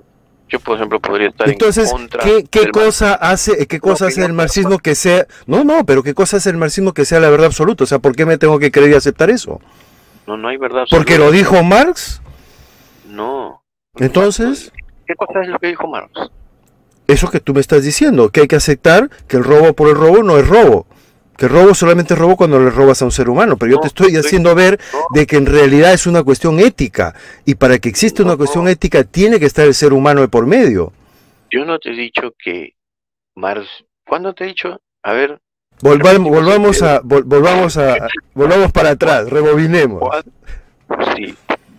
Yo, por ejemplo, podría estar Entonces, en contra. Entonces, ¿qué, qué cosa hace, qué cosa hace el marxismo que sea? No, no, pero ¿qué cosa hace el marxismo que sea la verdad absoluta? O sea, ¿por qué me tengo que creer y aceptar eso? No, no hay verdad absoluta. ¿Porque lo dijo Marx? No. Entonces, ¿qué cosa es lo que dijo Marx? Eso que tú me estás diciendo, que hay que aceptar que el robo por el robo no es robo. Que el robo solamente es robo cuando le robas a un ser humano, pero yo no, te estoy haciendo estoy... ver no. de que en realidad es una cuestión ética, y para que exista no, una cuestión no. ética tiene que estar el ser humano de por medio. Yo no te he dicho que Marx... ¿Cuándo te he dicho? A ver... Volva, volvamos, a, vol, volvamos a... Volvamos para atrás, rebobinemos. ¿Cuándo? Sí,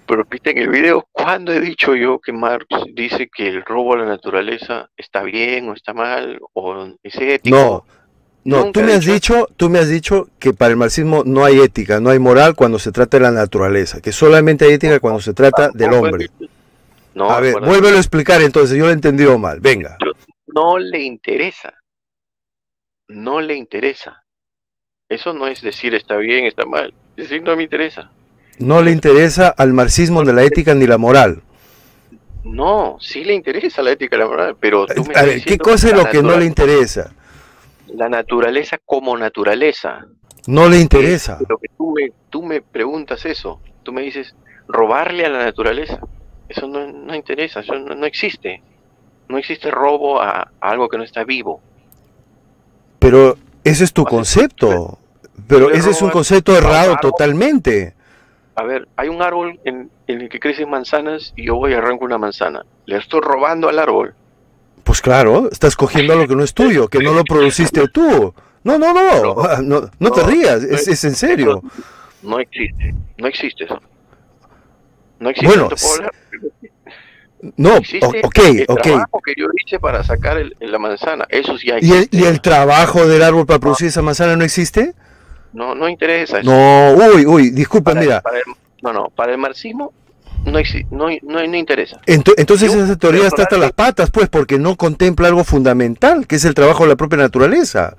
pero viste en el video, ¿cuándo he dicho yo que Marx dice que el robo a la naturaleza está bien o está mal o es ético? No. No, tú me has dicho, tú me has dicho que para el marxismo no hay ética, no hay moral cuando se trata de la naturaleza, que solamente hay ética cuando se trata del hombre. No, a ver, vuélvelo a explicar entonces, yo lo he entendido mal, venga. No le interesa, no le interesa. Eso no es decir está bien, está mal, es decir no me interesa. No le interesa al marxismo ni la ética ni la moral. No, sí le interesa la ética y la moral, pero tú me... A ver, ¿qué cosa es lo que no le interesa? La naturaleza como naturaleza. No le interesa. Pero que tú, me, tú me preguntas eso, tú me dices, robarle a la naturaleza, eso no, no interesa, eso no, no existe. No existe robo a, a algo que no está vivo. Pero ese es tu concepto, pero ese es un concepto errado totalmente. A ver, hay un árbol en, en el que crecen manzanas y yo voy y arranco una manzana. Le estoy robando al árbol. Pues claro, estás cogiendo algo que no es tuyo, que no lo produciste tú. No, no, no, no, no, no te rías, es, es en serio. No, no existe, no existe eso. No existe. Bueno, no, existe ok, el ok. trabajo que yo hice para sacar el, la manzana, eso sí hay. ¿Y el, ¿Y el trabajo del árbol para producir no. esa manzana no existe? No, no interesa eso. No, uy, uy, disculpa, para, mira. Para el, no, no, para el marxismo... No, no, no, no interesa. Entonces esa teoría está hasta las patas, pues, porque no contempla algo fundamental, que es el trabajo de la propia naturaleza.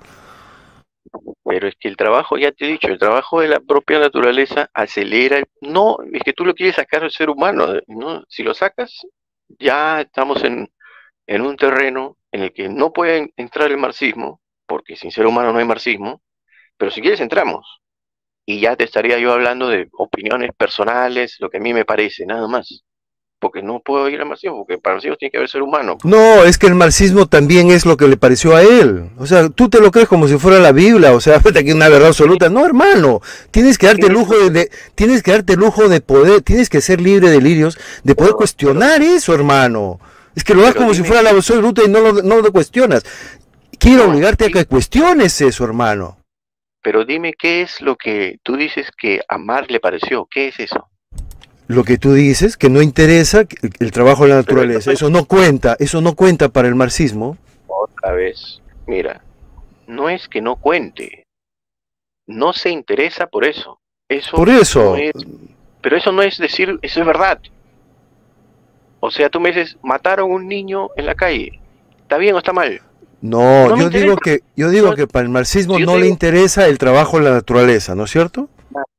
Pero es que el trabajo, ya te he dicho, el trabajo de la propia naturaleza acelera. No, es que tú lo quieres sacar al ser humano, ¿no? Si lo sacas, ya estamos en, en un terreno en el que no puede entrar el marxismo, porque sin ser humano no hay marxismo, pero si quieres entramos. Y ya te estaría yo hablando de opiniones personales, lo que a mí me parece, nada más. Porque no puedo ir al marxismo, porque para el marxismo tiene que haber ser humano. No, es que el marxismo también es lo que le pareció a él. O sea, tú te lo crees como si fuera la Biblia, o sea, que una verdad absoluta. No, hermano, tienes que darte el lujo de, de, tienes que darte el lujo de poder, tienes que ser libre de delirios, de poder pero, cuestionar pero, eso, hermano. Es que lo das como dime, si fuera la verdad absoluta y no lo, no lo cuestionas. Quiero no, obligarte sí. a que cuestiones eso, hermano. Pero dime, ¿qué es lo que tú dices que a Marx le pareció? ¿Qué es eso? Lo que tú dices, que no interesa el, el trabajo de la naturaleza. Eso no cuenta, eso no cuenta para el marxismo. Otra vez, mira, no es que no cuente. No se interesa por eso. eso por eso. No es, pero eso no es decir, eso es verdad. O sea, tú me dices, mataron a un niño en la calle. ¿Está bien o está mal? No, no yo interesa. digo que yo digo no, que para el marxismo no digo, le interesa el trabajo en la naturaleza, ¿no es cierto?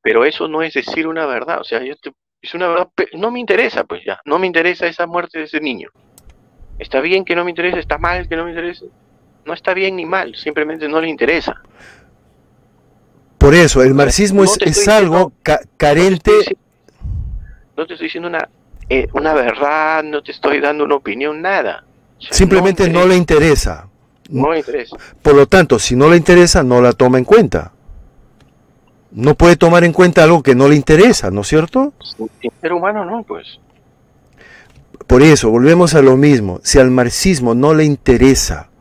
Pero eso no es decir una verdad, o sea, yo te, es una verdad, no me interesa, pues ya, no me interesa esa muerte de ese niño. Está bien que no me interese, está mal que no me interese, no está bien ni mal, simplemente no le interesa. Por eso, el marxismo no es, es diciendo, algo ca carente... No te estoy diciendo, no te estoy diciendo una, eh, una verdad, no te estoy dando una opinión, nada. O sea, simplemente no, no le interesa. No le interesa. Por lo tanto, si no le interesa, no la toma en cuenta. No puede tomar en cuenta algo que no le interesa, ¿no es cierto? Sin ser humano no, pues. Por eso, volvemos a lo mismo. Si al marxismo no le interesa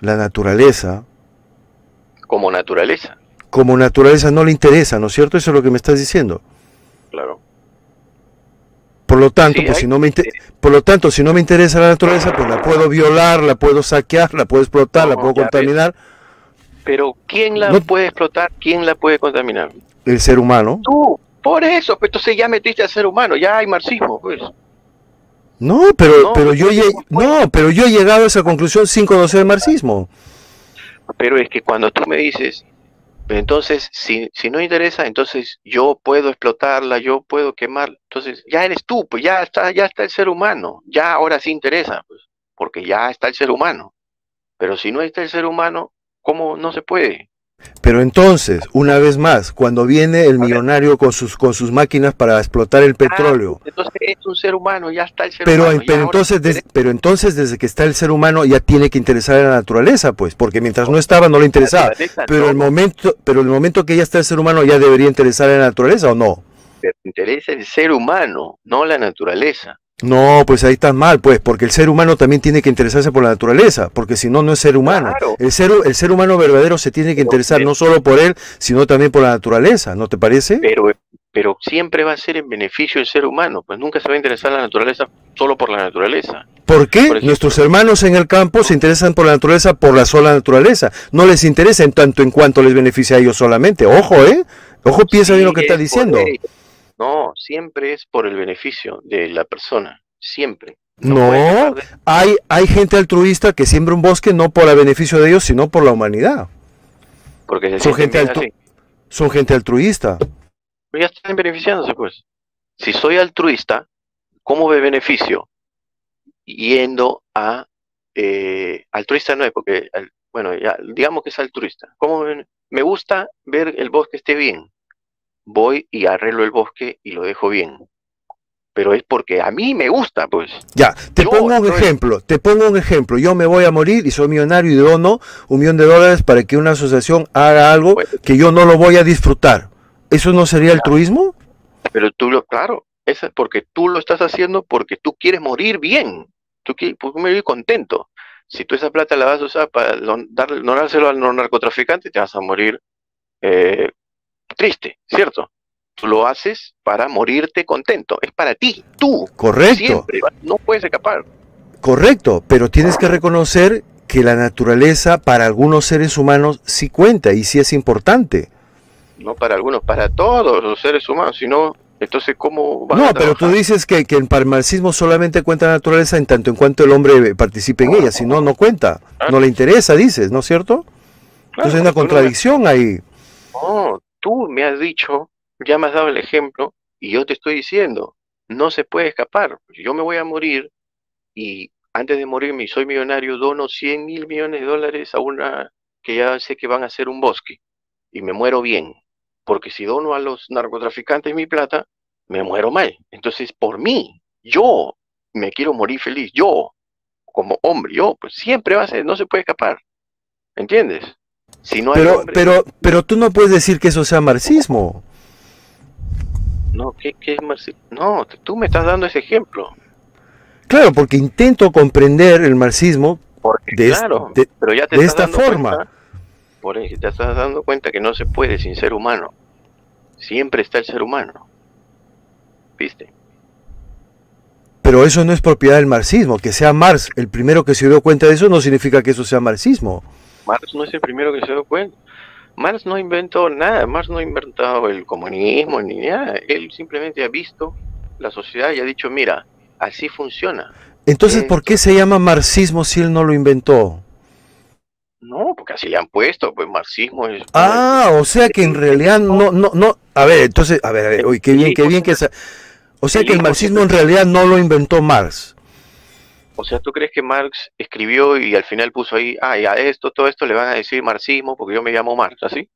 la naturaleza... Como naturaleza. Como naturaleza no le interesa, ¿no es cierto? Eso es lo que me estás diciendo. Claro. Por lo tanto, sí, pues, si no me inter... por lo tanto, si no me interesa la naturaleza, pues la puedo violar, la puedo saquear, la puedo explotar, no, la puedo contaminar. Ves. Pero ¿quién la no... puede explotar? ¿Quién la puede contaminar? El ser humano. Tú, por eso, pues entonces ya metiste al ser humano, ya hay marxismo, pues. No, pero, no, pero yo, yo lleg... no, pero yo he llegado a esa conclusión sin conocer el marxismo. Pero es que cuando tú me dices, Entonces, si, si no interesa, entonces yo puedo explotarla, yo puedo quemarla. Entonces, ya eres tú, pues ya está, ya está el ser humano. Ya ahora sí interesa, pues, porque ya está el ser humano. Pero si no está el ser humano, ¿cómo no se puede? Pero entonces, una vez más, cuando viene el millonario con sus con sus máquinas para explotar el petróleo. Ah, entonces es un ser humano, ya está el ser pero, humano. Pero entonces, des, pero entonces desde que está el ser humano ya tiene que interesar a la naturaleza, pues, porque mientras no estaba no le interesaba. Pero el momento, pero el momento que ya está el ser humano ya debería interesar a la naturaleza, ¿o no? Pero interesa el ser humano, no la naturaleza. No, pues ahí estás mal, pues, porque el ser humano también tiene que interesarse por la naturaleza, porque si no, no es ser humano. Claro. El ser, el ser humano verdadero se tiene que interesar no solo por él, sino también por la naturaleza, ¿no te parece? Pero, pero siempre va a ser en beneficio del ser humano, pues nunca se va a interesar la naturaleza solo por la naturaleza. ¿Por qué? Por nuestros hermanos en el campo se interesan por la naturaleza por la sola naturaleza, no les interesa en tanto en cuanto les beneficia a ellos solamente. Ojo, ¿eh? Ojo, piensa sí, bien lo que estás diciendo. Poder. No, siempre es por el beneficio de la persona, siempre. No, no de... hay, hay gente altruista que siembra un bosque no por el beneficio de ellos, sino por la humanidad. Porque se son, gente altru... son gente altruista. Pero ya están beneficiándose, pues. Si soy altruista, ¿cómo me beneficio? Yendo a... Eh, altruista no es, porque... Bueno, ya, digamos que es altruista. ¿Cómo me... me gusta ver el bosque esté bien. Voy y arreglo el bosque y lo dejo bien. Pero es porque a mí me gusta, pues. Ya, te yo, pongo un no ejemplo, es... te pongo un ejemplo. Yo me voy a morir y soy millonario y dono un millón de dólares para que una asociación haga algo pues, que yo no lo voy a disfrutar. ¿Eso no sería claro. altruismo? Pero tú lo, claro, eso es porque tú lo estás haciendo porque tú quieres morir bien. Tú quieres morir contento. Si tú esa plata la vas a usar para dar, donárselo al narcotraficante, te vas a morir... Eh, triste, ¿cierto? Tú lo haces para morirte contento. Es para ti, tú. Correcto. Siempre. No puedes escapar. Correcto, pero tienes que reconocer que la naturaleza para algunos seres humanos sí cuenta y sí es importante. No para algunos, para todos los seres humanos, sino... Entonces, ¿cómo van a trabajar? No, pero tú dices que, que para el marxismo solamente cuenta la naturaleza en tanto en cuanto el hombre participe en ella. Si no, no cuenta. No le interesa, dices, ¿no es cierto? Entonces hay una contradicción ahí. No, tú me has dicho, ya me has dado el ejemplo, y yo te estoy diciendo, no se puede escapar. Yo me voy a morir, y antes de morirme, soy millonario, dono cien mil millones de dólares a una que ya sé que van a hacer un bosque, y me muero bien. Porque si dono a los narcotraficantes mi plata, me muero mal. Entonces, por mí, yo me quiero morir feliz, yo, como hombre, yo, pues siempre va a ser, no se puede escapar. ¿Entiendes? Si no hay pero, hombre... pero, pero tú no puedes decir que eso sea marxismo. No, ¿qué, qué es marxismo? No, tú me estás dando ese ejemplo. Claro, porque intento comprender el marxismo porque, de, claro, de, pero ya te de esta forma. Cuenta, por eso te estás dando cuenta que no se puede sin ser humano. Siempre está el ser humano. ¿Viste? Pero eso no es propiedad del marxismo. Que sea Marx el primero que se dio cuenta de eso no significa que eso sea marxismo. Marx no es el primero que se dio cuenta. Marx no inventó nada, Marx no ha inventado el comunismo ni nada. Él simplemente ha visto la sociedad y ha dicho, mira, así funciona. Entonces, ¿por qué se llama marxismo si él no lo inventó? No, porque así le han puesto, pues marxismo es... Ah, o sea que en realidad no, no, no... A ver, entonces, a ver, a ver, uy, qué bien, qué bien que... Sa... O sea que el marxismo en realidad no lo inventó Marx. O sea, ¿tú crees que Marx escribió y al final puso ahí, ah, y a esto, todo esto le van a decir marxismo porque yo me llamo Marx, ¿así?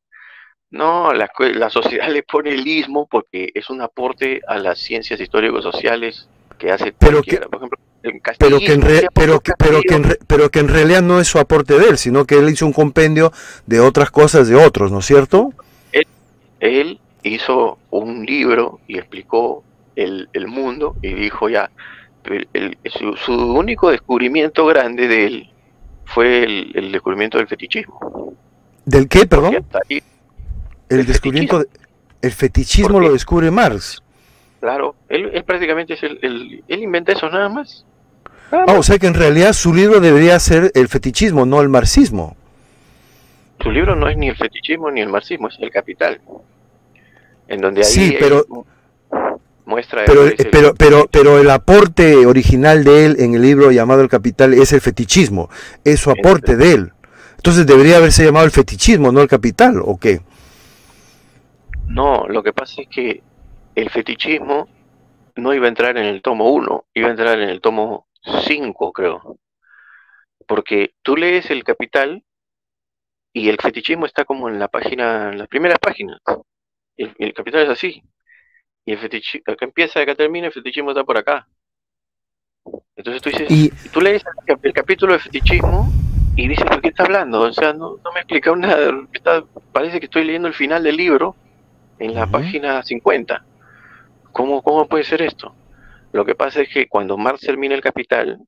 No, la, la sociedad le pone el ismo porque es un aporte a las ciencias históricos-sociales que hace pero cualquiera. Que, por ejemplo, el pero, que en re, pero, que, pero, que en re, pero que en realidad no es su aporte de él, sino que él hizo un compendio de otras cosas de otros, ¿no es cierto? Él, él hizo un libro y explicó el, el mundo y dijo ya... El, el, su, su único descubrimiento grande de él fue el, el descubrimiento del fetichismo. ¿Del qué, perdón? Ahí, el, el descubrimiento fetichismo, de, el fetichismo lo descubre Marx. Claro, él, él prácticamente es el, el él inventa eso nada más. Nada más. Ah, o sea que en realidad su libro debería ser el fetichismo, no el marxismo. Su libro no es ni el fetichismo ni el marxismo, es el capital. En donde ahí sí, pero hay... Muestra pero, el, pero, pero, pero el aporte original de él en el libro llamado El Capital es el fetichismo, es su aporte de él. Entonces debería haberse llamado El Fetichismo, no El Capital, ¿o qué? No, lo que pasa es que el fetichismo no iba a entrar en el tomo uno, iba a entrar en el tomo cinco, creo. Porque tú lees El Capital y el fetichismo está como en la página, en las primeras páginas. El, el Capital es así. Y el fetichismo, acá empieza, acá termina, el fetichismo está por acá. Entonces tú dices, y... tú lees el, el capítulo de fetichismo y dices, ¿por qué está hablando? O sea, no, no me explicado nada. Está, parece que estoy leyendo el final del libro en la uh-huh. página cincuenta. ¿Cómo, ¿Cómo puede ser esto? Lo que pasa es que cuando Marx termina El Capital,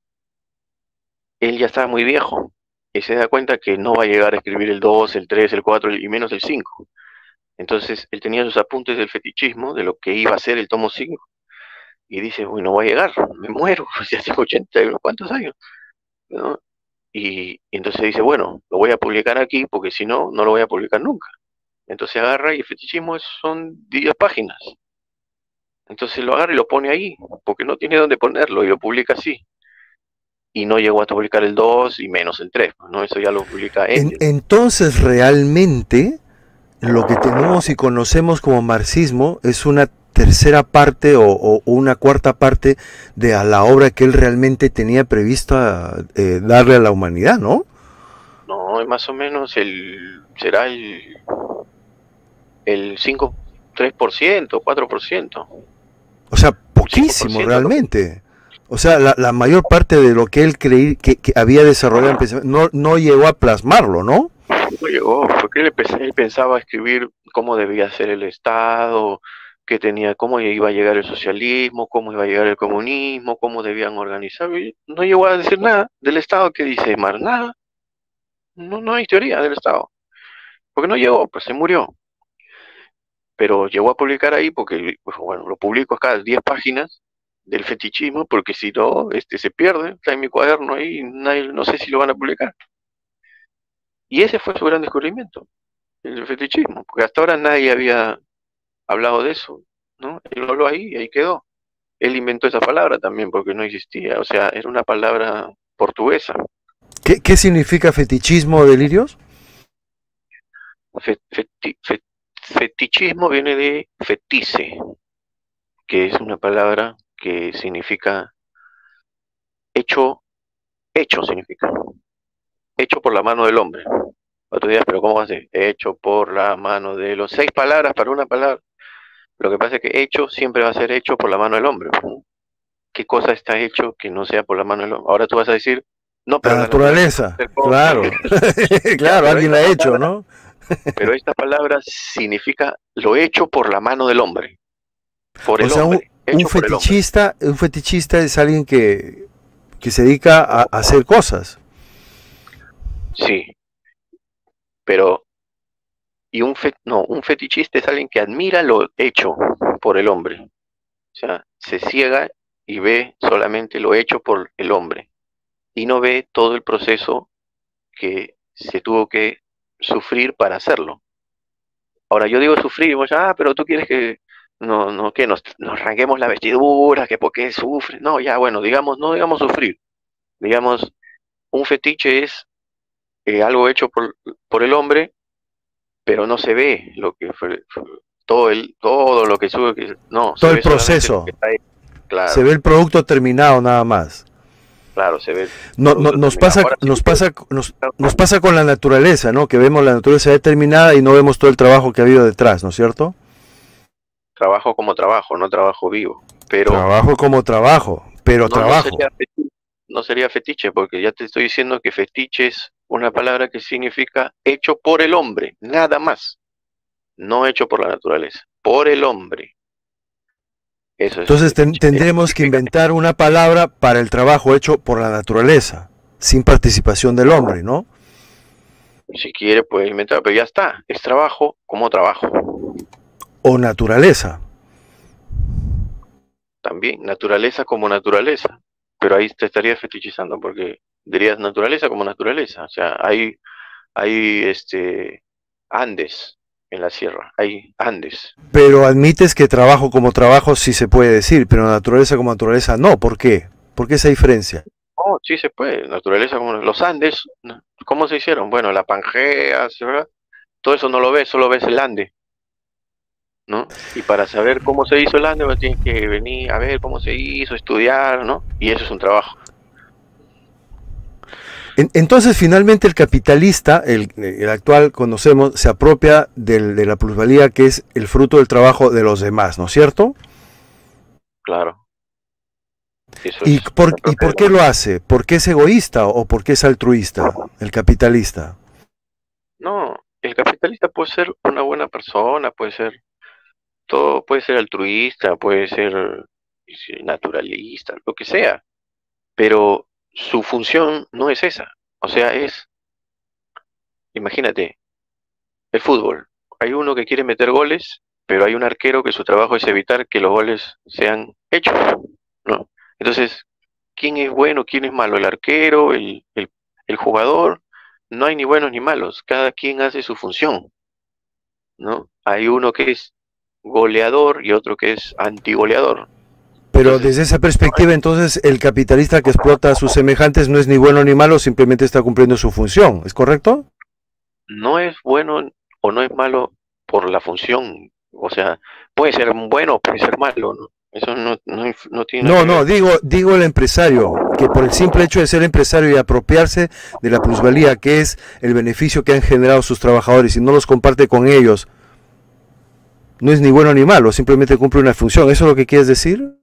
él ya estaba muy viejo y se da cuenta que no va a llegar a escribir el dos, el tres, el cuatro y menos el cinco. Entonces él tenía sus apuntes del fetichismo, de lo que iba a ser el tomo cinco. Y dice, uy, no va a llegar, me muero, ya tengo ochenta y unos cuantos años, ¿no? Y, y entonces dice, bueno, lo voy a publicar aquí porque si no, no lo voy a publicar nunca. Entonces agarra y el fetichismo es, son diez páginas. Entonces lo agarra y lo pone ahí, porque no tiene dónde ponerlo, y lo publica así. Y no llegó a publicar el dos y menos el tres, ¿no? Eso ya lo publica en, entonces realmente lo que tenemos y conocemos como marxismo es una tercera parte o, o una cuarta parte de a la obra que él realmente tenía prevista eh, darle a la humanidad, ¿no? No, más o menos el será el, el cinco, tres por ciento, cuatro por ciento. O sea, poquísimo realmente. O sea, la, la mayor parte de lo que él creí que, que había desarrollado no, no llegó a plasmarlo, ¿no? No llegó, porque él, él pensaba escribir cómo debía ser el Estado, que tenía, cómo iba a llegar el socialismo, cómo iba a llegar el comunismo, cómo debían organizar. No llegó a decir nada del Estado, que dice Marx, nada. No, no hay teoría del Estado. Porque no llegó, pues se murió. Pero llegó a publicar ahí porque, bueno, lo publico acá, diez páginas del fetichismo, porque si no, este se pierde, está en mi cuaderno ahí, nadie, no sé si lo van a publicar. Y ese fue su gran descubrimiento, el fetichismo, porque hasta ahora nadie había hablado de eso, ¿no? Él habló ahí y ahí quedó. Él inventó esa palabra también porque no existía, o sea, era una palabra portuguesa. ¿Qué, qué significa fetichismo o delirios? Fe, feti, fet, fetichismo viene de fetice, que es una palabra que significa hecho, hecho significa, hecho por la mano del hombre. Otro día, pero ¿cómo va a ser? Hecho por la mano de los seis palabras para una palabra. Lo que pasa es que hecho siempre va a ser hecho por la mano del hombre. ¿Qué cosa está hecho que no sea por la mano del hombre? Ahora tú vas a decir, no, pero la naturaleza. Claro, claro, alguien la ha hecho, ¿no? Pero esta palabra significa lo hecho por la mano del hombre. Por el hombre. Un fetichista, un fetichista es alguien que, que se dedica a, a hacer cosas. Sí, pero y un fe, no, un fetichista es alguien que admira lo hecho por el hombre. O sea, se ciega y ve solamente lo hecho por el hombre y no ve todo el proceso que se tuvo que sufrir para hacerlo. Ahora yo digo sufrir, vos, ah, pero tú quieres que No, no, que nos, nos arranquemos la vestidura, que por qué sufre. No, ya, bueno, digamos, no digamos sufrir. Digamos, un fetiche es eh, algo hecho por, por el hombre, pero no se ve lo que fue, fue, todo el todo lo que sube. Que, no, todo el proceso. Que está ahí. Claro. Se ve el producto terminado nada más. Claro, se ve. No, no, nos, pasa, nos, pasa, nos, nos pasa con la naturaleza, ¿no? Que vemos la naturaleza determinada y no vemos todo el trabajo que ha habido detrás, ¿no es cierto? Trabajo como trabajo, no trabajo vivo. Pero trabajo como trabajo, pero no, trabajo. No sería, fetiche, no sería fetiche, porque ya te estoy diciendo que fetiche es una palabra que significa hecho por el hombre, nada más. No hecho por la naturaleza, por el hombre. Eso es. Entonces ten, tendremos que inventar una palabra para el trabajo hecho por la naturaleza, sin participación del hombre, ¿no? Si quiere puede inventar, pero ya está, es trabajo como trabajo. O naturaleza. También, naturaleza como naturaleza. Pero ahí te estarías fetichizando porque dirías naturaleza como naturaleza. O sea, hay, hay este, Andes en la sierra, hay Andes. Pero admites que trabajo como trabajo sí se puede decir, pero naturaleza como naturaleza no. ¿Por qué? ¿Por qué esa diferencia? No, sí se puede. Naturaleza como los Andes, ¿cómo se hicieron? Bueno, la Pangea, ¿verdad? Todo eso no lo ves, solo ves el Ande. ¿no? Y para saber cómo se hizo el ándalo tienes que venir a ver cómo se hizo, estudiar, ¿no? Y eso es un trabajo. Entonces, finalmente, el capitalista, el, el actual conocemos, se apropia del, de la plusvalía que es el fruto del trabajo de los demás, ¿no es cierto? Claro. Eso ¿Y, es por, ¿Y por qué lo hace? ¿Por qué es egoísta o por qué es altruista el capitalista? No, el capitalista puede ser una buena persona, puede ser todo, puede ser altruista, puede ser naturalista, lo que sea, pero su función no es esa. O sea, es, imagínate, el fútbol. Hay uno que quiere meter goles, pero hay un arquero que su trabajo es evitar que los goles sean hechos, ¿no? Entonces, ¿quién es bueno, quién es malo? El arquero, el, el, el jugador. No hay ni buenos ni malos, cada quien hace su función, ¿no? Hay uno que es goleador y otro que es antigoleador. Pero desde esa perspectiva, entonces, el capitalista que explota a sus semejantes no es ni bueno ni malo, simplemente está cumpliendo su función, ¿es correcto? No es bueno o no es malo por la función, o sea, puede ser bueno o puede ser malo, ¿no? Eso no, no, no tiene... No, no, digo, digo el empresario, que por el simple hecho de ser empresario y apropiarse de la plusvalía, que es el beneficio que han generado sus trabajadores y no los comparte con ellos, no es ni bueno ni malo, simplemente cumple una función, ¿eso es lo que quieres decir?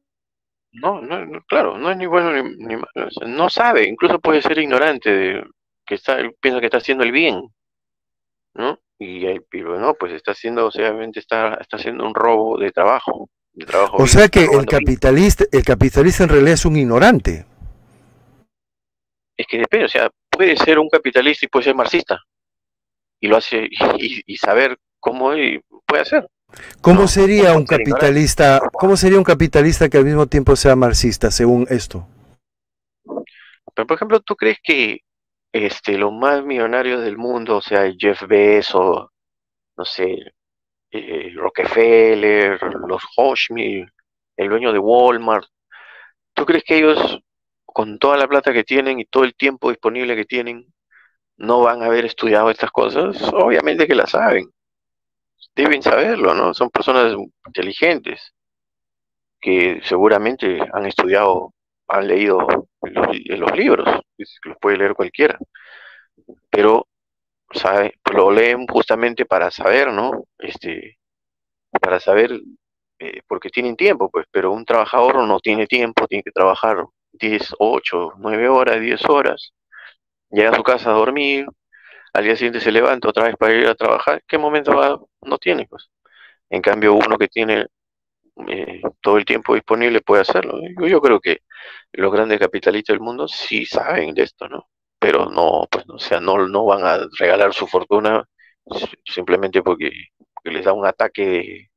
No, no, no, claro, no es ni bueno ni, ni malo, o sea, no sabe, incluso puede ser ignorante, de, que está, piensa que está haciendo el bien, ¿no? Y el piro, no, pues está haciendo, o sea, obviamente está, está haciendo un robo de trabajo, de trabajo. O sea que el capitalista, el capitalista en realidad es un ignorante. Es que depende, o sea, puede ser un capitalista y puede ser marxista, y lo hace, y, y saber cómo puede hacer. ¿Cómo sería un capitalista, cómo sería un capitalista que al mismo tiempo sea marxista, según esto? Pero, por ejemplo, ¿tú crees que este los más millonarios del mundo, o sea, Jeff Bezos, no sé, eh, Rockefeller, los Rothschild, el dueño de Walmart, ¿tú crees que ellos, con toda la plata que tienen y todo el tiempo disponible que tienen, no van a haber estudiado estas cosas? Obviamente que las saben. Deben saberlo, ¿no? Son personas inteligentes que seguramente han estudiado, han leído los, los libros, los puede leer cualquiera, pero sabe, lo leen justamente para saber, ¿no? Este, para saber, eh, porque tienen tiempo, pues, pero un trabajador no tiene tiempo, tiene que trabajar diez, ocho, nueve horas, diez horas, llega a su casa a dormir, al día siguiente se levanta otra vez para ir a trabajar. ¿Qué momento va? No tiene, pues. En cambio, uno que tiene eh, todo el tiempo disponible puede hacerlo. Yo, yo creo que los grandes capitalistas del mundo sí saben de esto, ¿no? Pero no, pues, o sea, no, no van a regalar su fortuna simplemente porque, porque les da un ataque de,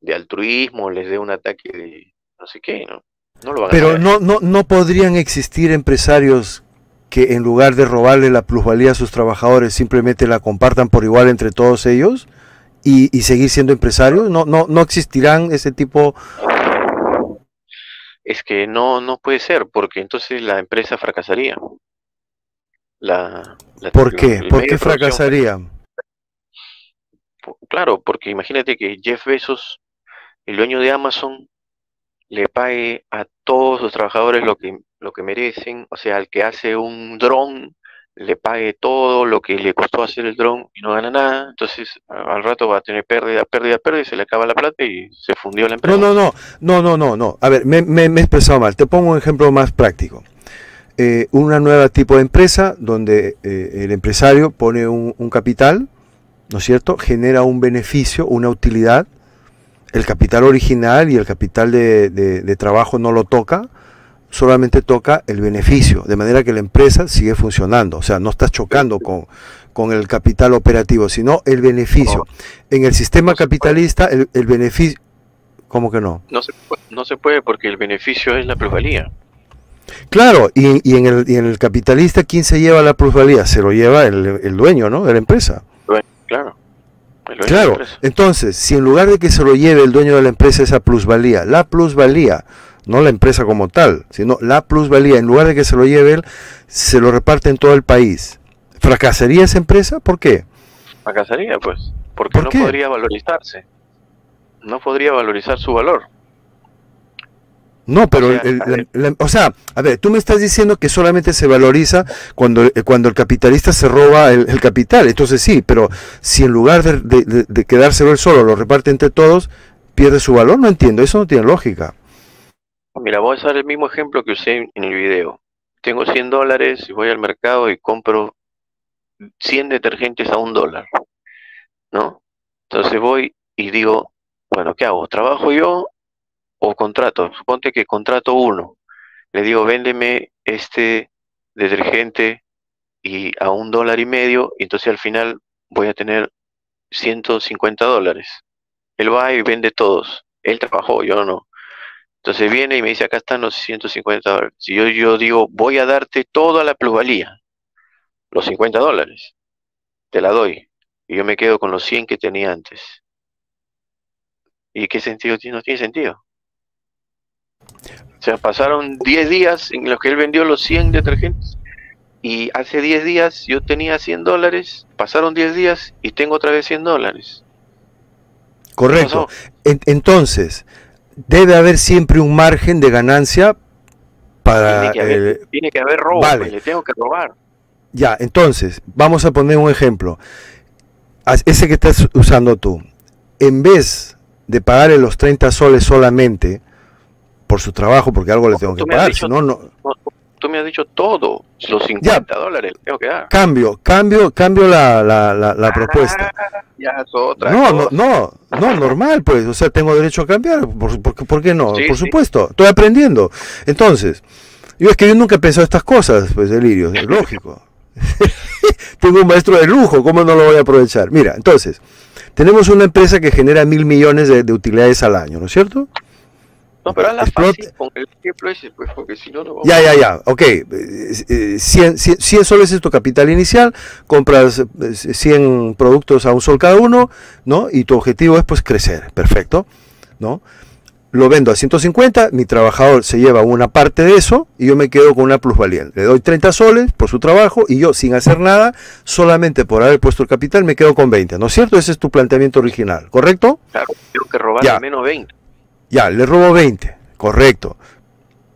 de altruismo, les dé un ataque de no sé qué, ¿no? No lo van a hacer. Pero no, no, no podrían existir empresarios que en lugar de robarle la plusvalía a sus trabajadores, simplemente la compartan por igual entre todos ellos y, y seguir siendo empresarios. No, no, no existirán ese tipo. Es que no, no puede ser, porque entonces la empresa fracasaría. La, la, ¿Por qué? ¿Por qué fracasaría? Claro, porque imagínate que Jeff Bezos, el dueño de Amazon, le pague a todos sus trabajadores lo que, lo que merecen, o sea, al que hace un dron, le pague todo lo que le costó hacer el dron y no gana nada, entonces al rato va a tener pérdida, pérdida, pérdida, y se le acaba la plata y se fundió la empresa. No, no, no, no, no, no, no. A ver, me, me, me he expresado mal, te pongo un ejemplo más práctico. Eh, una nueva tipo de empresa donde eh, el empresario pone un, un capital, ¿no es cierto?, genera un beneficio, una utilidad. El capital original y el capital de, de, de trabajo no lo toca, solamente toca el beneficio, de manera que la empresa sigue funcionando, o sea, no estás chocando con, con el capital operativo, sino el beneficio. No. En el sistema no capitalista, el, el beneficio... ¿Cómo que no? No se, puede, no se puede porque el beneficio es la plusvalía. Claro, y, y, en el, y en el capitalista, ¿quién se lleva la plusvalía? Se lo lleva el, el dueño, ¿no?, de la empresa. Claro. Claro, entonces, si en lugar de que se lo lleve el dueño de la empresa esa plusvalía, la plusvalía, no la empresa como tal, sino la plusvalía, en lugar de que se lo lleve él, se lo reparte en todo el país, ¿fracasaría esa empresa? ¿Por qué? Fracasaría, pues, porque no podría valorizarse. no podría valorizar su valor. No, pero, el, el, la, la, o sea, a ver, tú me estás diciendo que solamente se valoriza cuando, cuando el capitalista se roba el, el capital, entonces sí, pero si en lugar de, de, de quedárselo él solo, lo reparte entre todos, pierde su valor, no entiendo, eso no tiene lógica. Mira, voy a usar el mismo ejemplo que usé en el video. Tengo cien dólares y voy al mercado y compro cien detergentes a un dólar, ¿no? Entonces voy y digo, bueno, ¿qué hago? ¿Trabajo yo? O contrato, suponte que contrato uno, le digo véndeme este detergente y a un dólar y medio, y entonces al final voy a tener ciento cincuenta dólares. Él va y vende todos, él trabajó, yo no. Entonces viene y me dice acá están los ciento cincuenta dólares. Si yo, yo digo voy a darte toda la plusvalía, los cincuenta dólares, te la doy, y yo me quedo con los cien que tenía antes. ¿Y qué sentido tiene? No tiene sentido. O sea, pasaron diez días en los que él vendió los cien detergentes y hace diez días yo tenía cien dólares, pasaron diez días y tengo otra vez cien dólares. Correcto. Entonces, debe haber siempre un margen de ganancia para... Tiene que haber, eh, tiene que haber robo, vale. Pues, le tengo que robar. Ya, entonces, vamos a poner un ejemplo. Ese que estás usando tú, en vez de pagarle los treinta soles solamente... por su trabajo, porque algo le tengo que pagar, si no, no... Tú me has dicho todo, los cincuenta dólares le tengo que dar. Cambio, cambio, cambio la, la, la, la ah, propuesta. Ya es otra no, cosa. no, no, no, normal, pues, o sea, tengo derecho a cambiar, ¿por, por, por qué no? Sí, por supuesto, sí. Estoy aprendiendo. Entonces, yo es que yo nunca he pensado estas cosas, pues, Delirios, es lógico. Tengo un maestro de lujo, ¿cómo no lo voy a aprovechar? Mira, entonces, tenemos una empresa que genera mil millones de, de utilidades al año, ¿no es cierto? No, pero hazla fácil con el ejemplo ese, pues, porque si no, no vamos. Ya, ya, ya, ok. cien soles es tu capital inicial, compras cien productos a un sol cada uno, ¿no? Y tu objetivo es, pues, crecer, perfecto, ¿no? Lo vendo a ciento cincuenta, mi trabajador se lleva una parte de eso y yo me quedo con una plusvalía. Le doy treinta soles por su trabajo y yo, sin hacer nada, solamente por haber puesto el capital, me quedo con veinte, ¿no es cierto? Ese es tu planteamiento original, ¿correcto? Claro, tengo que robar al menos veinte. Ya, le robo veinte, correcto.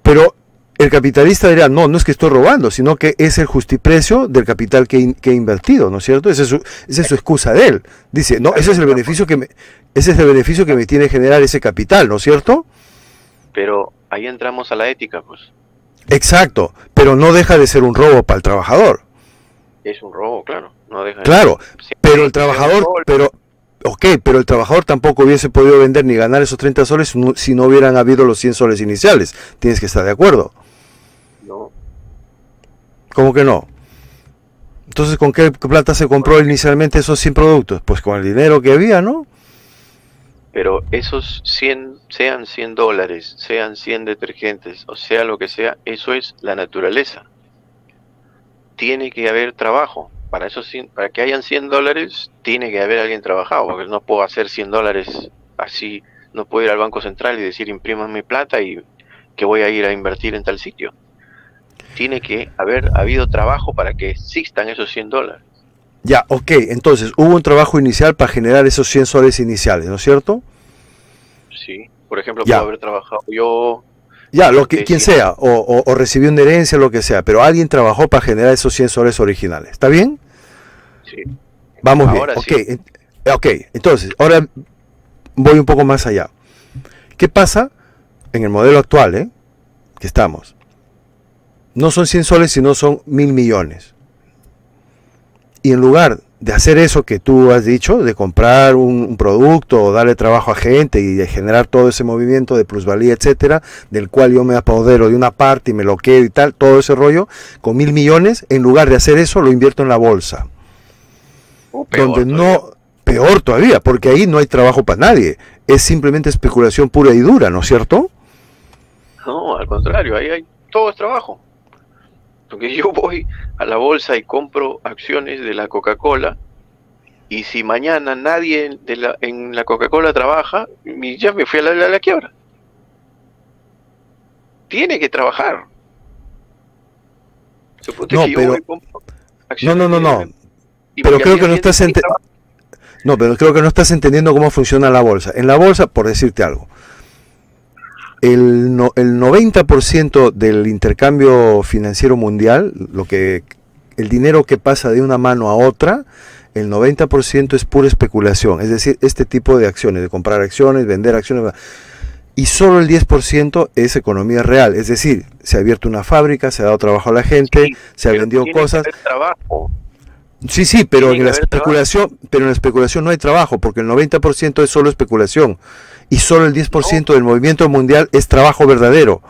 Pero el capitalista dirá, no, no es que estoy robando, sino que es el justiprecio del capital que, in, que he invertido, ¿no es cierto? Esa es, su, esa es su excusa de él. Dice, no, ese es el beneficio que me, ese es el beneficio que me tiene generar ese capital, ¿no es cierto? Pero ahí entramos a la ética, pues. Exacto, pero no deja de ser un robo para el trabajador. Es un robo, claro. No deja de claro, ser. Pero el trabajador... pero Ok, pero el trabajador tampoco hubiese podido vender ni ganar esos treinta soles si no hubieran habido los cien soles iniciales. Tienes que estar de acuerdo. No. ¿Cómo que no? Entonces, ¿con qué plata se compró inicialmente esos cien productos? Pues con el dinero que había, ¿no? Pero esos cien, sean cien dólares, sean cien detergentes, o sea lo que sea, eso es la naturaleza. Tiene que haber trabajo. Para eso, para que hayan cien dólares, tiene que haber alguien trabajado, porque no puedo hacer cien dólares así, no puedo ir al Banco Central y decir, imprímanme plata y que voy a ir a invertir en tal sitio. Tiene que haber habido trabajo para que existan esos cien dólares. Ya, ok, entonces, hubo un trabajo inicial para generar esos cien soles iniciales, ¿no es cierto? Sí, por ejemplo, puedo haber trabajado yo... Ya, lo que, quien sea, o, o, o recibió una herencia, lo que sea, pero alguien trabajó para generar esos cien soles originales, ¿está bien? Sí. Vamos ahora bien, sí. Okay. Ok, entonces, ahora voy un poco más allá. ¿Qué pasa en el modelo actual, eh, que estamos? No son cien soles, sino son mil millones. Y en lugar de hacer eso que tú has dicho, de comprar un, un producto o darle trabajo a gente y de generar todo ese movimiento de plusvalía, etcétera, del cual yo me apodero de una parte y me lo quedo y tal, todo ese rollo, con mil millones, en lugar de hacer eso, lo invierto en la bolsa. Oh, donde todavía. no Peor todavía, porque ahí no hay trabajo para nadie, es simplemente especulación pura y dura, ¿no es cierto? No, al contrario, ahí hay, todo es trabajo. Porque yo voy a la bolsa y compro acciones de la Coca-Cola y si mañana nadie de la, en la Coca-Cola trabaja, ya me fui a la, la, la quiebra. Tiene que trabajar. No, que yo pero... voy y compro acciones no, no, no, no. Pero creo que no estás entendiendo... No, pero creo que no estás entendiendo cómo funciona la bolsa. En la bolsa, por decirte algo, el, no, el noventa por ciento del intercambio financiero mundial, lo que, el dinero que pasa de una mano a otra, el noventa por ciento es pura especulación, es decir, este tipo de acciones, de comprar acciones, vender acciones, y solo el diez por ciento es economía real, es decir, se ha abierto una fábrica, se ha dado trabajo a la gente, sí, se han vendido cosas. Trabajo. Sí, sí, pero en la especulación, trabajo. pero en la especulación no hay trabajo, porque el noventa por ciento es solo especulación y solo el diez por ciento no. del movimiento mundial es trabajo verdadero.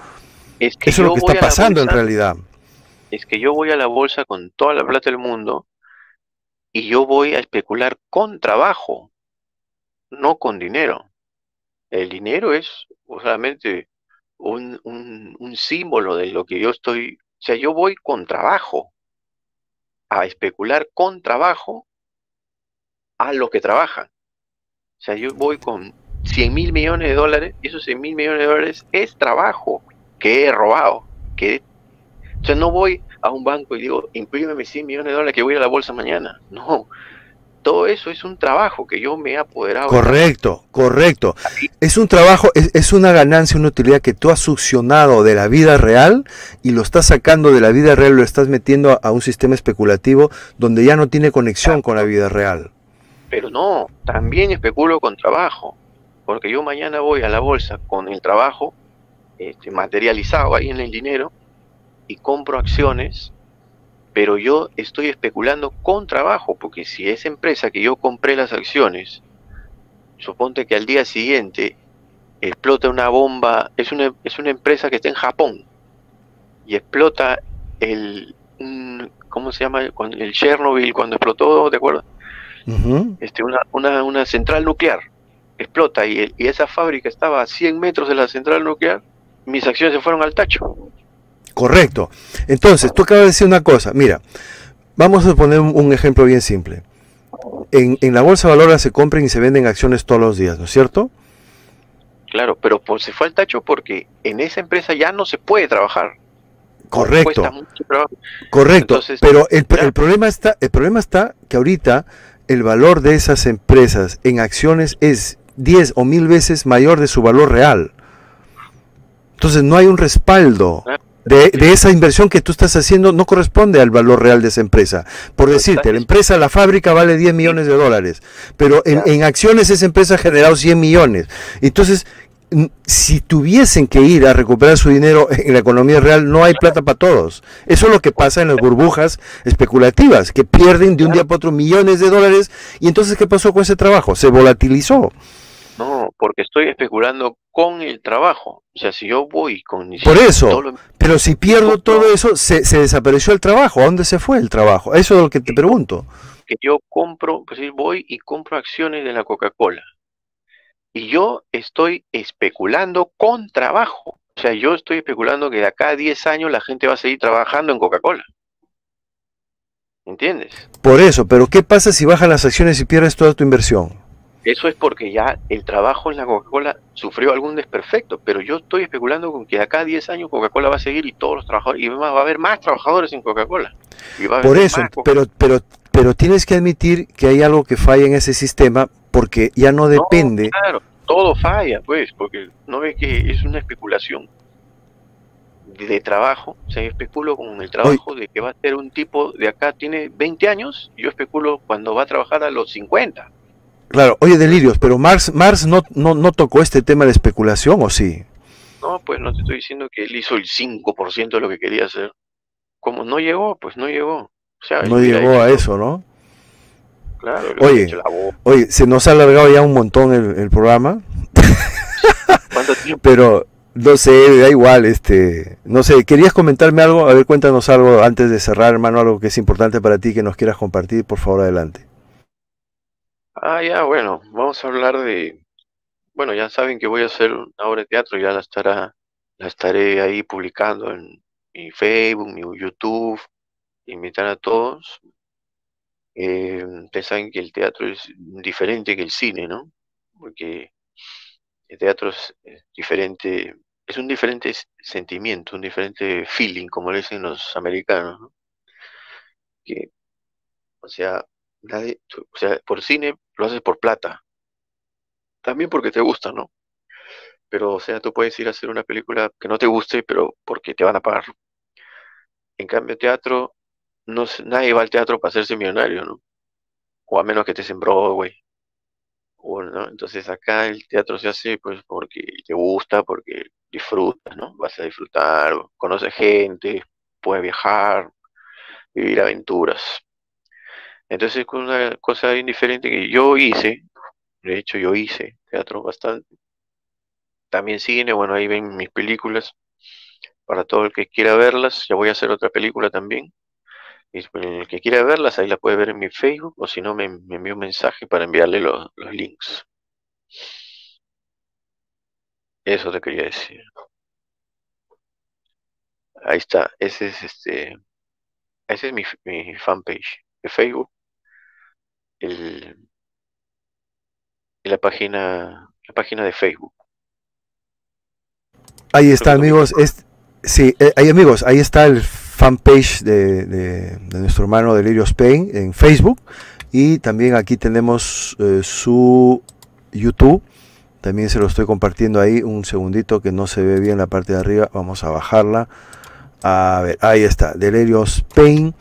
Es que Eso es lo que está pasando bolsa, en realidad. Es que yo voy a la bolsa con toda la plata del mundo y yo voy a especular con trabajo, no con dinero. El dinero es solamente un, un, un símbolo de lo que yo estoy... O sea, yo voy con trabajo, a especular con trabajo a los que trabajan. O sea, yo voy con cien mil millones de dólares, y esos cien mil millones de dólares es trabajo que he robado. Que... O sea, no voy a un banco y digo, imprímeme cien millones de dólares que voy a la bolsa mañana. No, todo eso es un trabajo que yo me he apoderado. Correcto, correcto. Es un trabajo, es, es una ganancia, una utilidad que tú has succionado de la vida real y lo estás sacando de la vida real, lo estás metiendo a, a un sistema especulativo donde ya no tiene conexión con la vida real. Pero no, también especulo con trabajo, porque yo mañana voy a la bolsa con el trabajo este, materializado ahí en el dinero y compro acciones, pero yo estoy especulando con trabajo, porque si esa empresa que yo compré las acciones, suponte que al día siguiente explota una bomba, es una, es una empresa que está en Japón, y explota el, ¿cómo se llama? El Chernobyl, cuando explotó, ¿te acuerdas? Uh-huh. este, una, una, una central nuclear, explota, y, el, y esa fábrica estaba a cien metros de la central nuclear, mis acciones se fueron al tacho. Correcto. Entonces, tú acabas de decir una cosa. Mira, vamos a poner un, un ejemplo bien simple. En, en la bolsa de valores se compran y se venden acciones todos los días, ¿no es cierto? Claro, pero pues, se fue al tacho porque en esa empresa ya no se puede trabajar. Correcto. Correcto. Entonces, pero el, claro. el, problema está, el problema está que ahorita el valor de esas empresas en acciones es diez o mil veces mayor de su valor real. Entonces no hay un respaldo. Claro. De, de esa inversión que tú estás haciendo no corresponde al valor real de esa empresa. Por decirte, la empresa, la fábrica vale diez millones de dólares, pero en, en acciones esa empresa ha generado cien millones. Entonces, si tuviesen que ir a recuperar su dinero en la economía real, no hay plata para todos. Eso es lo que pasa en las burbujas especulativas, que pierden de un día para otro millones de dólares. Y entonces, ¿qué pasó con ese trabajo? Se volatilizó. No, porque estoy especulando con el trabajo. O sea, si yo voy con... Por eso, lo... pero si pierdo todo eso, se, se desapareció el trabajo. ¿A dónde se fue el trabajo? Eso es lo que te pregunto. Que yo compro, pues voy y compro acciones de la Coca-Cola. Y yo estoy especulando con trabajo. O sea, yo estoy especulando que de acá a diez años la gente va a seguir trabajando en Coca-Cola. ¿Entiendes? Por eso, pero ¿qué pasa si bajan las acciones y pierdes toda tu inversión? Eso es porque ya el trabajo en la Coca-Cola sufrió algún desperfecto, pero yo estoy especulando con que de acá a diez años Coca-Cola va a seguir y todos los trabajadores, y va a haber más trabajadores en Coca-Cola. Por eso, pero, pero, pero tienes que admitir que hay algo que falla en ese sistema, porque ya no depende. No, claro, todo falla, pues, porque no ves que es una especulación de trabajo. O sea, yo especulo con el trabajo de que va a ser un tipo de acá, tiene veinte años, yo especulo cuando va a trabajar a los cincuenta. Claro, oye Delirios, pero Marx, Marx no, no, no tocó este tema de especulación, ¿o sí? No, pues no te estoy diciendo que él hizo el cinco por ciento de lo que quería hacer. Como no llegó, pues no llegó. O sea, no llegó a eso, ¿no? Claro. Oye, oye, se nos ha alargado ya un montón el, el programa. ¿Cuánto tiempo? Pero no sé, da igual, este, no sé, ¿querías comentarme algo? A ver, cuéntanos algo antes de cerrar, hermano, algo que es importante para ti, que nos quieras compartir, por favor, adelante. Ah, ya, bueno, vamos a hablar de... Bueno, ya saben que voy a hacer una obra de teatro, ya la, estará, la estaré ahí publicando en mi Facebook, mi YouTube, invitar a todos. Eh, ustedes saben que el teatro es diferente que el cine, ¿no? Porque el teatro es diferente, es un diferente sentimiento, un diferente feeling, como le dicen los americanos, ¿no? Que, o sea... Nadie, o sea, por cine lo haces por plata. También porque te gusta, ¿no? Pero, o sea, tú puedes ir a hacer una película que no te guste, pero porque te van a pagar. En cambio, teatro, no, nadie va al teatro para hacerse millonario, ¿no? O a menos que estés en Broadway. Bueno, ¿no? Entonces acá el teatro se hace pues porque te gusta, porque disfrutas, ¿no? Vas a disfrutar, conoces gente, puedes viajar, vivir aventuras. Entonces es una cosa indiferente que yo hice, de hecho yo hice teatro bastante. También cine, bueno, ahí ven mis películas, para todo el que quiera verlas. Ya voy a hacer otra película también. Y el que quiera verlas, ahí la puede ver en mi Facebook, o si no, me, me envío un mensaje para enviarle los, los links. Eso te quería decir. Ahí está, ese es este, ese es mi, mi fanpage de Facebook. El, la página, la página de Facebook. Ahí está, amigos, es, sí, eh, ahí amigos, ahí está el fanpage de, de, de nuestro hermano Delirios Pain en Facebook, y también aquí tenemos eh, su YouTube, también se lo estoy compartiendo ahí, un segundito que no se ve bien la parte de arriba, vamos a bajarla, a ver, ahí está, Delirios Pain,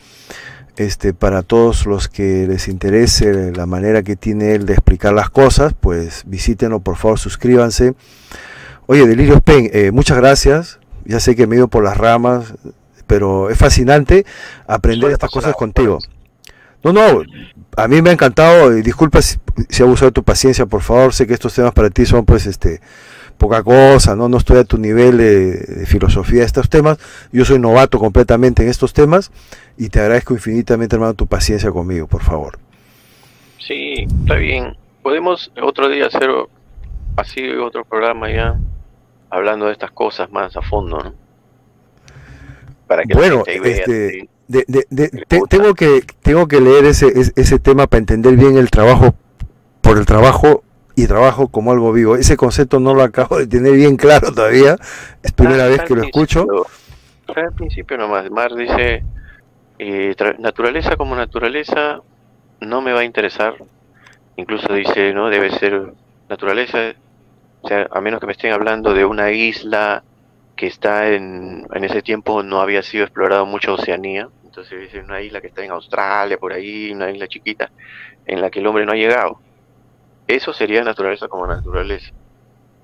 este, para todos los que les interese la manera que tiene él de explicar las cosas, pues visítenlo, por favor, suscríbanse. Oye, Delirios Pain, eh, muchas gracias, ya sé que me he ido por las ramas, pero es fascinante aprender estas cosas contigo. No, no, a mí me ha encantado, y disculpa si, si he abusado de tu paciencia, por favor, sé que estos temas para ti son pues este poca cosa, no no estoy a tu nivel de, de filosofía de estos temas, yo soy novato completamente en estos temas, y te agradezco infinitamente, hermano, tu paciencia conmigo, por favor. Sí, está bien, podemos otro día hacer así otro programa ya, hablando de estas cosas más a fondo, ¿no? Para que bueno, este, de, de, de, te, tengo que tengo que leer ese, ese, ese tema para entender bien el trabajo por el trabajo y trabajo como algo vivo. Ese concepto no lo acabo de tener bien claro todavía. Es primera ah, vez que lo escucho. Al principio nomás, Marx dice, eh, naturaleza como naturaleza no me va a interesar. Incluso dice, no debe ser naturaleza, o sea, a menos que me estén hablando de una isla que está en, en ese tiempo no había sido explorado mucho Oceanía, entonces es una isla que está en Australia, por ahí, una isla chiquita, en la que el hombre no ha llegado. Eso sería naturaleza como naturaleza,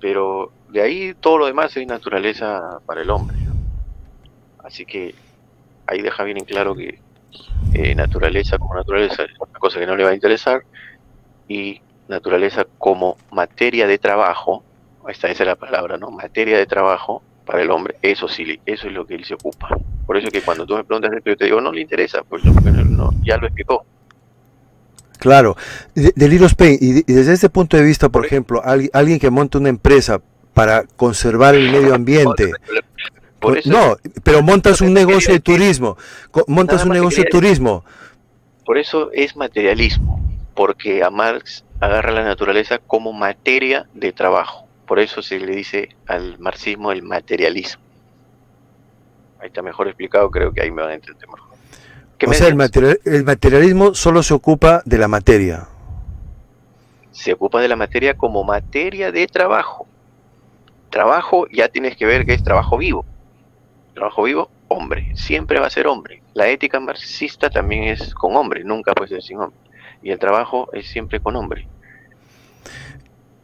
pero de ahí todo lo demás es naturaleza para el hombre, ¿no? Así que ahí deja bien en claro que eh, naturaleza como naturaleza es una cosa que no le va a interesar, y naturaleza como materia de trabajo, esta esa es la palabra, ¿no? Materia de trabajo, para el hombre, eso sí, eso es lo que él se ocupa. Por eso que cuando tú me preguntas esto, yo te digo, no le interesa, pues no, ya lo explicó. Claro, Delirios Pain, y desde ese punto de vista, por ejemplo, alguien que monta una empresa para conservar el medio ambiente, por eso, no, pero montas un negocio de turismo, montas un negocio de turismo. Por eso es materialismo, porque a Marx agarra la naturaleza como materia de trabajo. Por eso se le dice al marxismo el materialismo. Ahí está mejor explicado, creo que ahí me van a entender mejor. O sea, el, material, el materialismo solo se ocupa de la materia. Se ocupa de la materia como materia de trabajo. Trabajo, ya tienes que ver que es trabajo vivo. Trabajo vivo, hombre. Siempre va a ser hombre. La ética marxista también es con hombre, nunca puede ser sin hombre. Y el trabajo es siempre con hombre.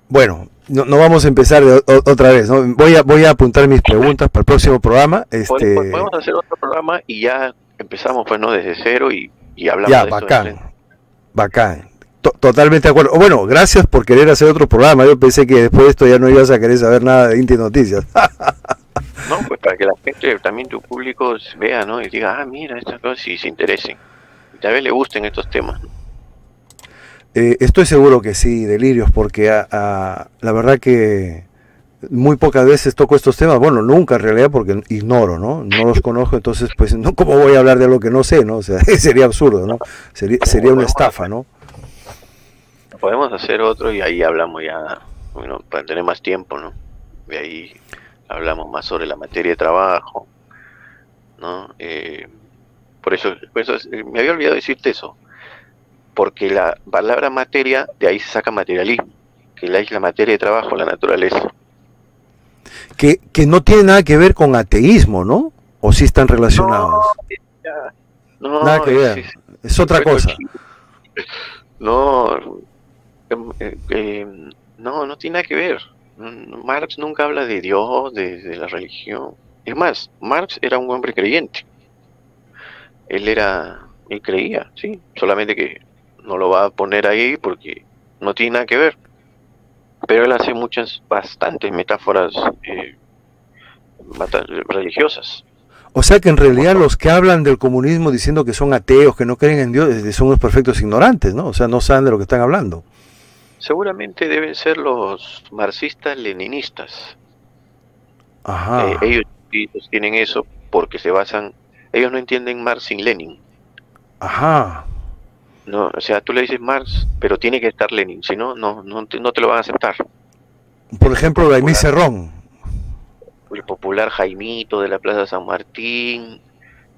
Bueno, no, no vamos a empezar de, o, otra vez, ¿no? Voy a voy a apuntar mis preguntas para el próximo programa. Este... Podemos hacer otro programa y ya empezamos, pues, ¿no? Desde cero y, y hablamos ya, de bacán, esto. Bacán, bacán. Totalmente de acuerdo. Bueno, gracias por querer hacer otro programa. Yo pensé que después de esto ya no ibas a querer saber nada de Inti Noticias. No, pues para que la gente, también tu público, vea, ¿no? Y diga, ah, mira, estas cosas, y se interesen. Y tal vez le gusten estos temas, ¿no? Eh, estoy seguro que sí, Delirios, porque a, a, la verdad que muy pocas veces toco estos temas, bueno, nunca en realidad, porque ignoro, ¿no? No los conozco, entonces, pues, no, ¿cómo voy a hablar de algo que no sé, no? O sea, sería absurdo, ¿no? Sería, sería una estafa, ¿no? Podemos hacer otro y ahí hablamos ya, bueno, para tener más tiempo, ¿no? Y ahí hablamos más sobre la materia de trabajo, ¿no? Eh, por eso, por eso me había olvidado decirte eso. porque la palabra materia, de ahí se saca materialismo, que la es la materia de trabajo, la naturaleza. Que, que no tiene nada que ver con ateísmo, ¿no? ¿O sí están relacionados? No, no, nada que ver, es, es, es otra cosa. No, eh, eh, no, no tiene nada que ver. Marx nunca habla de Dios, de, de la religión. Es más, Marx era un hombre creyente. Él era, él creía, sí, solamente que no lo va a poner ahí porque no tiene nada que ver. Pero él hace muchas, bastantes metáforas eh, religiosas. O sea que en realidad los que hablan del comunismo diciendo que son ateos, que no creen en Dios, son unos perfectos ignorantes, ¿no? O sea, no saben de lo que están hablando. Seguramente deben ser los marxistas leninistas. Ajá. Eh, ellos, ellos tienen eso porque se basan... Ellos no entienden Marx sin Lenin. Ajá. No, o sea, tú le dices Marx, pero tiene que estar Lenin, si no, no, no te, no te lo van a aceptar. Por ejemplo, Jaime Cerrón. El popular Jaimito de la Plaza San Martín.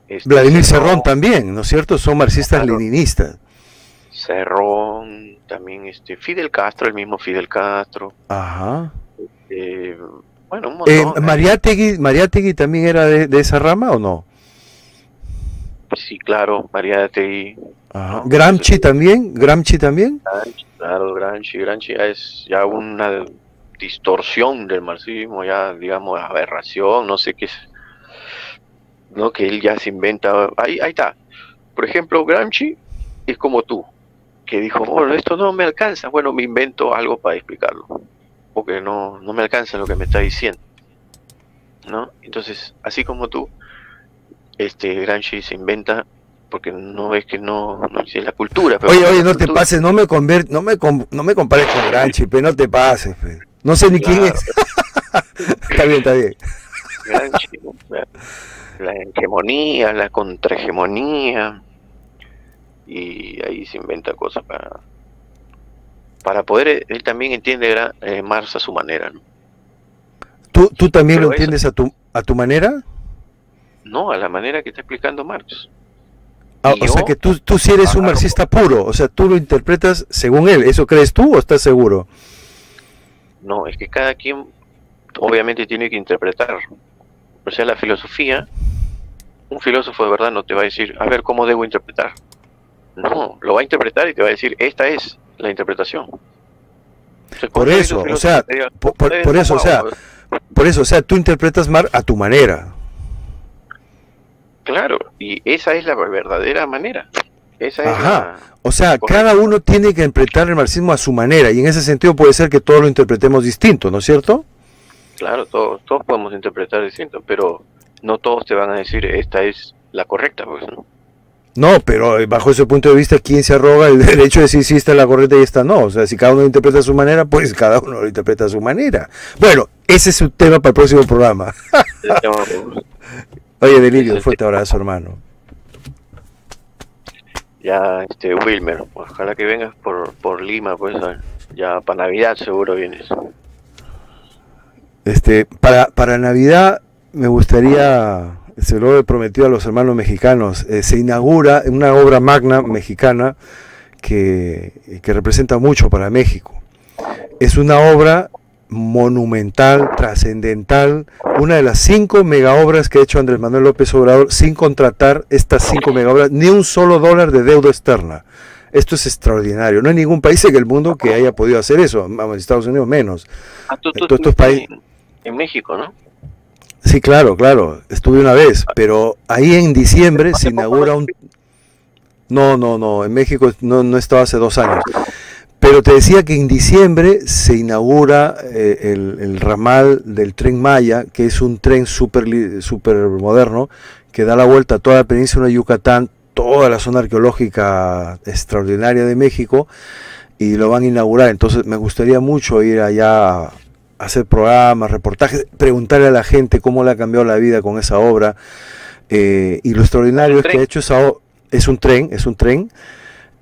Este Vladimir Cerrón, Cerrón también, ¿no es cierto? Son marxistas, claro, leninistas. Cerrón, también este Fidel Castro, el mismo Fidel Castro. Ajá. Eh, bueno, un montón. Eh, Mariátegui, Mariátegui también era de, de esa rama, ¿o no? Sí, claro, Mariátegui. Ajá. ¿No? Gramsci Entonces, también, Gramsci también. Gramsci, claro, Gramsci, Gramsci ya es ya una distorsión del marxismo, ya digamos aberración, no sé qué es, no, que él ya se inventa, ahí, ahí está, por ejemplo Gramsci es como tú, que dijo, bueno, esto no me alcanza, bueno, me invento algo para explicarlo, porque no, no me alcanza lo que me está diciendo, ¿no? Entonces, así como tú, este Gramsci se inventa, porque no es que no, no es la cultura. Pero oye, oye, no cultura. Te pases, no me conver, no me com, no me compares con Gramsci, pero no te pases, pe. No sé ni claro, quién es. Está bien, está bien. Gramsci, la, la hegemonía, la contrahegemonía, y ahí se inventa cosas para para poder. Él también entiende era, eh, Marx a su manera, ¿no? ¿Tú, tú también pero lo entiendes eso, a tu a tu manera? No, a la manera que está explicando Marx. Ah, o yo, sea que tú, tú sí eres un marxista puro, o sea, tú lo interpretas según él, ¿eso crees tú o estás seguro? No, es que cada quien obviamente tiene que interpretar, o sea, la filosofía, un filósofo de verdad no te va a decir, a ver, ¿cómo debo interpretar? No, lo va a interpretar y te va a decir, esta es la interpretación. O sea, por eso, o sea, diga, por, por, por eso, o sea, por eso, o sea, tú interpretas Marx a tu manera. Claro, y esa es la verdadera manera. Esa es Ajá. La... O sea, correcta. Cada uno tiene que interpretar el marxismo a su manera, y en ese sentido puede ser que todos lo interpretemos distinto, ¿no es cierto? Claro, todos, todos podemos interpretar distinto, pero no todos te van a decir esta es la correcta, pues, ¿no? No, pero bajo ese punto de vista, ¿quién se arroga el derecho de decir si esta es la correcta y esta no? O sea, si cada uno lo interpreta a su manera, pues cada uno lo interpreta a su manera. Bueno, ese es un tema para el próximo programa. Oye, Delirios, fuerte abrazo, hermano. Ya, este, Wilmer, ojalá que vengas por, por Lima, pues, ya para Navidad seguro vienes. Este, para, para Navidad me gustaría, se lo he prometido a los hermanos mexicanos, eh, se inaugura una obra magna mexicana que, que representa mucho para México. Es una obra monumental, trascendental, una de las cinco megaobras que ha hecho Andrés Manuel López Obrador sin contratar estas cinco megaobras, ni un solo dólar de deuda externa. Esto es extraordinario, no hay ningún país en el mundo que haya podido hacer eso, en Estados Unidos menos. Ah, tú, tú, Todos estos países... En México, ¿no? Sí, claro, claro, estuve una vez, pero ahí en diciembre se inaugura un... No, no, no, en México no, no estaba hace dos años. Pero te decía que en diciembre se inaugura eh, el, el ramal del Tren Maya, que es un tren súper super moderno, que da la vuelta a toda la península de Yucatán, toda la zona arqueológica extraordinaria de México, y lo van a inaugurar. Entonces me gustaría mucho ir allá a hacer programas, reportajes, preguntarle a la gente cómo le ha cambiado la vida con esa obra. Eh, y lo extraordinario es que ha hecho esa obra, es un tren, es un tren,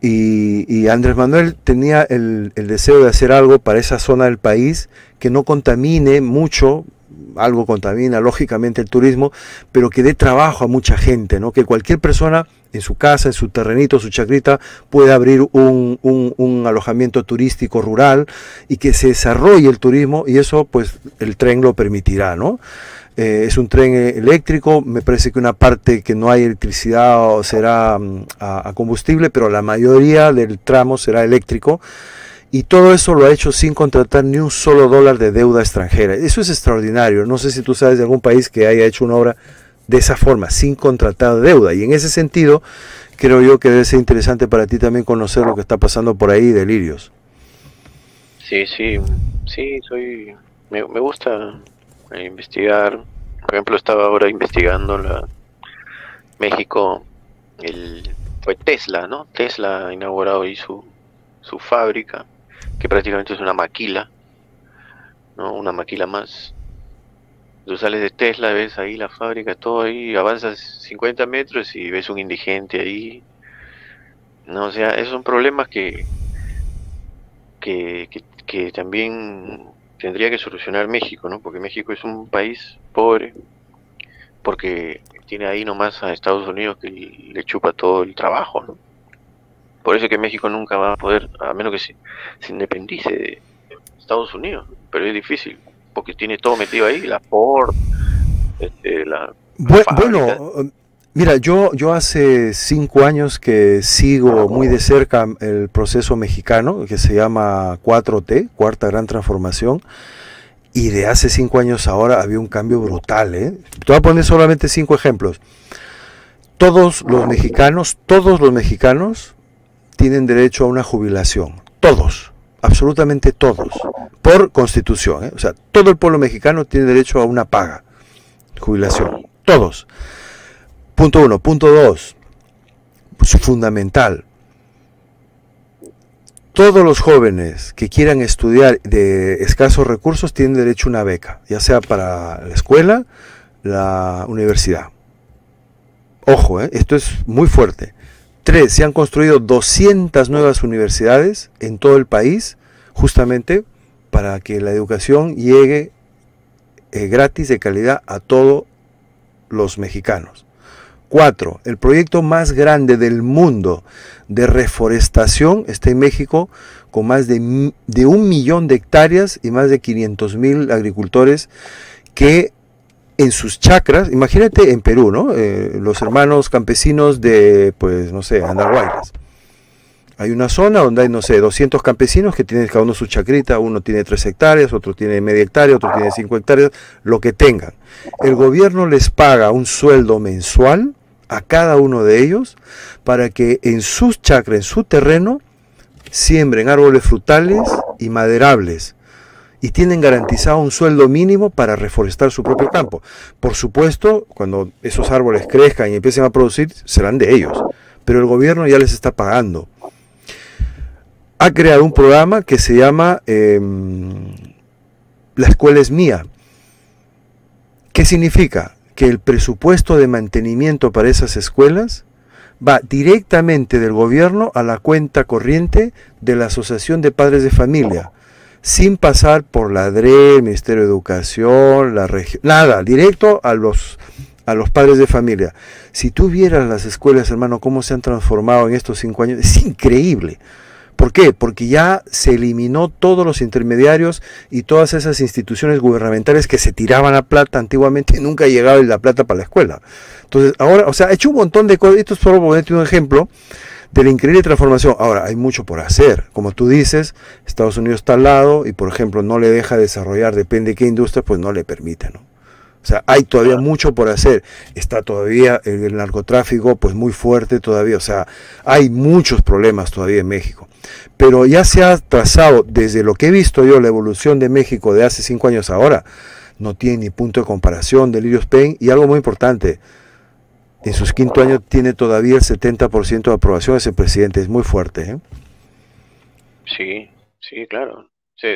Y, y Andrés Manuel tenía el, el deseo de hacer algo para esa zona del país que no contamine mucho, algo contamina lógicamente el turismo, pero que dé trabajo a mucha gente, ¿no? Que cualquier persona en su casa, en su terrenito, su chacrita, pueda abrir un, un, un alojamiento turístico rural y que se desarrolle el turismo, y eso pues el tren lo permitirá, ¿no? Eh, es un tren eléctrico, me parece que una parte que no hay electricidad será a, a combustible, pero la mayoría del tramo será eléctrico. Y todo eso lo ha hecho sin contratar ni un solo dólar de deuda extranjera. Eso es extraordinario. No sé si tú sabes de algún país que haya hecho una obra de esa forma, sin contratar deuda. Y en ese sentido, creo yo que debe ser interesante para ti también conocer lo que está pasando por ahí, Delirios. Sí, sí, sí, soy... Me, me gusta investigar. Por ejemplo, estaba ahora investigando la México, el... fue Tesla, ¿no? Tesla ha inaugurado ahí su, su fábrica, que prácticamente es una maquila, ¿no? Una maquila más. Tú sales de Tesla, ves ahí la fábrica, todo ahí, avanzas cincuenta metros y ves un indigente ahí. No, o sea, esos son problemas que, que, que, que también tendría que solucionar México, ¿no? Porque México es un país pobre, porque tiene ahí nomás a Estados Unidos que le chupa todo el trabajo, ¿no? Por eso que México nunca va a poder, a menos que se, se independice de Estados Unidos, pero es difícil, porque tiene todo metido ahí, la Ford, este, la... Bueno, la bueno, mira, yo, yo hace cinco años que sigo muy de cerca el proceso mexicano, que se llama cuatro T, Cuarta Gran Transformación, y de hace cinco años ahora había un cambio brutal, ¿eh? Te voy a poner solamente cinco ejemplos. Todos los mexicanos, todos los mexicanos, tienen derecho a una jubilación, todos, absolutamente todos, por constitución, ¿eh? O sea, todo el pueblo mexicano tiene derecho a una paga, jubilación, todos. Punto uno. Punto dos, pues fundamental, todos los jóvenes que quieran estudiar de escasos recursos tienen derecho a una beca, ya sea para la escuela, la universidad. Ojo, ¿eh? Esto es muy fuerte. Tres, se han construido doscientas nuevas universidades en todo el país, justamente para que la educación llegue eh, gratis, de calidad, a todos los mexicanos. Cuatro, el proyecto más grande del mundo de reforestación está en México, con más de, de un millón de hectáreas y más de quinientos mil agricultores que... en sus chacras, imagínate en Perú, ¿no? Eh, los hermanos campesinos de, pues, no sé, Andahuaylas. Hay una zona donde hay, no sé, doscientos campesinos que tienen cada uno su chacrita, uno tiene tres hectáreas, otro tiene media hectárea, otro tiene cinco hectáreas, lo que tengan. El gobierno les paga un sueldo mensual a cada uno de ellos para que en sus chacras, en su terreno, siembren árboles frutales y maderables. Y tienen garantizado un sueldo mínimo para reforestar su propio campo. Por supuesto, cuando esos árboles crezcan y empiecen a producir, serán de ellos. Pero el gobierno ya les está pagando. Ha creado un programa que se llama eh, La Escuela es Mía. ¿Qué significa? Que el presupuesto de mantenimiento para esas escuelas va directamente del gobierno a la cuenta corriente de la Asociación de Padres de Familia, sin pasar por la D R E, el Ministerio de Educación, la región, nada, directo a los, a los padres de familia. Si tú vieras las escuelas, hermano, cómo se han transformado en estos cinco años, es increíble. ¿Por qué? Porque ya se eliminó todos los intermediarios y todas esas instituciones gubernamentales que se tiraban la plata antiguamente y nunca llegaba la plata para la escuela. Entonces, ahora, o sea, ha hecho un montón de cosas, esto es solo ponerte un ejemplo de la increíble transformación. Ahora, hay mucho por hacer. Como tú dices, Estados Unidos está al lado y, por ejemplo, no le deja desarrollar, depende de qué industria, pues no le permite, ¿no? O sea, hay todavía mucho por hacer. Está todavía el, el narcotráfico, pues muy fuerte todavía. O sea, hay muchos problemas todavía en México. Pero ya se ha trazado, desde lo que he visto yo, la evolución de México de hace cinco años ahora, no tiene ni punto de comparación, Delirios Pain, y algo muy importante, en sus quinto año tiene todavía el setenta por ciento de aprobación ese presidente. Es muy fuerte, ¿eh? Sí, sí, claro. Sí,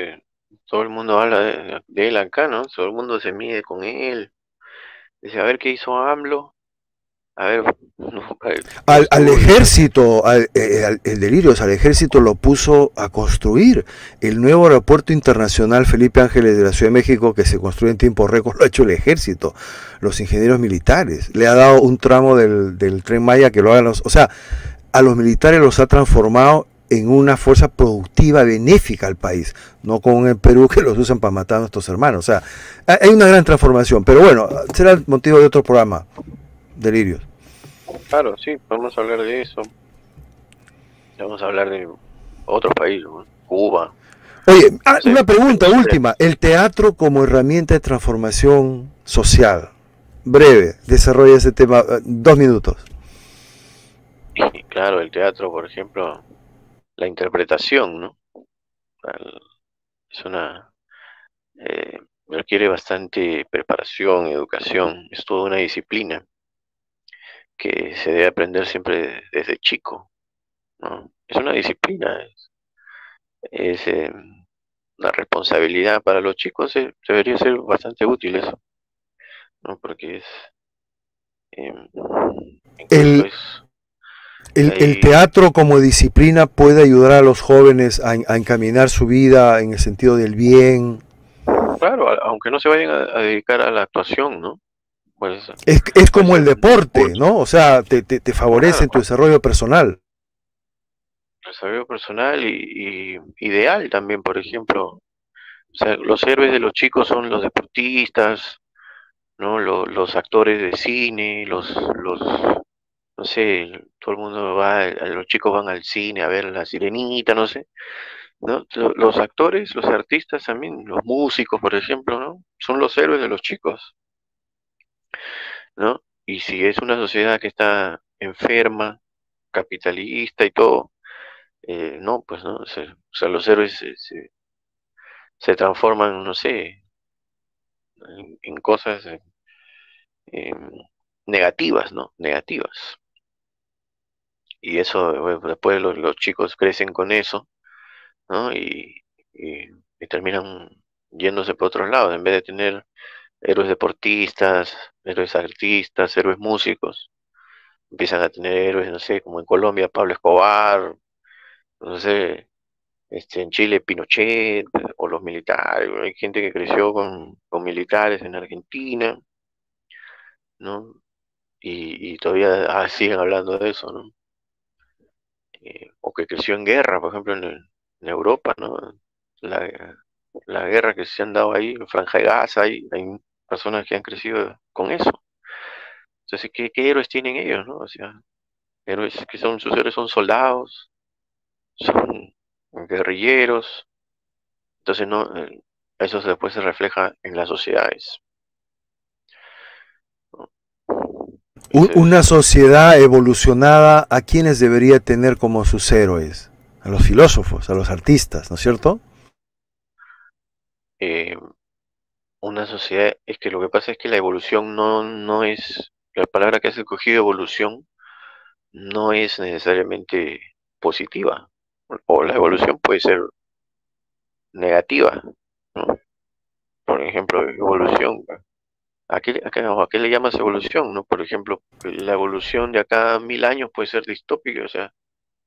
todo el mundo habla de, de él acá, ¿no? Todo el mundo se mide con él. Dice, a ver qué hizo AMLO. A ver, no, al, al ejército, al, eh, al, el Delirios, al ejército lo puso a construir. El nuevo aeropuerto internacional Felipe Ángeles de la Ciudad de México, que se construye en tiempo récord, lo ha hecho el ejército, los ingenieros militares. Le ha dado un tramo del, del Tren Maya que lo hagan los... O sea, a los militares los ha transformado en una fuerza productiva benéfica al país, no como en el Perú, que los usan para matar a nuestros hermanos. O sea, hay una gran transformación, pero bueno, será el motivo de otro programa. Delirios. Claro, sí, vamos a hablar de eso. Vamos a hablar de otros países, ¿no? Cuba. Oye, ah, una pregunta última. El teatro como herramienta de transformación social. Breve, desarrolla ese tema, dos minutos. Y claro, el teatro, por ejemplo, la interpretación, ¿no? Es una... Eh, requiere bastante preparación, educación, es toda una disciplina que se debe aprender siempre desde chico, ¿no? Es una disciplina, es, es eh, una responsabilidad para los chicos, eh, debería ser bastante útil eso, ¿no? Porque es... Eh, el, es el, ahí, el teatro como disciplina puede ayudar a los jóvenes a, a encaminar su vida en el sentido del bien. Claro, aunque no se vayan a, a dedicar a la actuación, ¿no? Pues, es, es como el deporte, ¿no? O sea, te, te, te favorece en tu desarrollo personal. Desarrollo personal y, y ideal también, por ejemplo. O sea, los héroes de los chicos son los deportistas, ¿no? Los, los actores de cine, los, los, no sé, todo el mundo va, los chicos van al cine a ver La Sirenita, no sé, ¿no? Los actores, los artistas también, los músicos, por ejemplo, ¿no? Son los héroes de los chicos, ¿no? Y si es una sociedad que está enferma, capitalista y todo, eh, no, pues no, se, o sea, los héroes se, se, se transforman, no sé, en, en cosas eh, eh, negativas, ¿no? Negativas. Y eso, bueno, después los, los chicos crecen con eso, ¿no? Y, y, y terminan yéndose por otros lados, en vez de tener héroes deportistas, héroes artistas, héroes músicos, empiezan a tener héroes, no sé, como en Colombia, Pablo Escobar, no sé, este, en Chile, Pinochet, o los militares. Hay gente que creció con, con militares en Argentina, ¿no? Y, y todavía ah, siguen hablando de eso, ¿no? Eh, o que creció en guerra, por ejemplo, en, el, en Europa, ¿no? La, la guerra que se han dado ahí, en Franja de Gaza, hay, hay personas que han crecido con eso. Entonces, ¿qué, qué héroes tienen ellos, no? O sea, héroes que son, sus héroes son soldados, son guerrilleros. Entonces, no, eso después se refleja en las sociedades. Entonces, una sociedad evolucionada, ¿a quiénes debería tener como sus héroes? A los filósofos, a los artistas, ¿no es cierto? Eh, una sociedad, es que lo que pasa es que la evolución no, no es, la palabra que has escogido, evolución, no es necesariamente positiva, o la evolución puede ser negativa, ¿no? Por ejemplo, evolución, ¿a qué, a qué, a qué le llamas evolución, no? Por ejemplo, la evolución de acá a mil años puede ser distópica, o sea,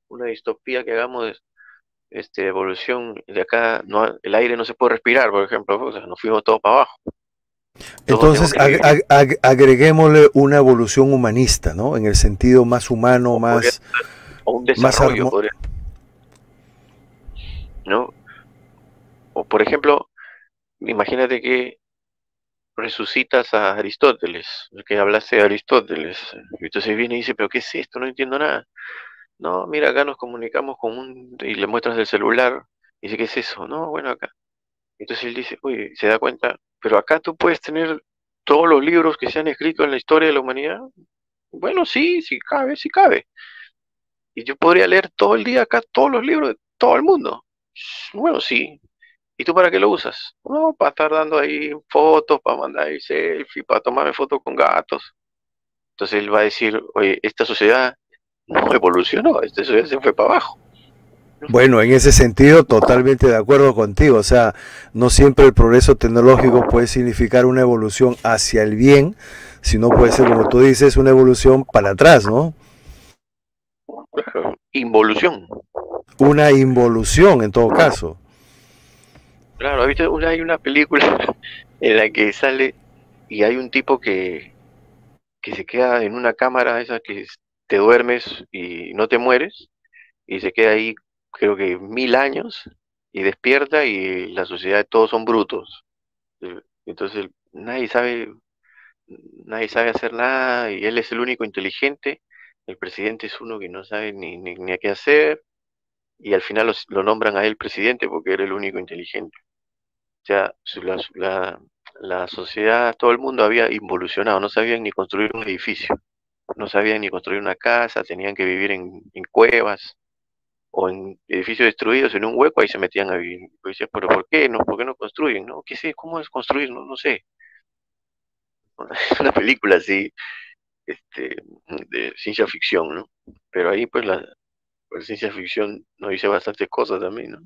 una distopía que hagamos es, Este, evolución de acá, no, el aire no se puede respirar, por ejemplo, o sea, nos fuimos todos para abajo. Entonces ag ag ag agreguémosle una evolución humanista, ¿no? En el sentido más humano, o más... O un desarrollo, más podría, ¿no? O por ejemplo, imagínate que resucitas a Aristóteles, que hablaste de Aristóteles, y entonces viene y dice, pero ¿qué es esto? No entiendo nada. No, mira, acá nos comunicamos con un... y le muestras el celular, y dice, ¿qué es eso? No, bueno, acá. Entonces él dice, uy, se da cuenta, pero acá tú puedes tener todos los libros que se han escrito en la historia de la humanidad. Bueno, sí, sí cabe, sí cabe. Y yo podría leer todo el día acá todos los libros de todo el mundo. Bueno, sí. ¿Y tú para qué lo usas? No, para estar dando ahí fotos, para mandar ahí selfie, para tomarme fotos con gatos. Entonces él va a decir, oye, esta sociedad no evolucionó, este se fue para abajo. Bueno, en ese sentido, totalmente de acuerdo contigo. O sea, no siempre el progreso tecnológico puede significar una evolución hacia el bien, sino puede ser, como tú dices, una evolución para atrás, ¿no? Claro, involución. Una involución, en todo caso. Claro, ¿viste? Una, hay una película en la que sale y hay un tipo que, que se queda en una cámara, esa que te duermes y no te mueres, y se queda ahí, creo que mil años, y despierta y la sociedad, todos son brutos. Entonces nadie sabe, nadie sabe hacer nada, y él es el único inteligente. El presidente es uno que no sabe ni, ni, ni a qué hacer, y al final los, lo nombran a él presidente porque era el único inteligente. O sea, la, la, la sociedad, todo el mundo había involucionado, no sabían ni construir un edificio, no sabían ni construir una casa, tenían que vivir en, en cuevas o en edificios destruidos, en un hueco, ahí se metían a vivir. Y decían, pero ¿por qué no? ¿Por qué no construyen? ¿No? ¿Qué sé? ¿Cómo es construir? No, no sé. Es una película así, este, de ciencia ficción, ¿no? Pero ahí pues la, la ciencia ficción nos dice bastantes cosas también, ¿no?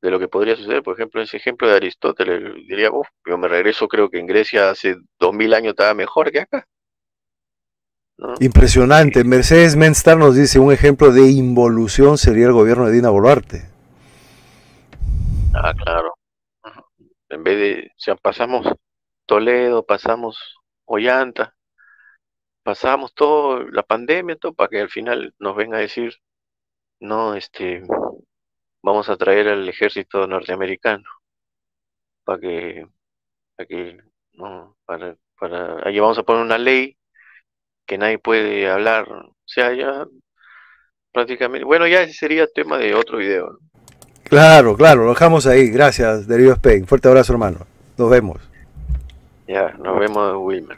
De lo que podría suceder. Por ejemplo, ese ejemplo de Aristóteles, diría, oh, yo me regreso, creo que en Grecia hace dos mil años estaba mejor que acá, ¿no? Impresionante. Sí. Mercedes Menstar nos dice, un ejemplo de involución sería el gobierno de Dina Boluarte. Ah, claro. En vez de, o sea, pasamos Toledo, pasamos Ollanta, pasamos toda la pandemia, todo, para que al final nos venga a decir, no, este, vamos a traer al ejército norteamericano, para que, para que, no, para, para, ahí vamos a poner una ley que nadie puede hablar, o sea, ya prácticamente, bueno, ya ese sería tema de otro video, ¿no? Claro, claro, lo dejamos ahí, gracias, Delirios Pain, fuerte abrazo, hermano, nos vemos. Ya, nos vemos, Wilmer.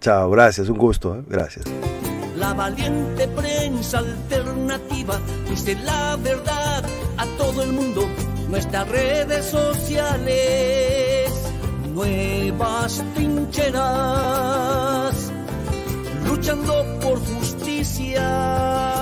Chao, gracias, un gusto, ¿eh? Gracias. La valiente prensa alternativa dice la verdad a todo el mundo. Nuestras redes sociales, nuevas trincheras, luchando por justicia.